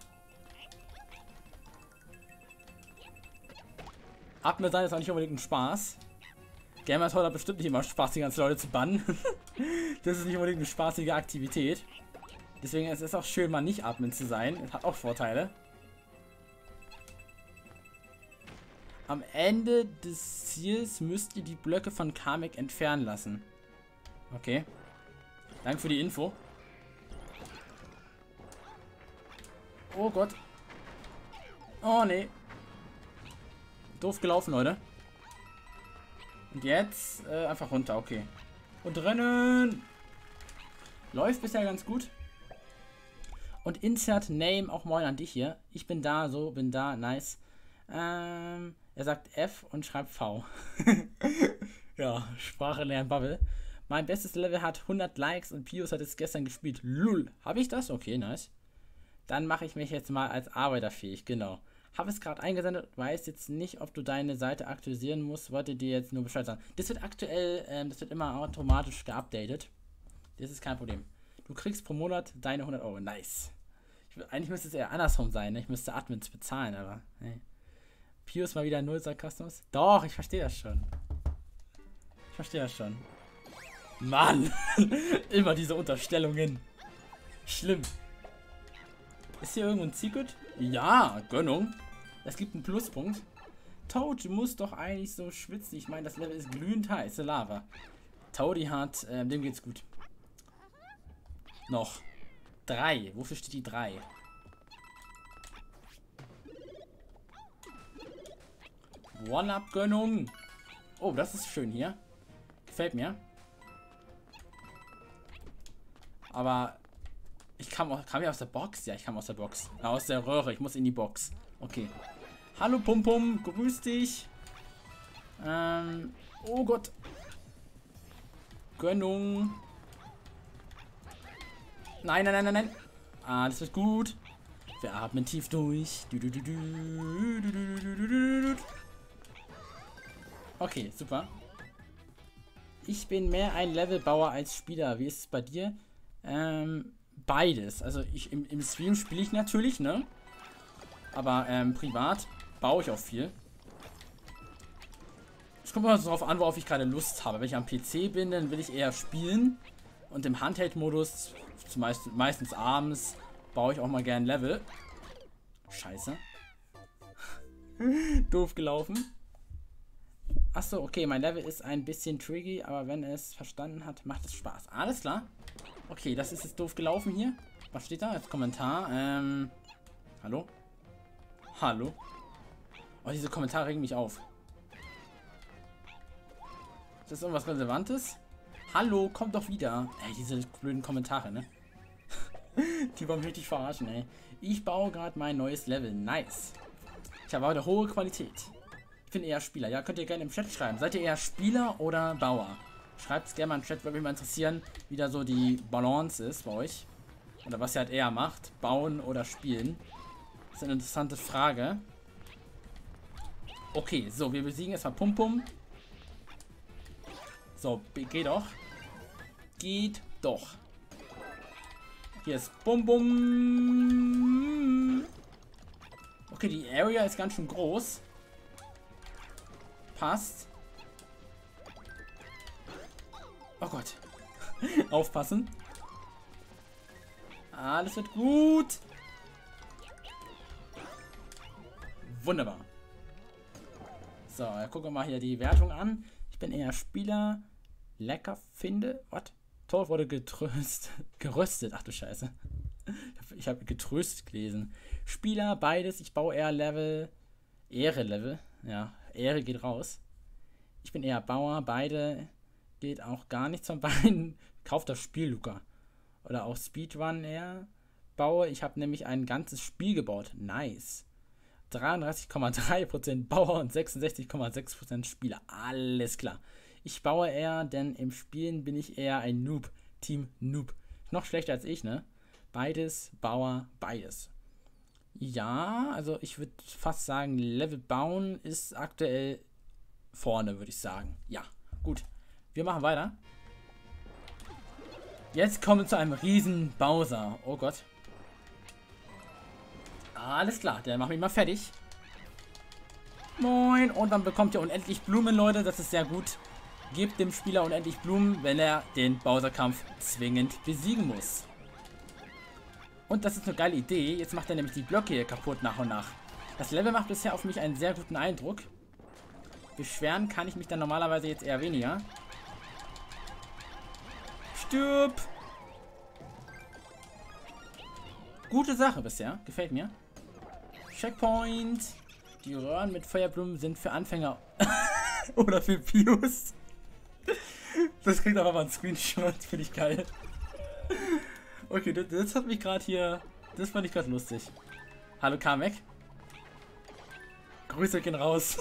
Admin sein ist auch nicht unbedingt ein Spaß. Gamertor hat bestimmt nicht immer Spaß, die ganzen Leute zu bannen. Das ist nicht unbedingt eine spaßige Aktivität. Deswegen ist es auch schön, mal nicht Admin zu sein. Das hat auch Vorteile. Am Ende des Ziels müsst ihr die Blöcke von Kamek entfernen lassen. Okay. Danke für die Info. Oh Gott. Oh nee. Doof gelaufen, Leute. Und jetzt einfach runter, okay. Und rennen! Läuft bisher ganz gut. Und Insert Name, auch moin an dich hier. Ich bin da, so, bin da, nice. Er sagt F und schreibt V. Ja, Sprache lernen, Babbel. Mein bestes Level hat 100 Likes und Pius hat es gestern gespielt. Lul, habe ich das? Okay, nice. Dann mache ich mich jetzt mal als arbeiterfähig, genau. Habe es gerade eingesendet, weiß jetzt nicht, ob du deine Seite aktualisieren musst, wollte dir jetzt nur Bescheid sagen. Das wird aktuell, das wird immer automatisch geupdatet. Das ist kein Problem. Du kriegst pro Monat deine 100 Euro. Nice. Eigentlich müsste es eher andersrum sein, ne? Ich müsste Admins bezahlen, aber hey. Pius mal wieder null Sarkasmus. Doch, ich verstehe das schon. Mann! Immer diese Unterstellungen. Schlimm. Ist hier irgendwo ein Secret? Ja, Gönnung. Es gibt einen Pluspunkt. Toad, du musst doch eigentlich so schwitzen. Ich meine, das Level ist glühend heiße Lava. Toadie hat, dem geht's gut. Noch. 3. Wofür steht die 3? One-Up-Gönnung. Oh, das ist schön hier. Gefällt mir. Aber ich kam ja aus der Box. Ja, ich kam aus der Box. Aus der Röhre. Ich muss in die Box. Okay. Hallo Pum-Pum. Grüß dich. Oh Gott. Gönnung. Nein, nein, nein, nein, nein. Ah, das wird gut. Wir atmen tief durch. Okay, super. Ich bin mehr ein Levelbauer als Spieler. Wie ist es bei dir? Beides. Also ich im Stream spiele ich natürlich, ne? Aber privat baue ich auch viel. Es kommt immer so drauf an, worauf ich gerade Lust habe. Wenn ich am PC bin, dann will ich eher spielen. Und im Handheld-Modus, meistens abends, baue ich auch mal gern Level. Scheiße. Doof gelaufen. Achso, okay, mein Level ist ein bisschen tricky, aber wenn es verstanden hat, macht es Spaß. Alles klar. Okay, das ist jetzt doof gelaufen hier. Was steht da als Kommentar? Hallo? Hallo? Oh, diese Kommentare regen mich auf. Ist das irgendwas Relevantes? Hallo, kommt doch wieder. Ey, diese blöden Kommentare, ne? Die wollen mich richtig verarschen, ey. Ich baue gerade mein neues Level. Nice. Ich habe heute hohe Qualität. Ich bin eher Spieler. Ja, könnt ihr gerne im Chat schreiben. Seid ihr eher Spieler oder Bauer? Schreibt es gerne mal im Chat, würde mich mal interessieren, wie da so die Balance ist bei euch. Oder was ihr halt eher macht. Bauen oder spielen. Das ist eine interessante Frage. Okay, so, wir besiegen erstmal Pum-Pum. So, geh doch. Geht doch. Hier ist Bum-Bum. Okay, die Area ist ganz schön groß. Passt. Oh Gott. Aufpassen. Alles wird gut. Wunderbar. So, gucken wir mal hier die Wertung an. Ich bin eher Spieler. Lecker finde. What? Tor wurde geröstet. Ach du Scheiße. Ich habe getröst gelesen. Spieler, beides. Ich baue eher Level. Ehre-Level. Ja, Ehre geht raus. Ich bin eher Bauer. Beide. Geht auch gar nichts von beiden. Kauft das Spiel, Luca. Oder auch Speedrun eher. Baue. Ich habe nämlich ein ganzes Spiel gebaut. Nice. 33,3% Bauer und 66,6% Spieler. Alles klar. Ich baue eher, denn im Spielen bin ich eher ein Noob. Team Noob. Noch schlechter als ich, ne? Beides, Bauer, beides. Ja, also ich würde fast sagen, Level bauen ist aktuell vorne, würde ich sagen. Ja, gut. Wir machen weiter. Jetzt kommen wir zu einem riesen Bowser. Oh Gott. Alles klar, der macht mich mal fertig. Moin. Und dann bekommt ihr unendlich Blumen, Leute. Das ist sehr gut. Gebt dem Spieler unendlich Blumen, wenn er den Bowser-Kampf zwingend besiegen muss. Und das ist eine geile Idee. Jetzt macht er nämlich die Blöcke hier kaputt nach und nach. Das Level macht bisher auf mich einen sehr guten Eindruck. Beschweren kann ich mich dann normalerweise jetzt eher weniger. Stirb! Gute Sache bisher. Gefällt mir. Checkpoint. Die Röhren mit Feuerblumen sind für Anfänger. Oder für Piuus. Das kriegt aber mal ein Screenshot. Finde ich geil. Okay, das hat mich gerade hier... Das fand ich gerade lustig. Hallo Kamek. Grüße gehen raus.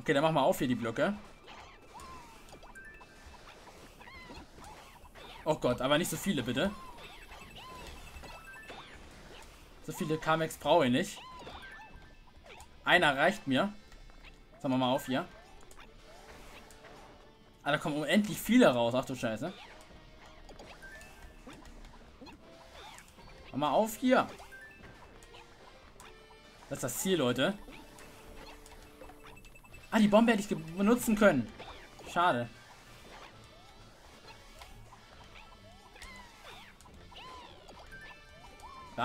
Okay, dann machen wir auf hier die Blöcke. Oh Gott, aber nicht so viele, bitte. So viele Kameks brauche ich nicht. Einer reicht mir. Sagen wir mal auf hier. Ah, da kommen unendlich viele raus. Ach du Scheiße. Mal auf hier. Das ist das Ziel, Leute. Ah, die Bombe hätte ich benutzen können. Schade.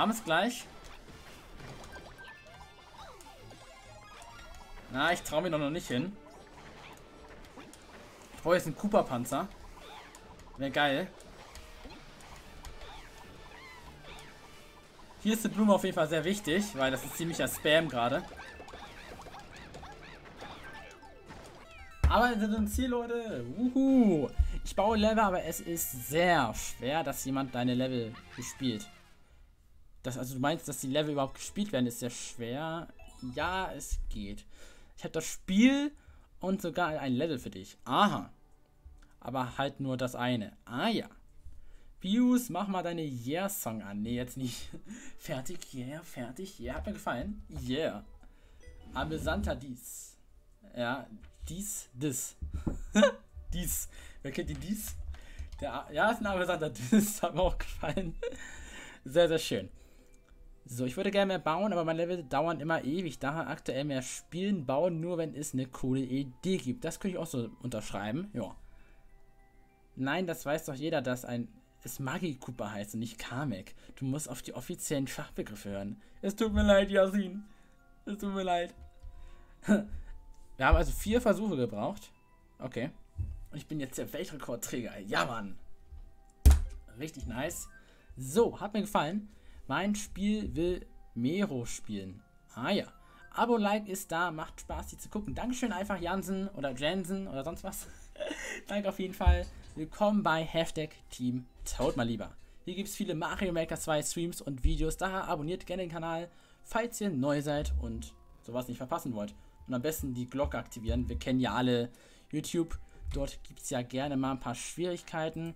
Abends gleich. Na, ich traue mir noch nicht hin. Ich brauche jetzt einen Cooper-Panzer. Wäre geil. Hier ist die Blume auf jeden Fall sehr wichtig, weil das ist ziemlicher Spam gerade. Aber wir sind im Ziel, Leute. Wuhu. Ich baue Level, aber es ist sehr schwer, dass jemand deine Level bespielt. Das, also du meinst, dass die Level überhaupt gespielt werden, ist sehr schwer. Ja, es geht. Ich habe das Spiel und sogar ein Level für dich. Aha. Aber halt nur das eine. Ah ja. Piuus, mach mal deine Yeah-Song an. Nee, jetzt nicht. Fertig, yeah, fertig, yeah. Hat mir gefallen. Yeah. Amüsanter dies. Ja, dies, dis. Dies. Wer kennt die dies? Der, ja, ist ein amüsanter dies. Hat mir auch gefallen. Sehr, sehr schön. So, ich würde gerne mehr bauen, aber meine Level dauern immer ewig. Daher aktuell mehr spielen, bauen, nur wenn es eine coole Idee gibt. Das könnte ich auch so unterschreiben. Ja. Nein, das weiß doch jeder, dass es Magikoopa heißt und nicht Kamek. Du musst auf die offiziellen Fachbegriffe hören. Es tut mir leid, Yasin. Es tut mir leid. Wir haben also 4 Versuche gebraucht. Okay. Und ich bin jetzt der Weltrekordträger. Ja, Mann. Richtig nice. So, hat mir gefallen. Mein Spiel will Mero spielen. Ah ja. Abo, Like ist da. Macht Spaß, die zu gucken. Dankeschön einfach Jansen oder Jensen oder sonst was. Danke auf jeden Fall. Willkommen bei #TeamToad mal lieber. Hier gibt es viele Mario Maker 2 Streams und Videos. Daher abonniert gerne den Kanal, falls ihr neu seid und sowas nicht verpassen wollt. Und am besten die Glocke aktivieren. Wir kennen ja alle YouTube. Dort gibt es ja gerne mal ein paar Schwierigkeiten.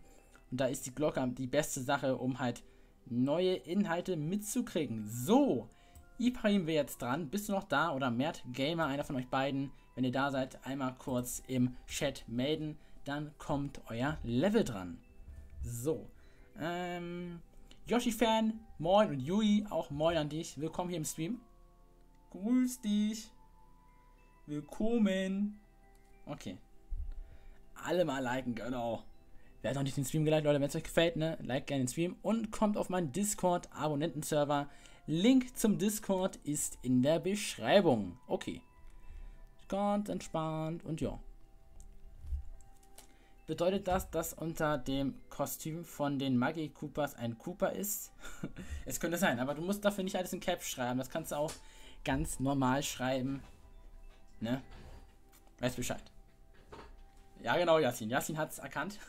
Und da ist die Glocke die beste Sache, um halt neue Inhalte mitzukriegen. So, Ibrahim wäre jetzt dran. Bist du noch da? Oder Mert Gamer, einer von euch beiden. Wenn ihr da seid, einmal kurz im Chat melden. Dann kommt euer Level dran. So. Yoshi-Fan, moin, und Yui, auch moin an dich. Willkommen hier im Stream. Grüß dich. Willkommen. Okay. Alle mal liken, genau. Wer hat noch nicht den Stream geliked, Leute, wenn es euch gefällt, ne? Like gerne den Stream und kommt auf meinen Discord-Abonnentenserver. Link zum Discord ist in der Beschreibung. Okay. Ganz entspannt und ja. Bedeutet das, dass unter dem Kostüm von den Magi-Koopas ein Koopa ist? Es könnte sein, aber du musst dafür nicht alles in Caps schreiben. Das kannst du auch ganz normal schreiben. Ne? Weiß Bescheid. Ja genau, Yasin. Yasin hat es erkannt.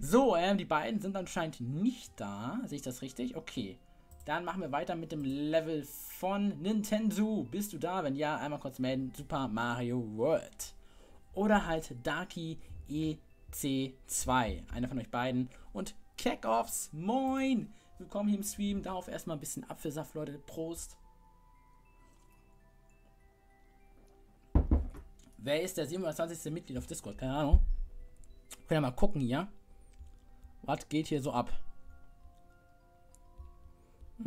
So, die beiden sind anscheinend nicht da. Sehe ich das richtig? Okay. Dann machen wir weiter mit dem Level von Nintendo. Bist du da? Wenn ja, einmal kurz melden. Super Mario World. Oder halt Darky E. C2, einer von euch beiden. Und Keckoffs, moin! Willkommen hier im Stream. Darauf erstmal ein bisschen Apfelsaft, Leute. Prost! Wer ist der 27. Mitglied auf Discord? Keine Ahnung. Können wir mal gucken hier. Was geht hier so ab? Lass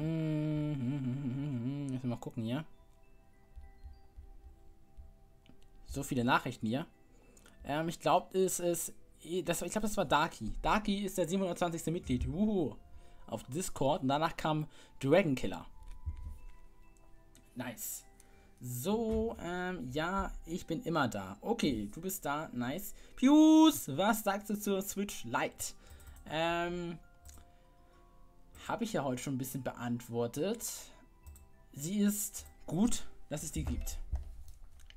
mal gucken hier. So viele Nachrichten hier. Ich glaube, das war Darky. Darky ist der 720. Mitglied. Wuhu. Auf Discord. Und danach kam Dragon Killer. Nice. So, ja, ich bin immer da. Okay, du bist da. Nice. Piuus, was sagst du zur Switch Lite? Habe ich ja heute schon ein bisschen beantwortet. Sie ist gut, dass es die gibt.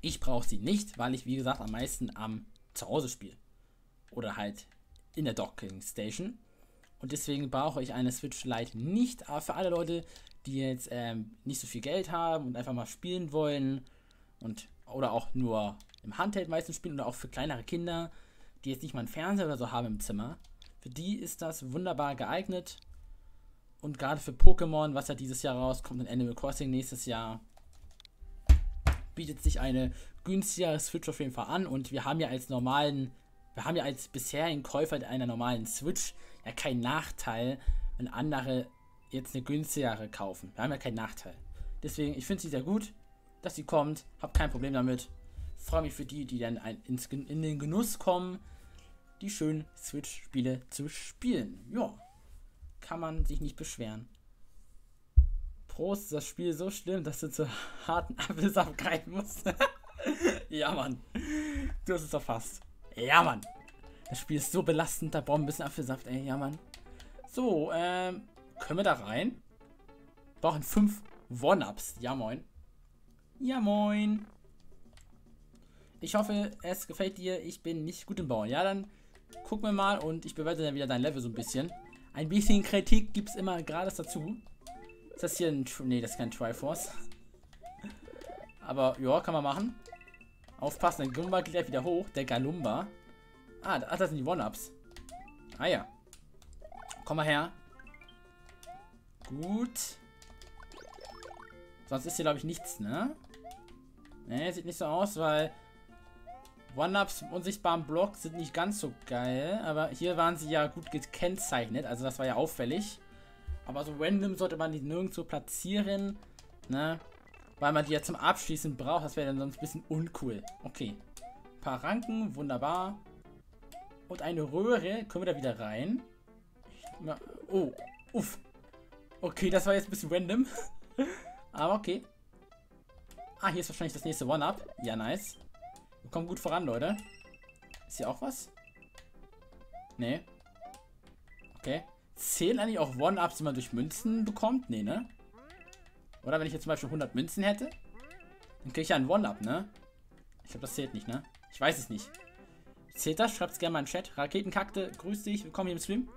Ich brauche sie nicht, weil ich, wie gesagt, am meisten am zu Hause spiele. Oder halt in der Docking Station. Und deswegen brauche ich eine Switch Lite nicht. Aber für alle Leute, die jetzt nicht so viel Geld haben und einfach mal spielen wollen und oder auch nur im Handheld meistens spielen oder auch für kleinere Kinder, die jetzt nicht mal einen Fernseher oder so haben im Zimmer, für die ist das wunderbar geeignet. Und gerade für Pokémon, was ja dieses Jahr rauskommt, und Animal Crossing nächstes Jahr, bietet sich eine günstigere Switch auf jeden Fall an. Und wir haben ja als bisherigen Käufer einer normalen Switch ja keinen Nachteil, wenn andere jetzt eine günstigere kaufen. Wir haben ja keinen Nachteil. Deswegen, ich finde sie sehr gut, dass sie kommt. Hab kein Problem damit. Freue mich für die, die dann in den Genuss kommen, die schönen Switch-Spiele zu spielen. Ja, kann man sich nicht beschweren. Pros ist das Spiel so schlimm, dass du zu harten Apfels abgreifen musst. Ja, Mann. Du hast es erfasst. Ja, Mann. Das Spiel ist so belastend, da brauchen wir ein bisschen Apfelsaft, ey. Ja, Mann. So, können wir da rein? Brauchen 5 One-Ups. Ja, moin. Ja, moin. Ich hoffe, es gefällt dir. Ich bin nicht gut im Bauen. Ja, dann gucken wir mal und ich bewerte dann wieder dein Level so ein bisschen. Ein bisschen Kritik gibt es immer gratis dazu. Ist das hier ein... Nee, das ist kein Triforce. Aber, ja, kann man machen. Aufpassen, der Goomba geht gleich wieder hoch. Der Galumba. Ah, das sind die One-Ups. Ah, ja. Komm mal her. Gut. Sonst ist hier, glaube ich, nichts, ne? Ne, sieht nicht so aus, weil... One-Ups im unsichtbaren Block sind nicht ganz so geil. Aber hier waren sie ja gut gekennzeichnet. Also das war ja auffällig. Aber so random sollte man die nirgendwo platzieren. Ne? Weil man die ja zum Abschließen braucht. Das wäre dann sonst ein bisschen uncool. Okay. Ein paar Ranken. Wunderbar. Und eine Röhre. Können wir da wieder rein? Oh. Uff. Okay, das war jetzt ein bisschen random. Aber okay. Ah, hier ist wahrscheinlich das nächste One-Up. Ja, nice. Wir kommen gut voran, Leute. Ist hier auch was? Nee. Okay. Zählen eigentlich auch One-Ups, die man durch Münzen bekommt? Nee, ne? Oder wenn ich jetzt zum Beispiel 100 Münzen hätte? Dann kriege ich ja einen One-Up, ne? Ich glaube, das zählt nicht, ne? Ich weiß es nicht. Zählt das? Schreibt es gerne mal in den Chat. Raketenkakte, grüß dich. Willkommen hier im Stream.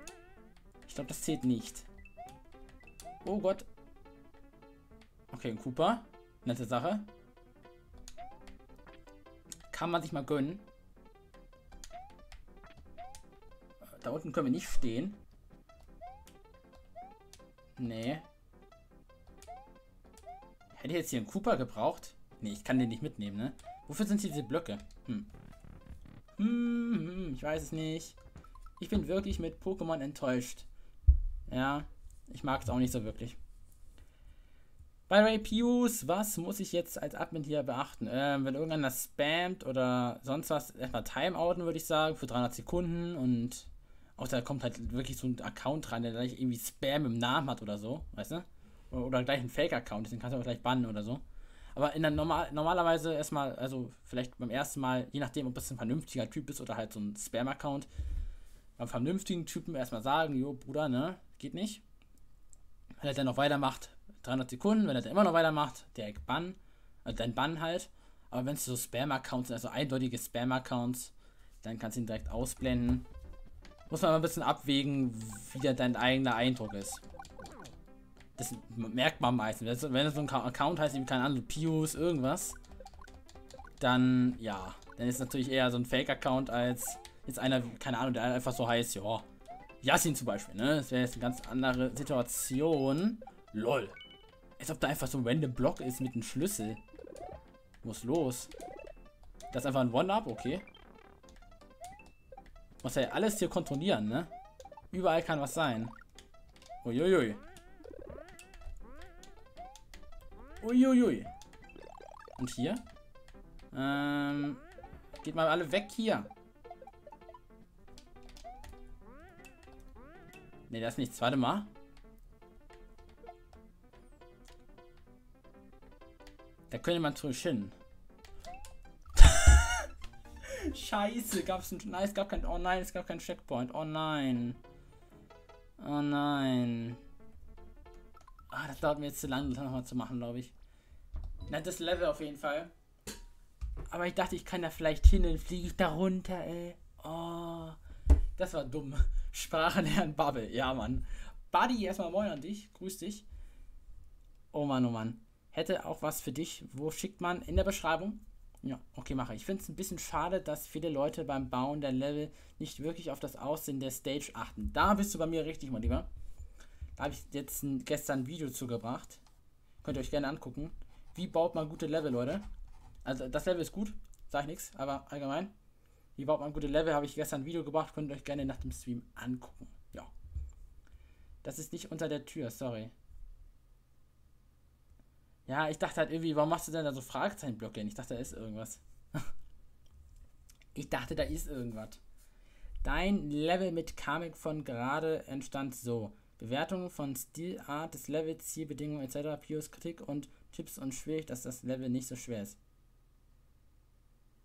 Ich glaube, das zählt nicht. Oh Gott. Okay, ein Koopa. Nette Sache. Kann man sich mal gönnen. Da unten können wir nicht stehen. Nee. Hätte ich jetzt hier einen Koopa gebraucht? Nee, ich kann den nicht mitnehmen, ne? Wofür sind hier diese Blöcke? Ich weiß es nicht. Ich bin wirklich mit Pokémon enttäuscht. Ja, ich mag es auch nicht so wirklich. By the way, Piuus, was muss ich jetzt als Admin hier beachten? Wenn irgendeiner spammt oder sonst was, erstmal timeouten, würde ich sagen, für 300 Sekunden und auch da kommt halt wirklich so ein Account rein, der gleich irgendwie Spam im Namen hat oder so, weißt du? Oder gleich ein Fake-Account, deswegen kannst du auch gleich bannen oder so. Aber in der normalerweise erstmal, also vielleicht beim ersten Mal, je nachdem, ob das ein vernünftiger Typ ist oder halt so ein Spam-Account, beim vernünftigen Typen erstmal sagen, jo, Bruder, ne, geht nicht. Wenn er dann noch weitermacht, 300 Sekunden, wenn er dann immer noch weitermacht, direkt Bann, also dein Bann halt. Aber wenn es so Spam-Accounts sind, also eindeutige Spam-Accounts, dann kannst du ihn direkt ausblenden. Muss man mal ein bisschen abwägen, wie dein eigener Eindruck ist. Das merkt man meistens. Wenn es so ein Account heißt, eben keine Ahnung, Pius, irgendwas, dann, ja, dann ist es natürlich eher so ein Fake-Account als jetzt einer, keine Ahnung, der einfach so heißt, ja, Yasin zum Beispiel, ne? Das wäre jetzt eine ganz andere Situation. LOL. Als ob da einfach so ein random Block ist mit einem Schlüssel. Muss los. Das ist einfach ein One-Up, okay. Muss ja alles hier kontrollieren, ne? Überall kann was sein. Uiuiui. Uiuiui. Und hier? Geht mal alle weg hier. Ne, das ist nichts. Warte mal. Da könnte man natürlich hin. Scheiße, gab es ein... Nein, es gab kein... Oh nein, es gab keinen Checkpoint. Oh nein. Oh nein. Ah, das dauert mir jetzt zu lange, das nochmal zu machen, glaube ich. Nettes Level auf jeden Fall. Aber ich dachte, ich kann da vielleicht hin, dann fliege ich da runter, ey. Oh, das war dumm. Sprache lernen, Babbel. Ja, Mann. Buddy, erstmal moin an dich. Grüß dich. Oh Mann, oh Mann. Hätte auch was für dich. Wo schickt man? In der Beschreibung. Ja, okay, mache ich. Ich finde es ein bisschen schade, dass viele Leute beim Bauen der Level nicht wirklich auf das Aussehen der Stage achten. Da bist du bei mir richtig, mein Lieber. Da habe ich jetzt gestern ein Video zugebracht. Könnt ihr euch gerne angucken. Wie baut man gute Level, Leute? Also, das Level ist gut. Sag ich nichts, aber allgemein. Wie baut man gute Level? Habe ich gestern ein Video gebracht. Könnt ihr euch gerne nach dem Stream angucken. Ja. Das ist nicht unter der Tür, sorry. Ja, ich dachte halt irgendwie, warum machst du denn da so Fragezeichenblöcke hin? Ich dachte, da ist irgendwas. Ich dachte, da ist irgendwas. Dein Level mit Kamek von gerade entstand so. Bewertungen von Stilart des Levels, Zielbedingungen etc., Pius Kritik und Tipps und schwierig, dass das Level nicht so schwer ist.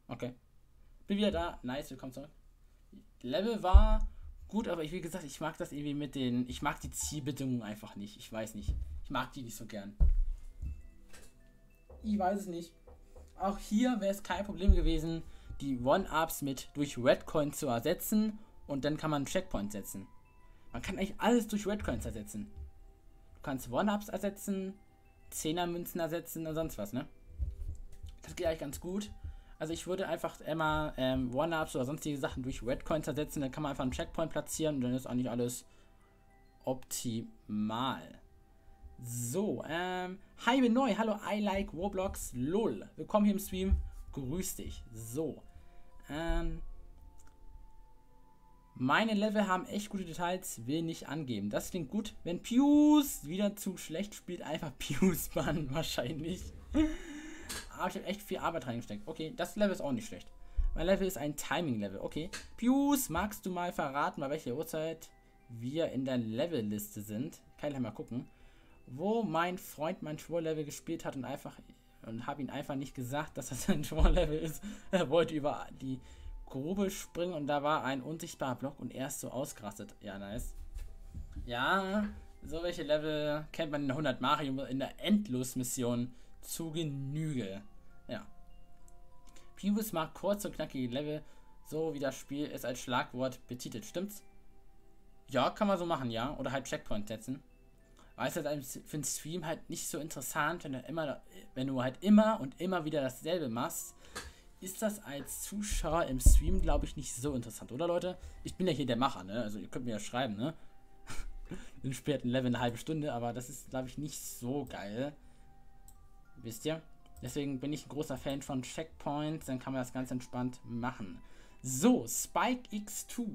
Okay. Bin wieder da. Nice, willkommen zurück. Level war gut, aber ich, wie gesagt, ich mag das irgendwie mit den... Ich mag die Zielbedingungen einfach nicht. Ich weiß nicht. Ich mag die nicht so gern. Ich weiß es nicht. Auch hier wäre es kein Problem gewesen, die One-Ups mit durch Redcoin zu ersetzen und dann kann man einen Checkpoint setzen. Man kann eigentlich alles durch Redcoins ersetzen. Du kannst One-Ups ersetzen, 10er-Münzen ersetzen und sonst was, ne? Das geht eigentlich ganz gut. Also ich würde einfach immer One-Ups oder sonstige Sachen durch Redcoins ersetzen, dann kann man einfach einen Checkpoint platzieren und dann ist eigentlich alles optimal. So, hi, bin neu, hallo, I like Roblox, lol, willkommen hier im Stream, grüß dich. So, meine Level haben echt gute Details, will nicht angeben. Das klingt gut, wenn Piuus wieder zu schlecht spielt, einfach Piuus bannen, wahrscheinlich. Aber ich habe echt viel Arbeit reingesteckt. Okay, das Level ist auch nicht schlecht. Mein Level ist ein Timing-Level, okay. Piuus, magst du mal verraten, bei welcher Uhrzeit wir in der Levelliste sind? Kann ich gleich mal gucken. Wo mein Freund mein Schwurlevel gespielt hat und habe ihn einfach nicht gesagt, dass das ein Schwurlevel ist. Er wollte über die Grube springen und da war ein unsichtbarer Block und er ist so ausgerastet. Ja, nice. Ja, so welche Level kennt man in der 100 Mario in der Endlos-Mission zu Genüge. Ja. Piuus mag kurz und knackige Level, so wie das Spiel es als Schlagwort betitelt. Stimmt's? Ja, kann man so machen, ja. Oder halt Checkpoint setzen. Weißt du, das ist für den Stream halt nicht so interessant, wenn du halt immer und immer wieder dasselbe machst, ist das als Zuschauer im Stream, glaube ich, nicht so interessant, oder Leute? Ich bin ja hier der Macher, ne? Also ihr könnt mir ja schreiben, ne? Dann sperrt ein Level eine halbe Stunde, aber das ist, glaube ich, nicht so geil. Wisst ihr? Deswegen bin ich ein großer Fan von Checkpoints, dann kann man das ganz entspannt machen. So, Spike X2,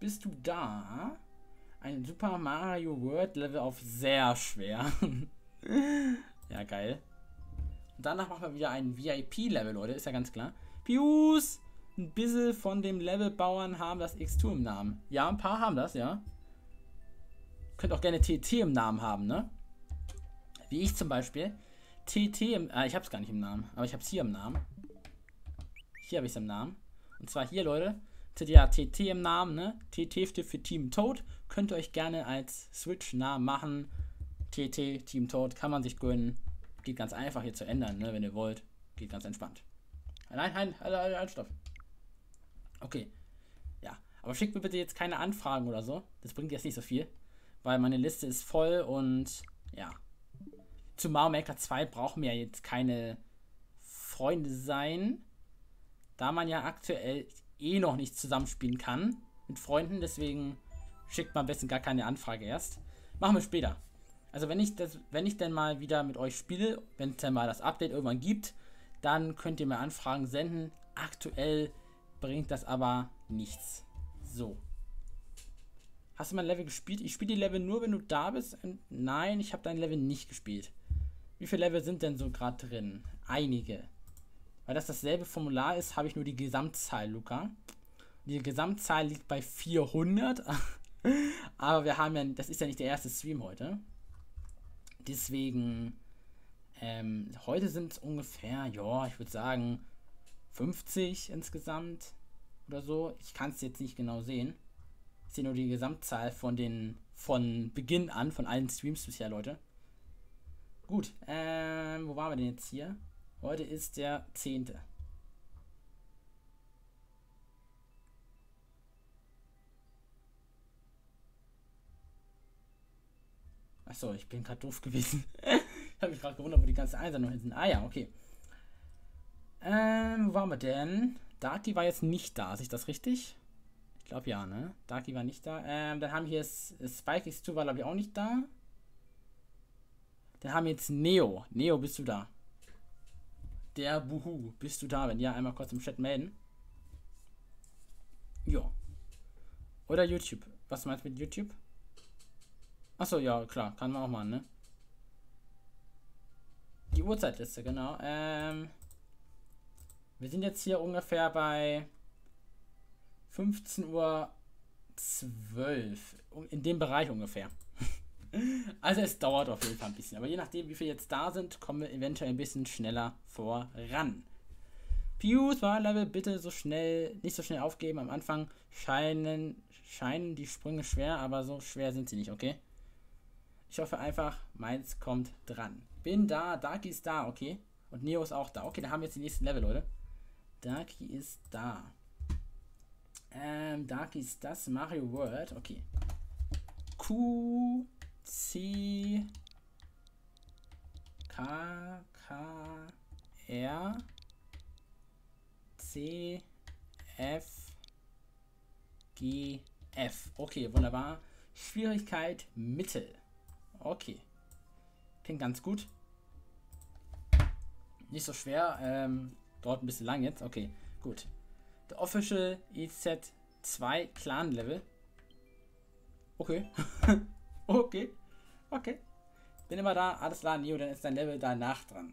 bist du da? Ein Super Mario World Level auf sehr schwer. Ja, geil. Und danach machen wir wieder ein VIP-Level, Leute. Ist ja ganz klar. Piuus, ein bisschen von dem Levelbauern haben das X2 im Namen. Ja, ein paar haben das, ja. Könnt auch gerne TT im Namen haben, ne? Wie ich zum Beispiel. TT im... ich hab's gar nicht im Namen. Aber ich hab's hier im Namen. Hier habe ich's im Namen. Und zwar hier, Leute. Ja, TT im Namen, ne? TT steht für Team Toad. Könnt ihr euch gerne als Switch-Namen machen. TT, Team Toad, kann man sich gönnen. Geht ganz einfach hier zu ändern, ne? Wenn ihr wollt. Geht ganz entspannt. Nein, stopp. Okay. Ja, aber schickt mir bitte jetzt keine Anfragen oder so. Das bringt jetzt nicht so viel. Weil meine Liste ist voll und ja. Zu Mario Maker 2 brauchen wir ja jetzt keine Freunde sein. Da man ja aktuell eh noch nicht zusammenspielen kann mit Freunden, deswegen schickt man am besten gar keine Anfrage erst. Machen wir später. Also wenn ich dann mal wieder mit euch spiele, wenn es dann mal das Update irgendwann gibt, dann könnt ihr mir Anfragen senden. Aktuell bringt das aber nichts. So. Hast du mein Level gespielt? Ich spiele die Level nur, wenn du da bist. Nein, ich habe dein Level nicht gespielt. Wie viele Level sind denn so gerade drin? Einige. Weil das dasselbe Formular ist, habe ich nur die Gesamtzahl, Luca. Die Gesamtzahl liegt bei 400. Aber wir haben ja, das ist ja nicht der erste Stream heute. Deswegen, heute sind es ungefähr, ja, ich würde sagen 50 insgesamt oder so. Ich kann es jetzt nicht genau sehen. Ich sehe nur die Gesamtzahl von Beginn an, von allen Streams bisher, Leute. Gut, wo waren wir denn jetzt hier? Heute ist der 10. Achso, ich bin gerade doof gewesen. Ich habe mich gerade gewundert, wo die ganzen Einsendungen sind. Ah ja, okay. Wo waren wir denn? Darky war jetzt nicht da, ist das richtig? Ich glaube ja, ne? Darky war nicht da. Dann haben wir hier Spike X2 war glaube ich auch nicht da. Dann haben wir jetzt Neo. Neo, bist du da? Der Buhu, bist du da? Wenn ja, einmal kurz im Chat melden. Ja. Oder YouTube. Was meinst du mit YouTube? Achso, ja, klar. Kann man auch machen, ne? Die Uhrzeitliste, genau. Wir sind jetzt hier ungefähr bei 15.43 Uhr 12. In dem Bereich ungefähr. Also es dauert auf jeden Fall ein bisschen. Aber je nachdem, wie viele jetzt da sind, kommen wir eventuell ein bisschen schneller voran. Piuus, Wahllevel, bitte so schnell, nicht so schnell aufgeben. Am Anfang scheinen die Sprünge schwer, aber so schwer sind sie nicht, okay? Ich hoffe einfach, meins kommt dran. Bin da, Darky ist da, okay? Und Neo ist auch da. Okay, da haben wir jetzt die nächsten Level, Leute. Darky ist da. Darky ist das, Mario World, okay. Q, C, K, K, R, C, F, G, F. Okay, wunderbar. Schwierigkeit Mittel. Okay. Klingt ganz gut. Nicht so schwer. Dauert ein bisschen lang jetzt. Okay, gut. The Official EZ2 Clan Level. Okay. Okay. Okay. Bin immer da. Alles klar, Neo. Dann ist dein Level danach dran.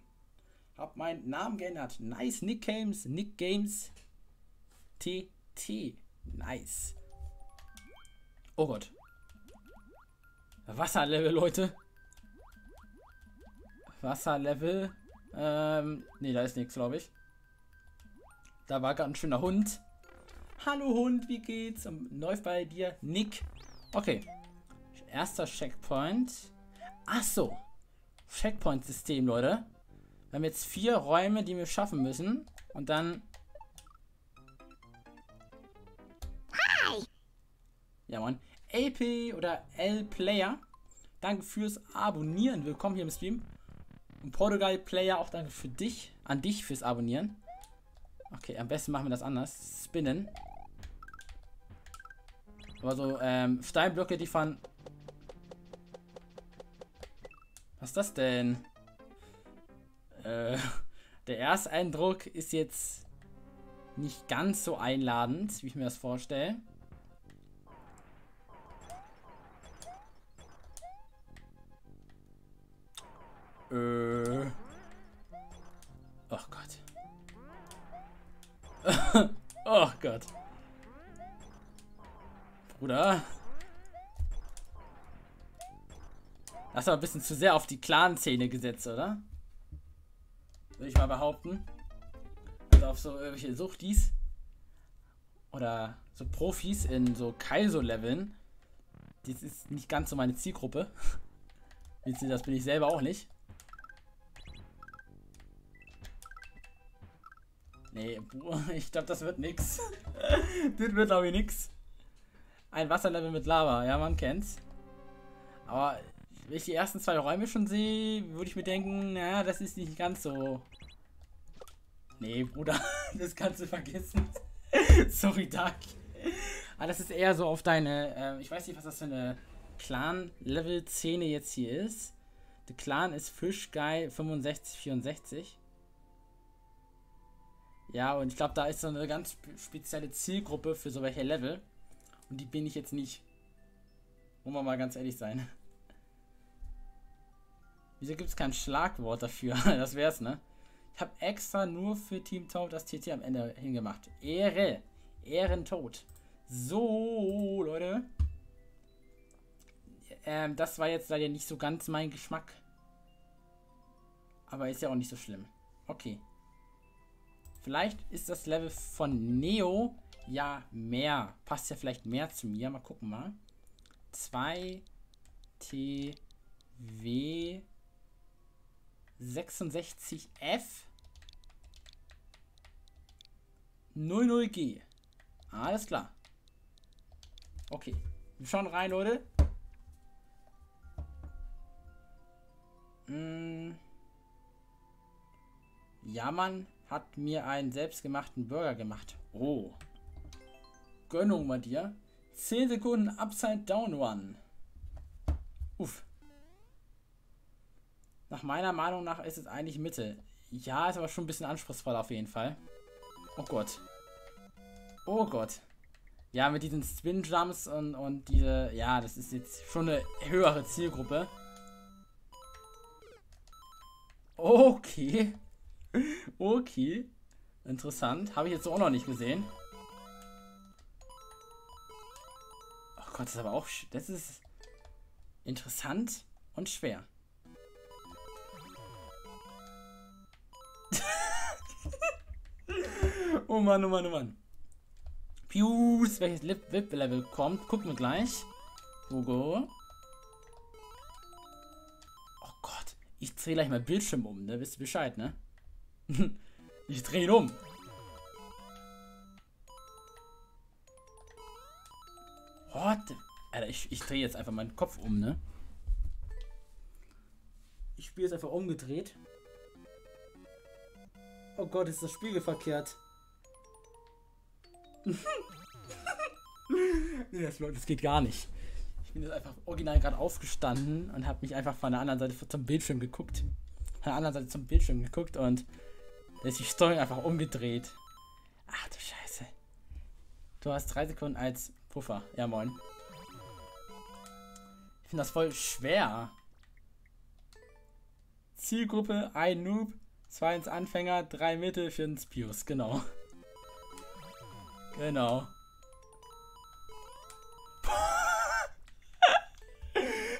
Hab meinen Namen geändert. Nice. Nick Games. Nick Games. TT. Nice. Oh Gott. Wasserlevel, Leute. Wasserlevel. Nee, da ist nichts, glaube ich. Da war gerade ein schöner Hund. Hallo Hund, wie geht's? Läuft bei dir Nick. Okay. Erster Checkpoint. Ach so. Checkpoint-System, Leute. Wir haben jetzt 4 Räume, die wir schaffen müssen. Und dann... Hi. Ja, Mann. LP oder L-Player, danke fürs Abonnieren, willkommen hier im Stream. Und Portugal-Player, auch danke für dich, an dich fürs Abonnieren. Okay, am besten machen wir das anders, spinnen. Aber so, Steinblöcke, die fahren... Was ist das denn? Der Ersteindruck ist jetzt nicht ganz so einladend, wie ich mir das vorstelle. Oh Gott. Oh Gott. Bruder. Das ist aber ein bisschen zu sehr auf die Clan-Szene gesetzt, oder? Würde ich mal behaupten. Also auf so irgendwelche Suchtis. Oder so Profis in so Kaizo-Leveln. Das ist nicht ganz so meine Zielgruppe. Das bin ich selber auch nicht. Nee, ich glaube, das wird nix. Das wird, glaube ich, nix. Ein Wasserlevel mit Lava. Ja, man kennt's. Aber wenn ich die ersten 2 Räume schon sehe, würde ich mir denken, naja, das ist nicht ganz so... Nee, Bruder, das kannst du vergessen. Sorry, Dark. Aber das ist eher so auf deine... ich weiß nicht, was das für eine Clan-Level-Szene jetzt hier ist. Der Clan ist Fischguy 6564. Ja, und ich glaube, da ist so eine ganz spezielle Zielgruppe für so welche Level. Und die bin ich jetzt nicht. Wollen wir mal ganz ehrlich sein. Wieso gibt es kein Schlagwort dafür? Das wär's, ne? Ich habe extra nur für Team Toad das TT am Ende hingemacht. Ehre. Ehrentod. So, Leute. Das war jetzt leider nicht so ganz mein Geschmack. Aber ist ja auch nicht so schlimm. Okay. Vielleicht ist das Level von Neo ja mehr. Passt ja vielleicht mehr zu mir. Mal gucken mal. 2TW 66F 00G. Alles klar. Okay. Wir schauen rein, Leute. Ja, Mann. Hat mir einen selbstgemachten Burger gemacht. Oh. Gönnung mal dir. 10 Sekunden Upside Down Run. Uff. Nach meiner Meinung nach ist es eigentlich Mitte. Ja, ist aber schon ein bisschen anspruchsvoll auf jeden Fall. Oh Gott. Oh Gott. Ja, mit diesen Spin Jumps und diese... Ja, das ist jetzt schon eine höhere Zielgruppe. Okay. Okay, interessant. Habe ich jetzt auch noch nicht gesehen. Gott, das ist aber auch... Das ist interessant und schwer. Oh Mann, oh Mann, oh Mann. Piuus, welches VIP-Level kommt, gucken wir gleich. Google. Oh Gott, ich drehe gleich mal Bildschirm um, ne? Wisst ihr Bescheid, ne? Ich drehe ihn um. What? Alter, ich drehe jetzt einfach meinen Kopf um, ne? Ich spiele jetzt einfach umgedreht. Oh Gott, ist das Spiegel verkehrt. Nee, das geht gar nicht. Ich bin jetzt einfach original gerade aufgestanden und habe mich einfach von der anderen Seite zum Bildschirm geguckt. Und da ist die Steuerung einfach umgedreht. Ach du Scheiße. Du hast 3 Sekunden als Puffer. Ja, moin. Ich finde das voll schwer. Zielgruppe, ein Noob, 2 ins Anfänger, 3 Mittel, 4 ins Pius, genau. Genau.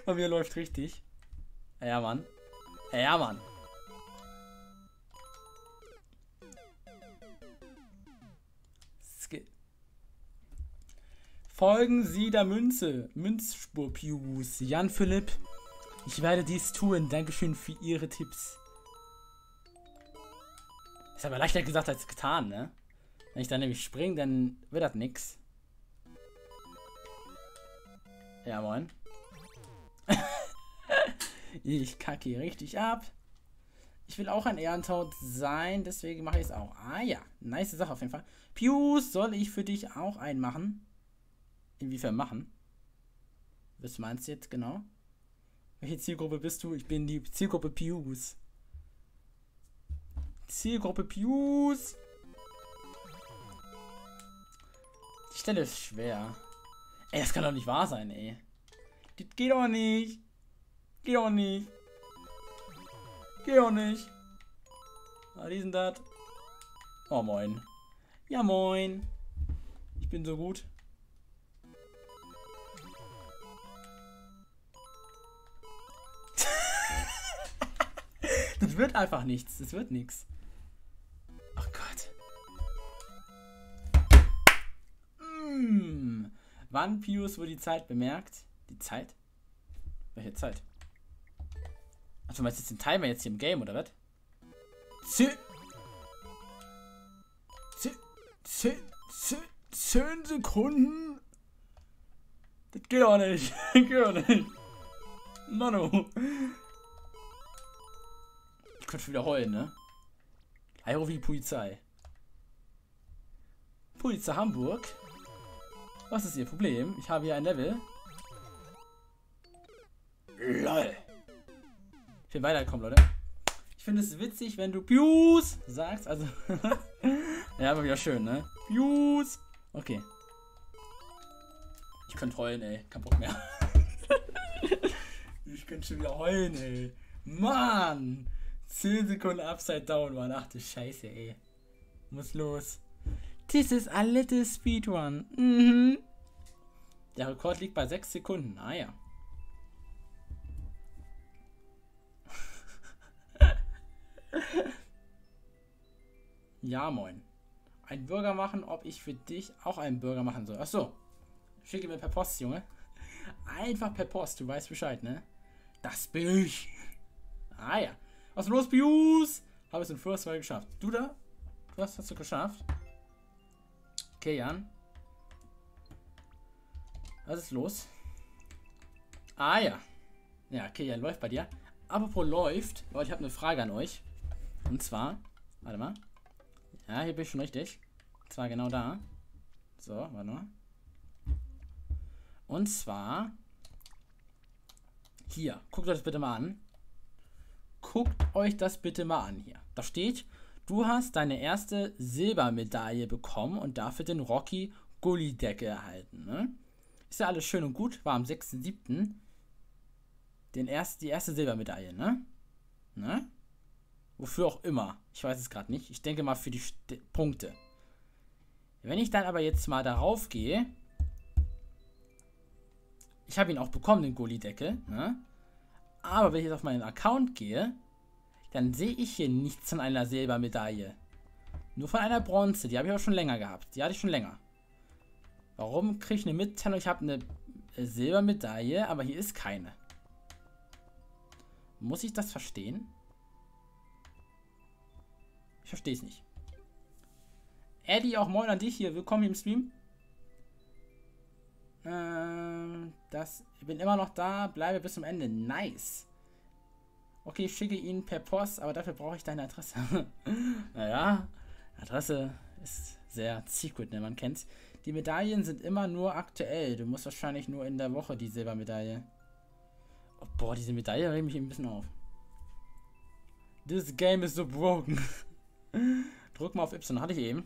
Bei mir läuft richtig. Ja, Mann. Ja, Mann. Folgen Sie der Münze. Münzspur Pius. Jan Philipp. Ich werde dies tun. Dankeschön für Ihre Tipps. Ist aber leichter gesagt als getan, ne? Wenn ich dann nämlich springe, dann wird das nix. Ja, moin. Ich kacke hier richtig ab. Ich will auch ein Ehrentaut sein, deswegen mache ich es auch. Ah ja, nice Sache auf jeden Fall. Pius, soll ich für dich auch einen machen? Inwiefern machen? Was meinst du jetzt genau? Welche Zielgruppe bist du? Ich bin die Zielgruppe Pius. Zielgruppe Pius. Die Stelle ist schwer. Ey, das kann doch nicht wahr sein, ey. Das geht doch nicht. Geht doch nicht. Geht doch nicht. Ah, diesen dat. Oh, moin. Ja, moin. Ich bin so gut. Das wird einfach nichts. Das wird nichts. Ach Gott. Wann, Pius, wurde die Zeit bemerkt? Die Zeit? Welche Zeit? Achso, meinst du jetzt den Timer jetzt hier im Game, oder was? Zehn Sekunden? Das geht auch nicht. Das geht auch nicht. Manu. Ich könnte schon wieder heulen, ne? Ich rufe die Polizei. Polizei Hamburg? Was ist Ihr Problem? Ich habe hier ein Level. LOL. Ich will weiterkommen, Leute. Ich finde es witzig, wenn du Piuus sagst. Also. Ja, aber wieder schön, ne? Piuus. Okay. Ich könnte heulen, ey. Kein Bock mehr. Ich könnte schon wieder heulen, ey. Mann. 10 Sekunden upside down, Mann. Ach du Scheiße, ey. Muss los. This is a little speedrun. Mhm. Der Rekord liegt bei 6 Sekunden. Ah ja. Ja, moin. Ein Burger machen, ob ich für dich auch einen Burger machen soll. Achso. Schicke mir per Post, Junge. Einfach per Post. Du weißt Bescheid, ne? Das bin ich. Ah ja. Was ist los, Pius? Habe es in First World geschafft. Du da? Was hast du geschafft? Okay, Jan. Was ist los? Ah ja. Ja, okay, Jan läuft bei dir. Apropos läuft, Leute, ich habe eine Frage an euch. Und zwar, warte mal. Ja, hier bin ich schon richtig. Und zwar genau da. So, warte mal. Und zwar hier. Guckt euch das bitte mal an. Guckt euch das bitte mal an hier. Da steht, du hast deine erste Silbermedaille bekommen und dafür den Rocky Gullideckel erhalten. Ne? Ist ja alles schön und gut. War am 6.7. Die erste Silbermedaille, ne? Ne? Wofür auch immer. Ich weiß es gerade nicht. Ich denke mal für die Punkte. Wenn ich dann aber jetzt mal darauf gehe, Ich habe ihn auch bekommen, den Gullideckel. Ne? Aber wenn ich jetzt auf meinen Account gehe, dann sehe ich hier nichts von einer Silbermedaille. Nur von einer Bronze. Die habe ich auch schon länger gehabt. Die hatte ich schon länger. Warum kriege ich eine Mitteilung? Ich habe eine Silbermedaille, aber hier ist keine. Muss ich das verstehen? Ich verstehe es nicht. Eddie, auch moin an dich hier. Willkommen hier im Stream. Ich bin immer noch da. Bleibe bis zum Ende. Nice. Okay, ich schicke ihn per Post, aber dafür brauche ich deine Adresse. Naja, Adresse ist sehr secret, ne? Man kennt's. Die Medaillen sind immer nur aktuell. Du musst wahrscheinlich nur in der Woche die Silbermedaille. Oh, boah, diese Medaille regt mich ein bisschen auf. This game is so broken. Drück mal auf Y, hatte ich eben.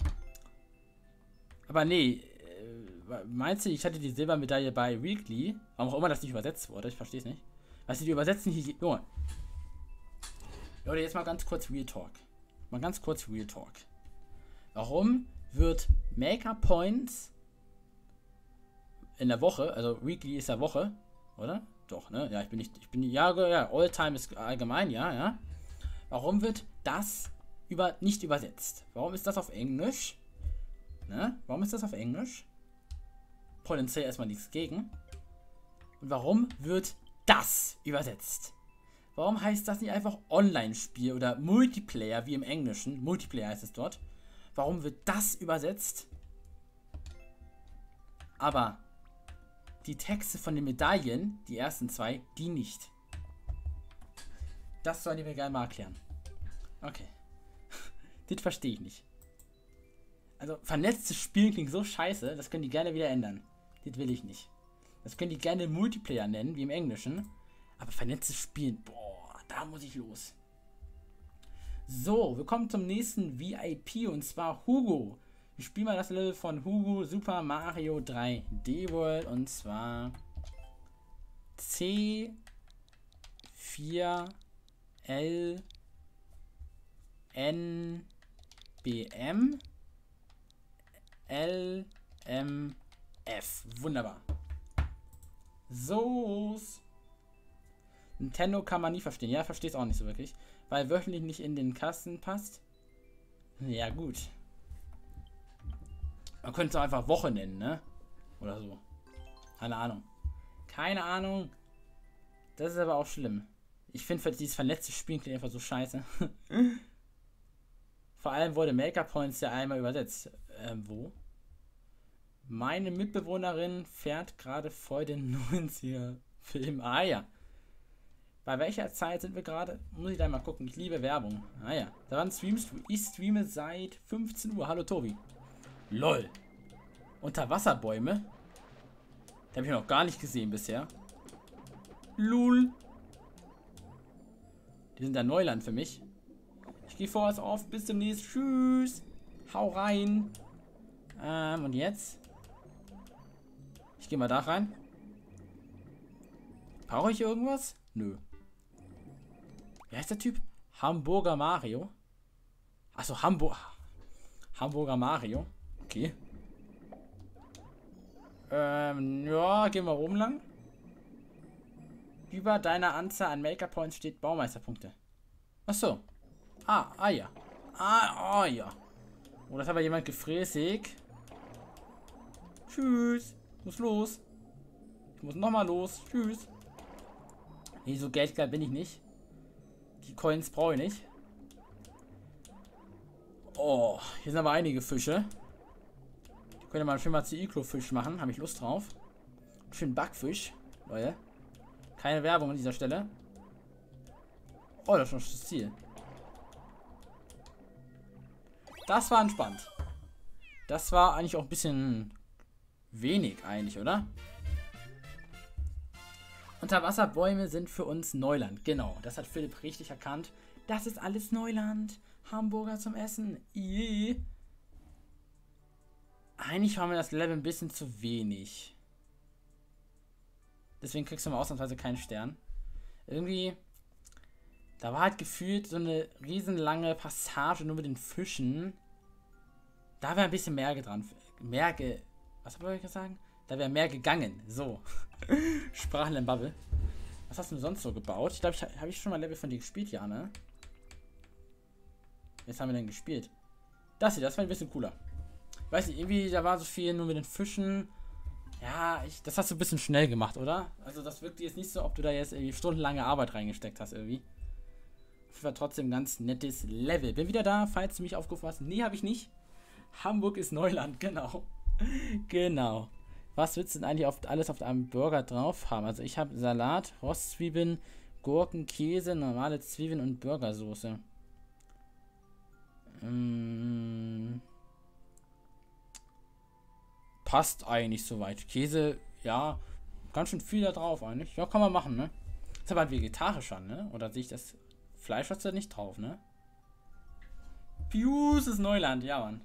Aber nee, meinst du, ich hatte die Silbermedaille bei Weekly? Warum auch immer das nicht übersetzt wurde, ich verstehe es nicht. Weißt du, die übersetzen hier... Junge. Leute, jetzt mal ganz kurz Real Talk. Warum wird Maker Points in der Woche, also Weekly ist ja Woche, oder? Doch, ne? Ja, ja, All Time ist allgemein, ja, ja. Warum wird das nicht übersetzt? Warum ist das auf Englisch? Ne? Warum ist das auf Englisch? Potenziell erstmal nichts gegen. Und warum wird das übersetzt? Warum heißt das nicht einfach Online-Spiel oder Multiplayer, wie im Englischen? Multiplayer heißt es dort. Warum wird das übersetzt? Aber die Texte von den Medaillen, die ersten zwei, die nicht. Das sollen die mir gerne mal erklären. Okay. Das verstehe ich nicht. Also, vernetztes Spiel klingt so scheiße, das können die gerne wieder ändern. Das will ich nicht. Das können die gerne Multiplayer nennen, wie im Englischen. Aber vernetztes Spielen, boah. Da muss ich los. So, wir kommen zum nächsten VIP und zwar Hugo. Wir spielen mal das Level von Hugo Super Mario 3D World und zwar C4LNBMLMF. Wunderbar. So. Nintendo kann man nie verstehen. Ja, ich verstehe es auch nicht so wirklich. Weil wöchentlich nicht in den Kasten passt. Ja, gut. Man könnte es auch einfach Woche nennen, ne? Oder so. Keine Ahnung. Keine Ahnung. Das ist aber auch schlimm. Ich finde dieses verletzte Spielen klingt einfach so scheiße. Vor allem wurde Make-up Points ja einmal übersetzt. Wo? Meine Mitbewohnerin fährt gerade voll den 90er-Film. Ah ja. Bei welcher Zeit sind wir gerade? Muss ich da mal gucken. Ich liebe Werbung. Ah ja. Daran streamst du. Ich streame seit 15 Uhr. Hallo Tobi. LOL. Unterwasserbäume? Die habe ich noch gar nicht gesehen bisher. LUL. Die sind ja Neuland für mich. Ich gehe vorerst auf. Bis demnächst. Tschüss. Hau rein. Und jetzt? Ich gehe mal da rein. Brauche ich irgendwas? Nö. Wie heißt der Typ? Hamburger Mario. Achso, Hamburger Mario. Okay. Ja, gehen wir oben lang. Über deiner Anzahl an Maker Points steht Baumeisterpunkte. Achso. Ja. Ja. Oh, das hat aber jemand gefräßig. Tschüss. Muss los. Ich muss nochmal los. Tschüss. Nee, so geldgeil bin ich nicht. Die Coins brauche ich nicht. Oh, hier sind aber einige Fische. Die können wir mal schön mal zu Iglo-Fisch machen. Habe ich Lust drauf. Schön Backfisch. Leute. Keine Werbung an dieser Stelle. Oh, das ist schon das Ziel. Das war entspannt. Das war eigentlich auch ein bisschen wenig eigentlich, oder? Unterwasserbäume sind für uns Neuland. Genau, das hat Philipp richtig erkannt. Das ist alles Neuland. Hamburger zum Essen. Iee. Eigentlich haben wir das Level ein bisschen zu wenig. Deswegen kriegst du mal ausnahmsweise keinen Stern. Irgendwie, da war halt gefühlt so eine riesenlange Passage nur mit den Fischen. Da wäre ein bisschen mehr gegangen. So. Sprachlern Babbel. Was hast du denn sonst so gebaut? Ich glaube, habe ich schon mal Level von dir gespielt, ja, ne? Jetzt haben wir denn gespielt. Das hier, das war ein bisschen cooler. Ich weiß nicht, irgendwie, da war so viel nur mit den Fischen. Ja, das hast du ein bisschen schnell gemacht, oder? Also das wirkt jetzt nicht so, ob du da jetzt irgendwie stundenlange Arbeit reingesteckt hast, irgendwie. Das war trotzdem ein ganz nettes Level. Bin wieder da, falls du mich aufgerufen hast. Nee, habe ich nicht. Hamburg ist Neuland, genau. Genau. Was willst du denn eigentlich alles auf einem Burger drauf haben? Also ich habe Salat, Rostzwiebeln, Gurken, Käse, normale Zwiebeln und Burgersoße. Passt eigentlich soweit. Käse, ja, ganz schön viel da drauf eigentlich. Ja, kann man machen, ne? Ist aber ein vegetarischer, ne? Oder sehe ich das Fleisch, was da nicht drauf, ne? Piuus ist Neuland, ja, Mann.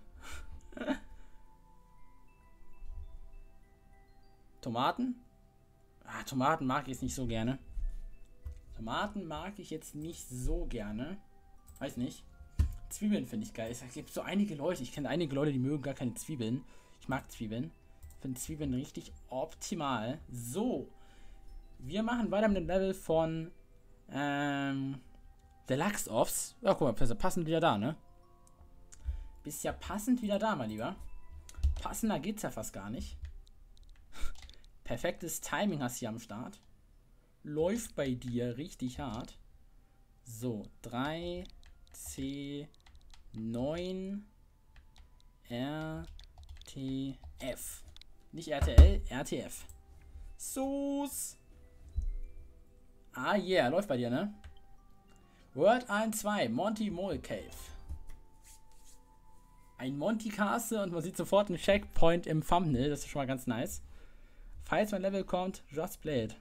Tomaten? Ah, Tomaten mag ich jetzt nicht so gerne. Tomaten mag ich jetzt nicht so gerne. Weiß nicht. Zwiebeln finde ich geil. Es gibt so einige Leute. Ich kenne einige Leute, die mögen gar keine Zwiebeln. Ich mag Zwiebeln. Ich finde Zwiebeln richtig optimal. So. Wir machen weiter mit dem Level von Deluxe-Offs. Ja, guck mal, passend wieder da, ne? Bist ja passend wieder da, mein Lieber. Passender geht's ja fast gar nicht. Perfektes Timing hast du hier am Start. Läuft bei dir richtig hart. So, 3, C, 9, R, T, F. Nicht RTL, RTF. Soos. Ah, yeah, läuft bei dir, ne? World 1, 2, Monty Mole Cave. Ein Monty Castle und man sieht sofort einen Checkpoint im Thumbnail. Das ist schon mal ganz nice. Falls mein Level kommt, just play it.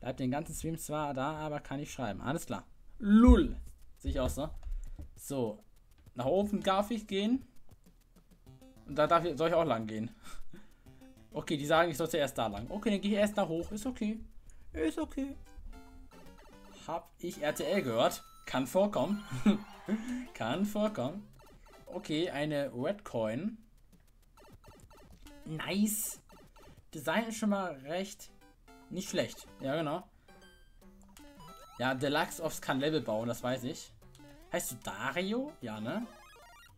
Bleibt den ganzen Stream zwar da, aber kann ich schreiben. Alles klar. Lul. Sehe ich aus, ne? So. Nach oben darf ich gehen. Und da soll ich auch lang gehen. Okay, die sagen, ich sollte erst da lang. Okay, dann gehe ich erst da hoch. Ist okay. Ist okay. Hab ich RTL gehört? Kann vorkommen. Kann vorkommen. Okay, eine Red Coin. Nice. Design ist schon mal recht nicht schlecht. Ja, genau. Ja, Deluxe Offs kann Level bauen, das weiß ich. Heißt du Dario? Ja, ne?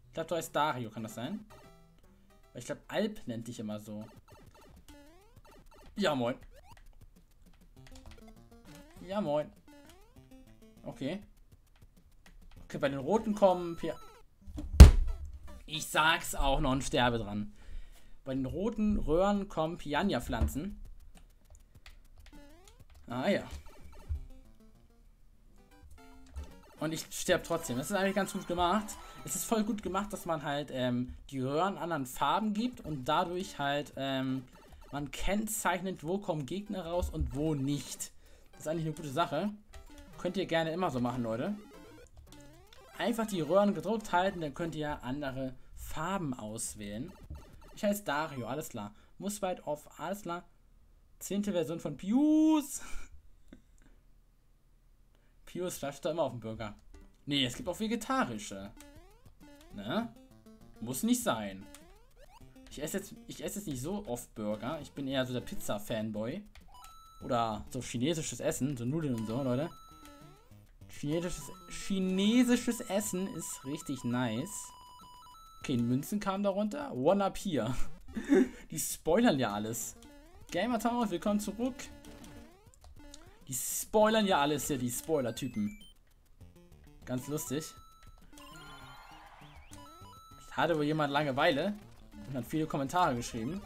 Ich glaube, du heißt Dario, kann das sein? Ich glaube, Alp nennt dich immer so. Ja, moin. Ja, moin. Okay. Okay, bei den Roten kommen... Ich sag's auch noch und sterbe dran. Bei den roten Röhren kommen Piranha-Pflanzen. Ah ja. Und ich sterbe trotzdem. Das ist eigentlich ganz gut gemacht. Es ist voll gut gemacht, dass man halt die Röhren anderen Farben gibt und dadurch halt man kennzeichnet, wo kommen Gegner raus und wo nicht. Das ist eigentlich eine gute Sache. Könnt ihr gerne immer so machen, Leute. Einfach die Röhren gedruckt halten, dann könnt ihr andere Farben auswählen. Ich heiße Dario, alles klar. Muss weit auf, alles klar. 10. Version von Piuus. Piuus flasht da immer auf den Burger. Nee, es gibt auch vegetarische. Ne? Muss nicht sein. Ich esse jetzt nicht so oft Burger. Ich bin eher so der Pizza-Fanboy. Oder so chinesisches Essen, so Nudeln und so, Leute. Chinesisches Essen ist richtig nice. Okay, Münzen kamen darunter. One up hier. Die spoilern ja alles. Gamer Tower, willkommen zurück. Die spoilern ja alles hier, die Spoiler-Typen. Ganz lustig. Ich hatte wohl jemand Langeweile und hat viele Kommentare geschrieben.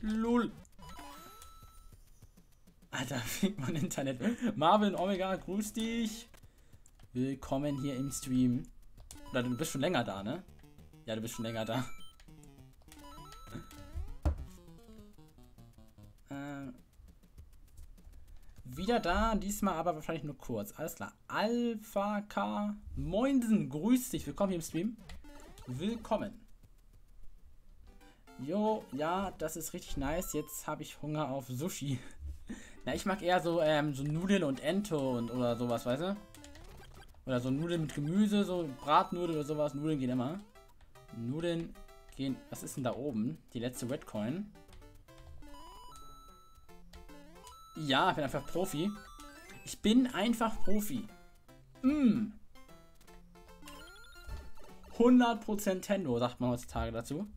Lul. Alter, fängt man Internet. Marvin Omega, grüß dich. Willkommen hier im Stream. Oder du bist schon länger da, ne? Ja, du bist schon länger da. Wieder da, diesmal aber wahrscheinlich nur kurz. Alles klar. Alpha K. Moinsen, grüß dich. Willkommen hier im Stream. Willkommen. Jo, ja, das ist richtig nice. Jetzt habe ich Hunger auf Sushi. Na, ich mag eher so Nudeln und Ente und oder sowas, weißt du? Oder so Nudeln mit Gemüse, so Bratnudeln oder sowas. Nudeln gehen immer. Nudeln gehen... Was ist denn da oben? Die letzte Redcoin. Ja, ich bin einfach Profi. Ich bin einfach Profi. 100% Nintendo, sagt man heutzutage dazu.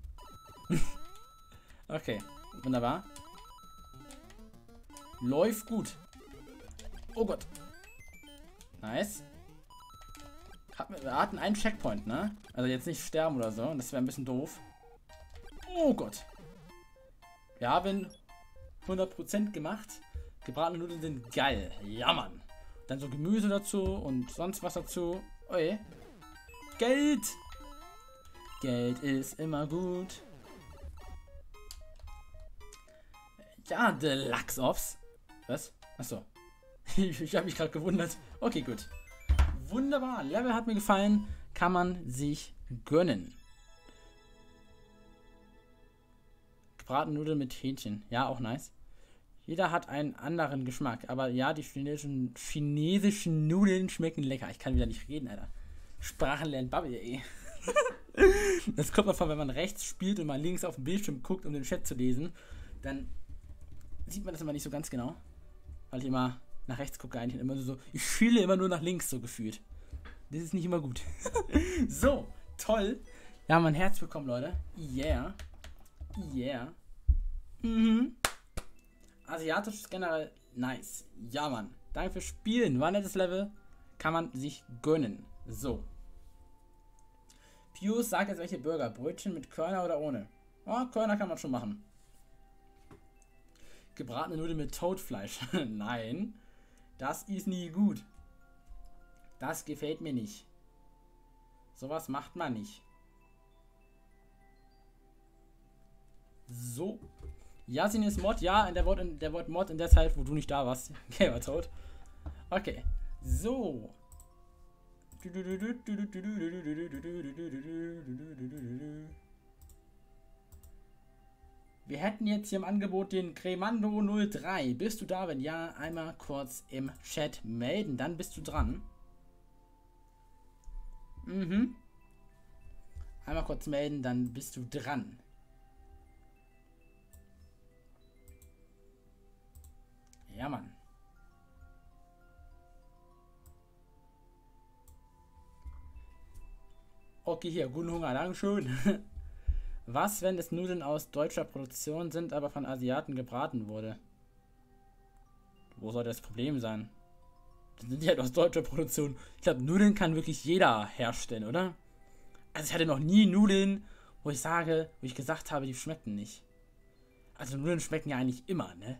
Okay, wunderbar. Läuft gut. Oh Gott. Nice. Wir hatten einen Checkpoint, ne? Also jetzt nicht sterben oder so. Das wäre ein bisschen doof. Oh Gott. Wir haben 100% gemacht. Gebratene Nudeln sind geil. Ja, Mann. Dann so Gemüse dazu und sonst was dazu. Oi. Geld. Geld ist immer gut. Ja, Deluxe Ops. Was? Achso. Ich habe mich gerade gewundert. Okay, gut. Wunderbar. Level hat mir gefallen. Kann man sich gönnen. Gebratene Nudeln mit Hähnchen. Ja, auch nice. Jeder hat einen anderen Geschmack. Aber ja, die chinesischen Nudeln schmecken lecker. Ich kann wieder nicht reden, Alter. Sprachen lernen Babbel, ey. Das kommt davon, wenn man rechts spielt und mal links auf den Bildschirm guckt, um den Chat zu lesen. Dann sieht man das immer nicht so ganz genau. Weil ich immer nach rechts gucke, eigentlich immer so, ich schiele immer nur nach links, so gefühlt. Das ist nicht immer gut. So, toll. Wir haben ein Herz bekommen, Leute. Yeah. Yeah. Mhm. Asiatisch ist generell nice. Ja, Mann. Danke fürs Spielen. War ein nettes Level. Kann man sich gönnen. So. Piuus sagt jetzt, welche Burger. Brötchen mit Körner oder ohne? Oh, Körner kann man schon machen. Gebratene Nudeln mit Toadfleisch. Nein. Das ist nie gut. Das gefällt mir nicht. Sowas macht man nicht. So. Yasin ist Mod. Ja, der Wort Mod in der Zeit, wo du nicht da warst. Okay, war tot. Okay. So. Wir hätten jetzt hier im Angebot den Cremando 03. Bist du da? Wenn ja, einmal kurz im Chat melden. Dann bist du dran. Mhm. Einmal kurz melden, dann bist du dran. Ja, Mann. Okay, hier. Guten Hunger. Dankeschön. Was, wenn es Nudeln aus deutscher Produktion sind, aber von Asiaten gebraten wurde? Wo soll das Problem sein? Das sind die halt aus deutscher Produktion. Ich glaube, Nudeln kann wirklich jeder herstellen, oder? Also ich hatte noch nie Nudeln, wo ich gesagt habe, die schmecken nicht. Also Nudeln schmecken ja eigentlich immer, ne?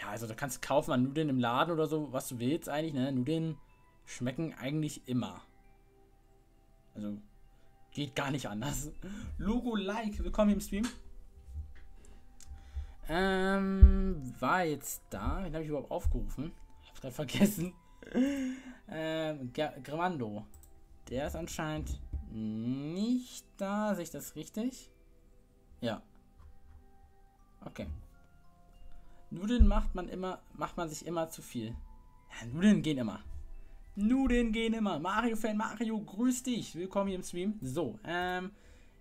Ja, also du kannst kaufen an Nudeln im Laden oder so, was du willst eigentlich, ne? Nudeln schmecken eigentlich immer. Also... geht gar nicht anders. Logo Like, willkommen hier im Stream. War jetzt da. Wen habe ich überhaupt aufgerufen? Hab's gerade vergessen. Grimando. Der ist anscheinend nicht da. Sehe ich das richtig? Ja. Okay. Nudeln macht man sich immer zu viel. Ja, Nudeln gehen immer. Nudeln gehen immer. Mario-Fan Mario, grüß dich. Willkommen hier im Stream. So,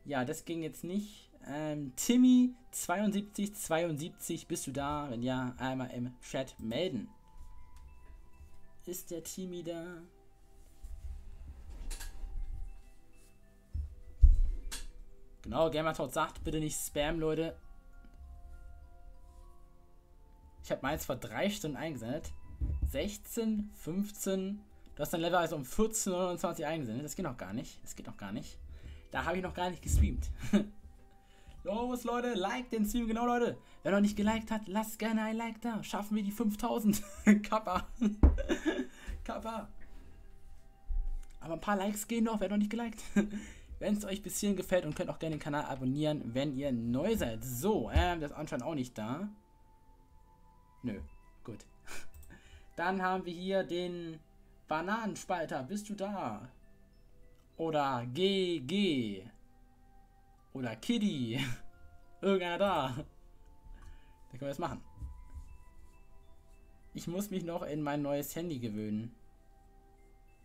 ja, das ging jetzt nicht. Timmy 7272, bist du da? Wenn ja, einmal im Chat melden. Ist der Timmy da? Genau, Gamertod sagt, bitte nicht Spam, Leute. Ich habe meins vor 3 Stunden eingesendet. 16, 15... Du hast dein Level also um 14:29 eingesendet. Das geht noch gar nicht. Das geht noch gar nicht. Da habe ich noch gar nicht gestreamt. Los, Leute. Like den Stream. Genau, Leute. Wer noch nicht geliked hat, lasst gerne ein Like da. Schaffen wir die 5000. Kappa. Kappa. Aber ein paar Likes gehen noch. Wer noch nicht geliked. Wenn es euch bis hierhin gefällt, und könnt auch gerne den Kanal abonnieren, wenn ihr neu seid. So, das ist anscheinend auch nicht da. Nö. Gut. Dann haben wir hier den Bananenspalter. Bist du da? Oder GG. Oder Kitty. Irgendeiner da. Dann können wir das machen. Ich muss mich noch in mein neues Handy gewöhnen.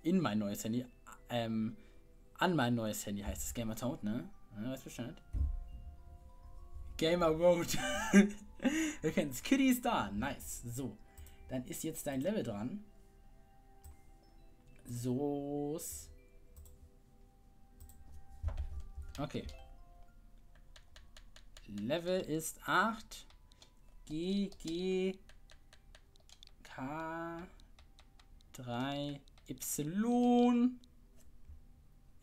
In mein neues Handy. An mein neues Handy heißt es Gamertod, ne? Ja, weiß Bescheid. Gamer Road. Wir können es. Kitty ist da. Nice. So. Dann ist jetzt dein Level dran. So. Okay. Level ist 8. G, G, K, 3, Y,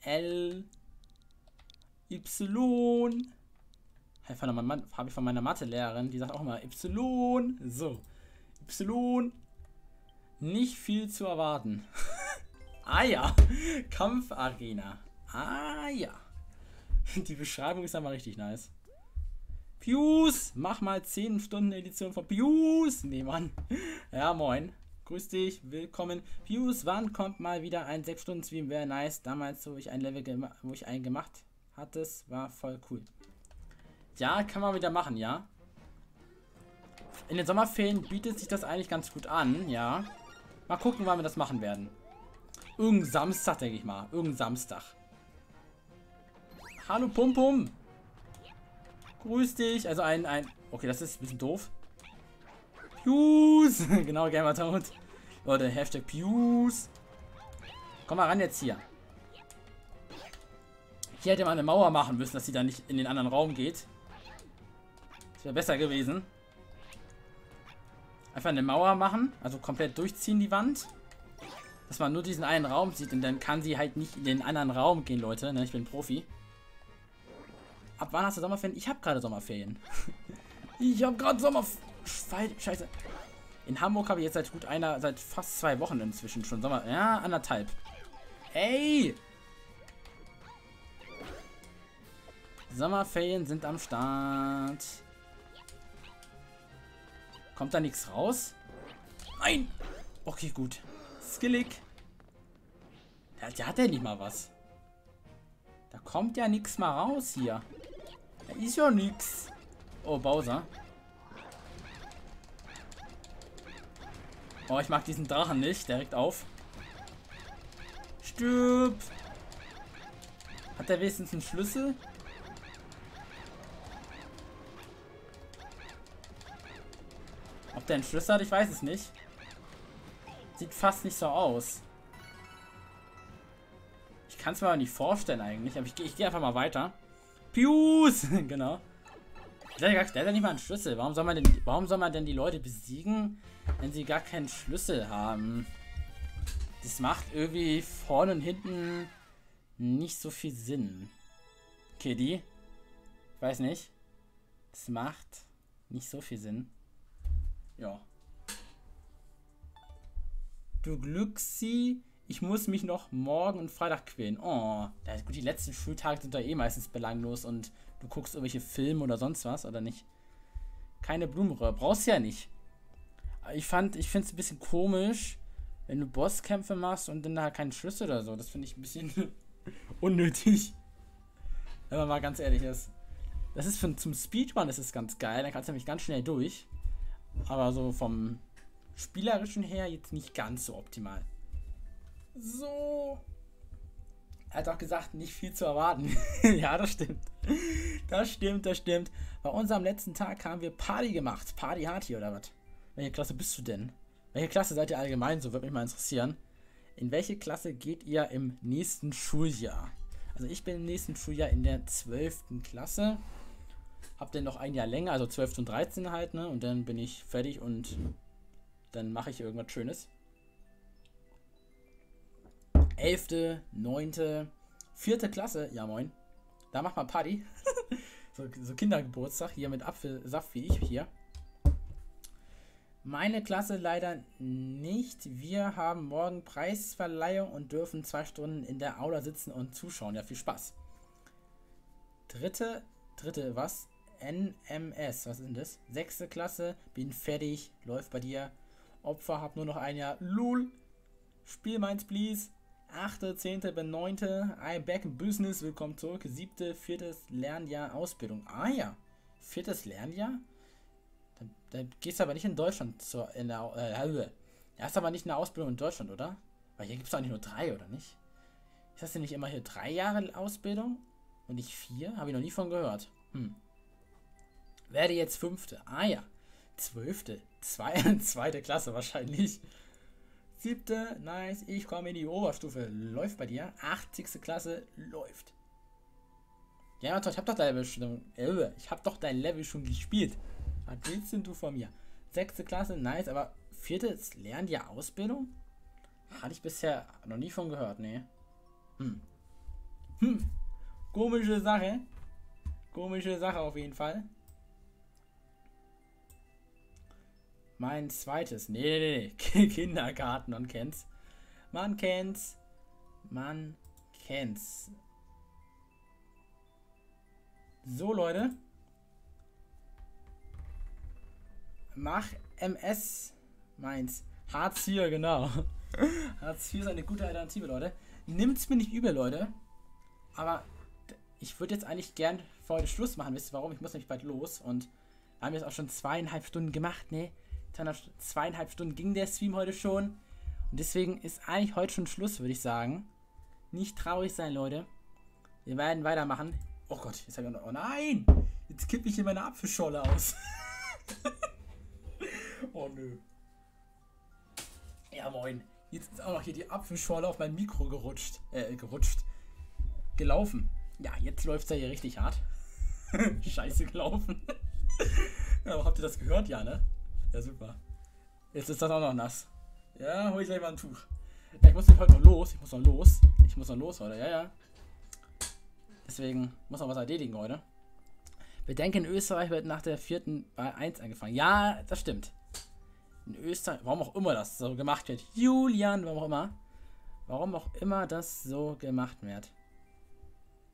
L, Y. Habe ich von meiner Mathelehrerin, die sagt auch immer Y. So. Y. Nicht viel zu erwarten. Ah ja. Kampfarena. Ah ja. Die Beschreibung ist einmal richtig nice. Piuus, mach mal 10 Stunden Edition von Piuus. Nee, Mann. Ja, moin. Grüß dich, willkommen. Piuus, wann kommt mal wieder ein 6-Stunden-Stream? Wäre nice. Damals, wo ich ein Level, wo ich einen gemacht hatte, war voll cool. Ja, kann man wieder machen, ja. In den Sommerferien bietet sich das eigentlich ganz gut an, ja. Mal gucken, wann wir das machen werden. Irgendein Samstag, denke ich mal. Irgendein Samstag. Hallo, Pum Pum. Grüß dich. Also ein... Okay, das ist ein bisschen doof. Piuus. Genau, Gamertod. Leute, Hashtag Piuus. Komm mal ran jetzt hier. Hier hätte man eine Mauer machen müssen, dass sie da nicht in den anderen Raum geht. Das wäre besser gewesen. Einfach eine Mauer machen. Also komplett durchziehen die Wand. Dass man nur diesen einen Raum sieht. Und dann kann sie halt nicht in den anderen Raum gehen, Leute. Ich bin Profi. Ab wann hast du Sommerferien? Ich habe gerade Sommerferien. Ich habe gerade Sommerferien. Scheiße. In Hamburg habe ich jetzt seit gut einer, seit fast 2 Wochen inzwischen schon Sommer. Ja, 1,5. Ey! Sommerferien sind am Start. Kommt da nichts raus? Nein! Okay, gut. Skillig. Der hat ja nicht mal was. Da kommt ja nichts mal raus hier. Da ist ja nichts. Oh, Bowser. Oh, ich mag diesen Drachen nicht. Direkt auf. Stirb. Hat der wenigstens einen Schlüssel? Ob der einen Schlüssel hat, ich weiß es nicht. Sieht fast nicht so aus. Ich kann es mir aber nicht vorstellen eigentlich. Aber ich gehe einfach mal weiter. Piuus! Genau. Der hat ja nicht mal einen Schlüssel. Warum soll man denn die Leute besiegen, wenn sie gar keinen Schlüssel haben? Das macht irgendwie vorne und hinten nicht so viel Sinn. Kitty. Ich weiß nicht. Das macht nicht so viel Sinn. Ja. Du Glücksi, ich muss mich noch morgen und Freitag quälen. Oh, gut, die letzten Schultage sind da eh meistens belanglos und du guckst irgendwelche Filme oder sonst was, oder nicht? Keine Blumenröhre, brauchst du ja nicht. Aber ich finde es ein bisschen komisch, wenn du Bosskämpfe machst und dann da keinen Schlüssel oder so. Das finde ich ein bisschen unnötig. Wenn man mal ganz ehrlich ist. Das ist zum Speedrun, das ist ganz geil, dann kannst du nämlich ganz schnell durch. Aber so vom Spielerischen her jetzt nicht ganz so optimal. So. Er hat auch gesagt, nicht viel zu erwarten. Ja, das stimmt. Das stimmt, das stimmt. Bei unserem letzten Tag haben wir Party gemacht. Party hart hier, oder was? Welche Klasse bist du denn? Welche Klasse seid ihr allgemein? So würde mich mal interessieren. In welche Klasse geht ihr im nächsten Schuljahr? Also ich bin im nächsten Schuljahr in der 12. Klasse. Hab dann noch ein Jahr länger, also 12 und 13 halt, ne? Und dann bin ich fertig und dann mache ich irgendwas Schönes. 11., 9., 4. Klasse, ja moin. Da macht man Party. so Kindergeburtstag hier mit Apfelsaft wie ich hier. Meine Klasse leider nicht. Wir haben morgen Preisverleihung und dürfen 2 Stunden in der Aula sitzen und zuschauen. Ja, viel Spaß. Dritte, was? NMS, was ist denn das? 6. Klasse, bin fertig, läuft bei dir. Opfer, hab nur noch ein Jahr. LOL, Spiel meins, please. 8., 10., bin 9. I back in business, willkommen zurück. 7., 4. Lernjahr, Ausbildung. Ah ja, 4. Lernjahr? Da gehst du aber nicht in Deutschland zur... Da hast du aber nicht eine Ausbildung in Deutschland, oder? Weil hier gibt es doch nicht nur 3, oder nicht? Ist das denn nicht immer hier 3 Jahre Ausbildung? Und nicht 4? Habe ich noch nie von gehört. Hm. Werde jetzt Fünfte. Ah ja. Zwölfte. Zweite Klasse wahrscheinlich. Siebte. Nice. Ich komme in die Oberstufe. Läuft bei dir. 80. Klasse. Läuft. Ja, ich habe doch dein Level schon. gespielt. Was willst denn du von mir? 6. Klasse. Nice. Aber 4. lernen die Ausbildung? Hatte ich bisher noch nie von gehört. Nee. Komische Sache. Komische Sache auf jeden Fall. Mein zweites. Nee. Kindergarten. Man kennt's. So, Leute. Mach MS. Meins. Hartz IV, genau. Hartz IV ist eine gute Alternative, Leute. Nimmt's mir nicht übel, Leute. Aber ich würde jetzt eigentlich gern für heute Schluss machen. Wisst ihr warum? Ich muss nämlich bald los. Und wir haben jetzt auch schon 2,5 Stunden gemacht. Ne, 2,5 Stunden ging der Stream heute schon. Und deswegen ist eigentlich heute schon Schluss, würde ich sagen. Nicht traurig sein, Leute. Wir werden weitermachen. Oh Gott, jetzt habe ich noch... Oh nein! Jetzt kippe ich hier meine Apfelscholle aus. Oh nö. Ja, moin. Jetzt ist auch noch hier die Apfelschorle auf mein Mikro gerutscht. Gelaufen. Ja, jetzt läuft es ja hier richtig hart. Scheiße gelaufen. Ja, aber habt ihr das gehört? Ja, ne? Ja, super. Jetzt ist das auch noch nass. Ja, hol ich gleich mal ein Tuch. Ja, ich muss heute noch los. Ich muss noch los heute. Ja. Deswegen muss noch was erledigen heute. Bedenke, in Österreich wird nach der 4. bei 1 angefangen. Ja, das stimmt. In Österreich, warum auch immer das so gemacht wird. Julian, warum auch immer das so gemacht wird.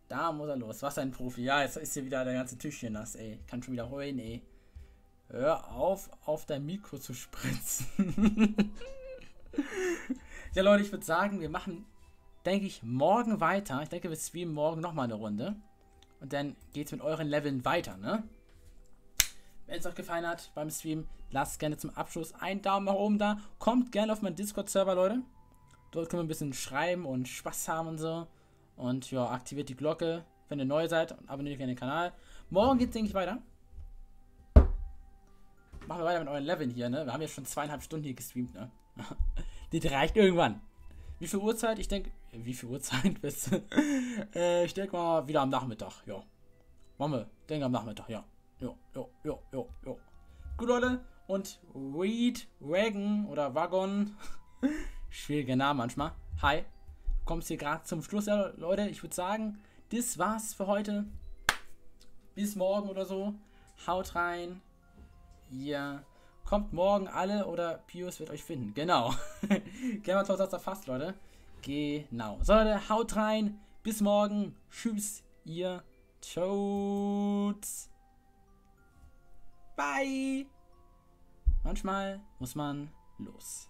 Da muss er los. Was ein Profi. Ja, jetzt ist hier wieder der ganze Tisch hier nass, ey. Ich kann schon wieder heulen, ey. Hör auf dein Mikro zu spritzen. Ja, Leute, ich würde sagen, wir machen, denke ich, morgen weiter. Ich denke, wir streamen morgen nochmal eine Runde. Und dann geht's mit euren Leveln weiter, ne? Wenn es euch gefallen hat beim Stream, lasst gerne zum Abschluss einen Daumen nach oben da. Kommt gerne auf meinen Discord-Server, Leute. Dort können wir ein bisschen schreiben und Spaß haben und so. Und ja, aktiviert die Glocke, wenn ihr neu seid, und abonniert gerne den Kanal. Morgen geht's, denke ich, weiter. Machen wir weiter mit euren Leveln hier, ne? Wir haben ja schon 2,5 Stunden hier gestreamt, ne? Das reicht irgendwann. Wie viel Uhrzeit? Ich denke, wie viel Uhrzeit bist du? Ich denke mal wieder am Nachmittag, ja. Machen wir, denke am Nachmittag, ja. Jo. Gut, Leute. Und Reed, Wagon oder Wagon. Schwieriger Name manchmal. Hi. Du kommst hier gerade zum Schluss, ja, Leute. Ich würde sagen, das war's für heute. Bis morgen oder so. Haut rein. Ihr kommt morgen alle oder Piuus wird euch finden. Genau. Gerne mal kurz aus der Fast, Leute. Genau. So, Leute, haut rein. Bis morgen. Tschüss, ihr Toads. Bye. Manchmal muss man los.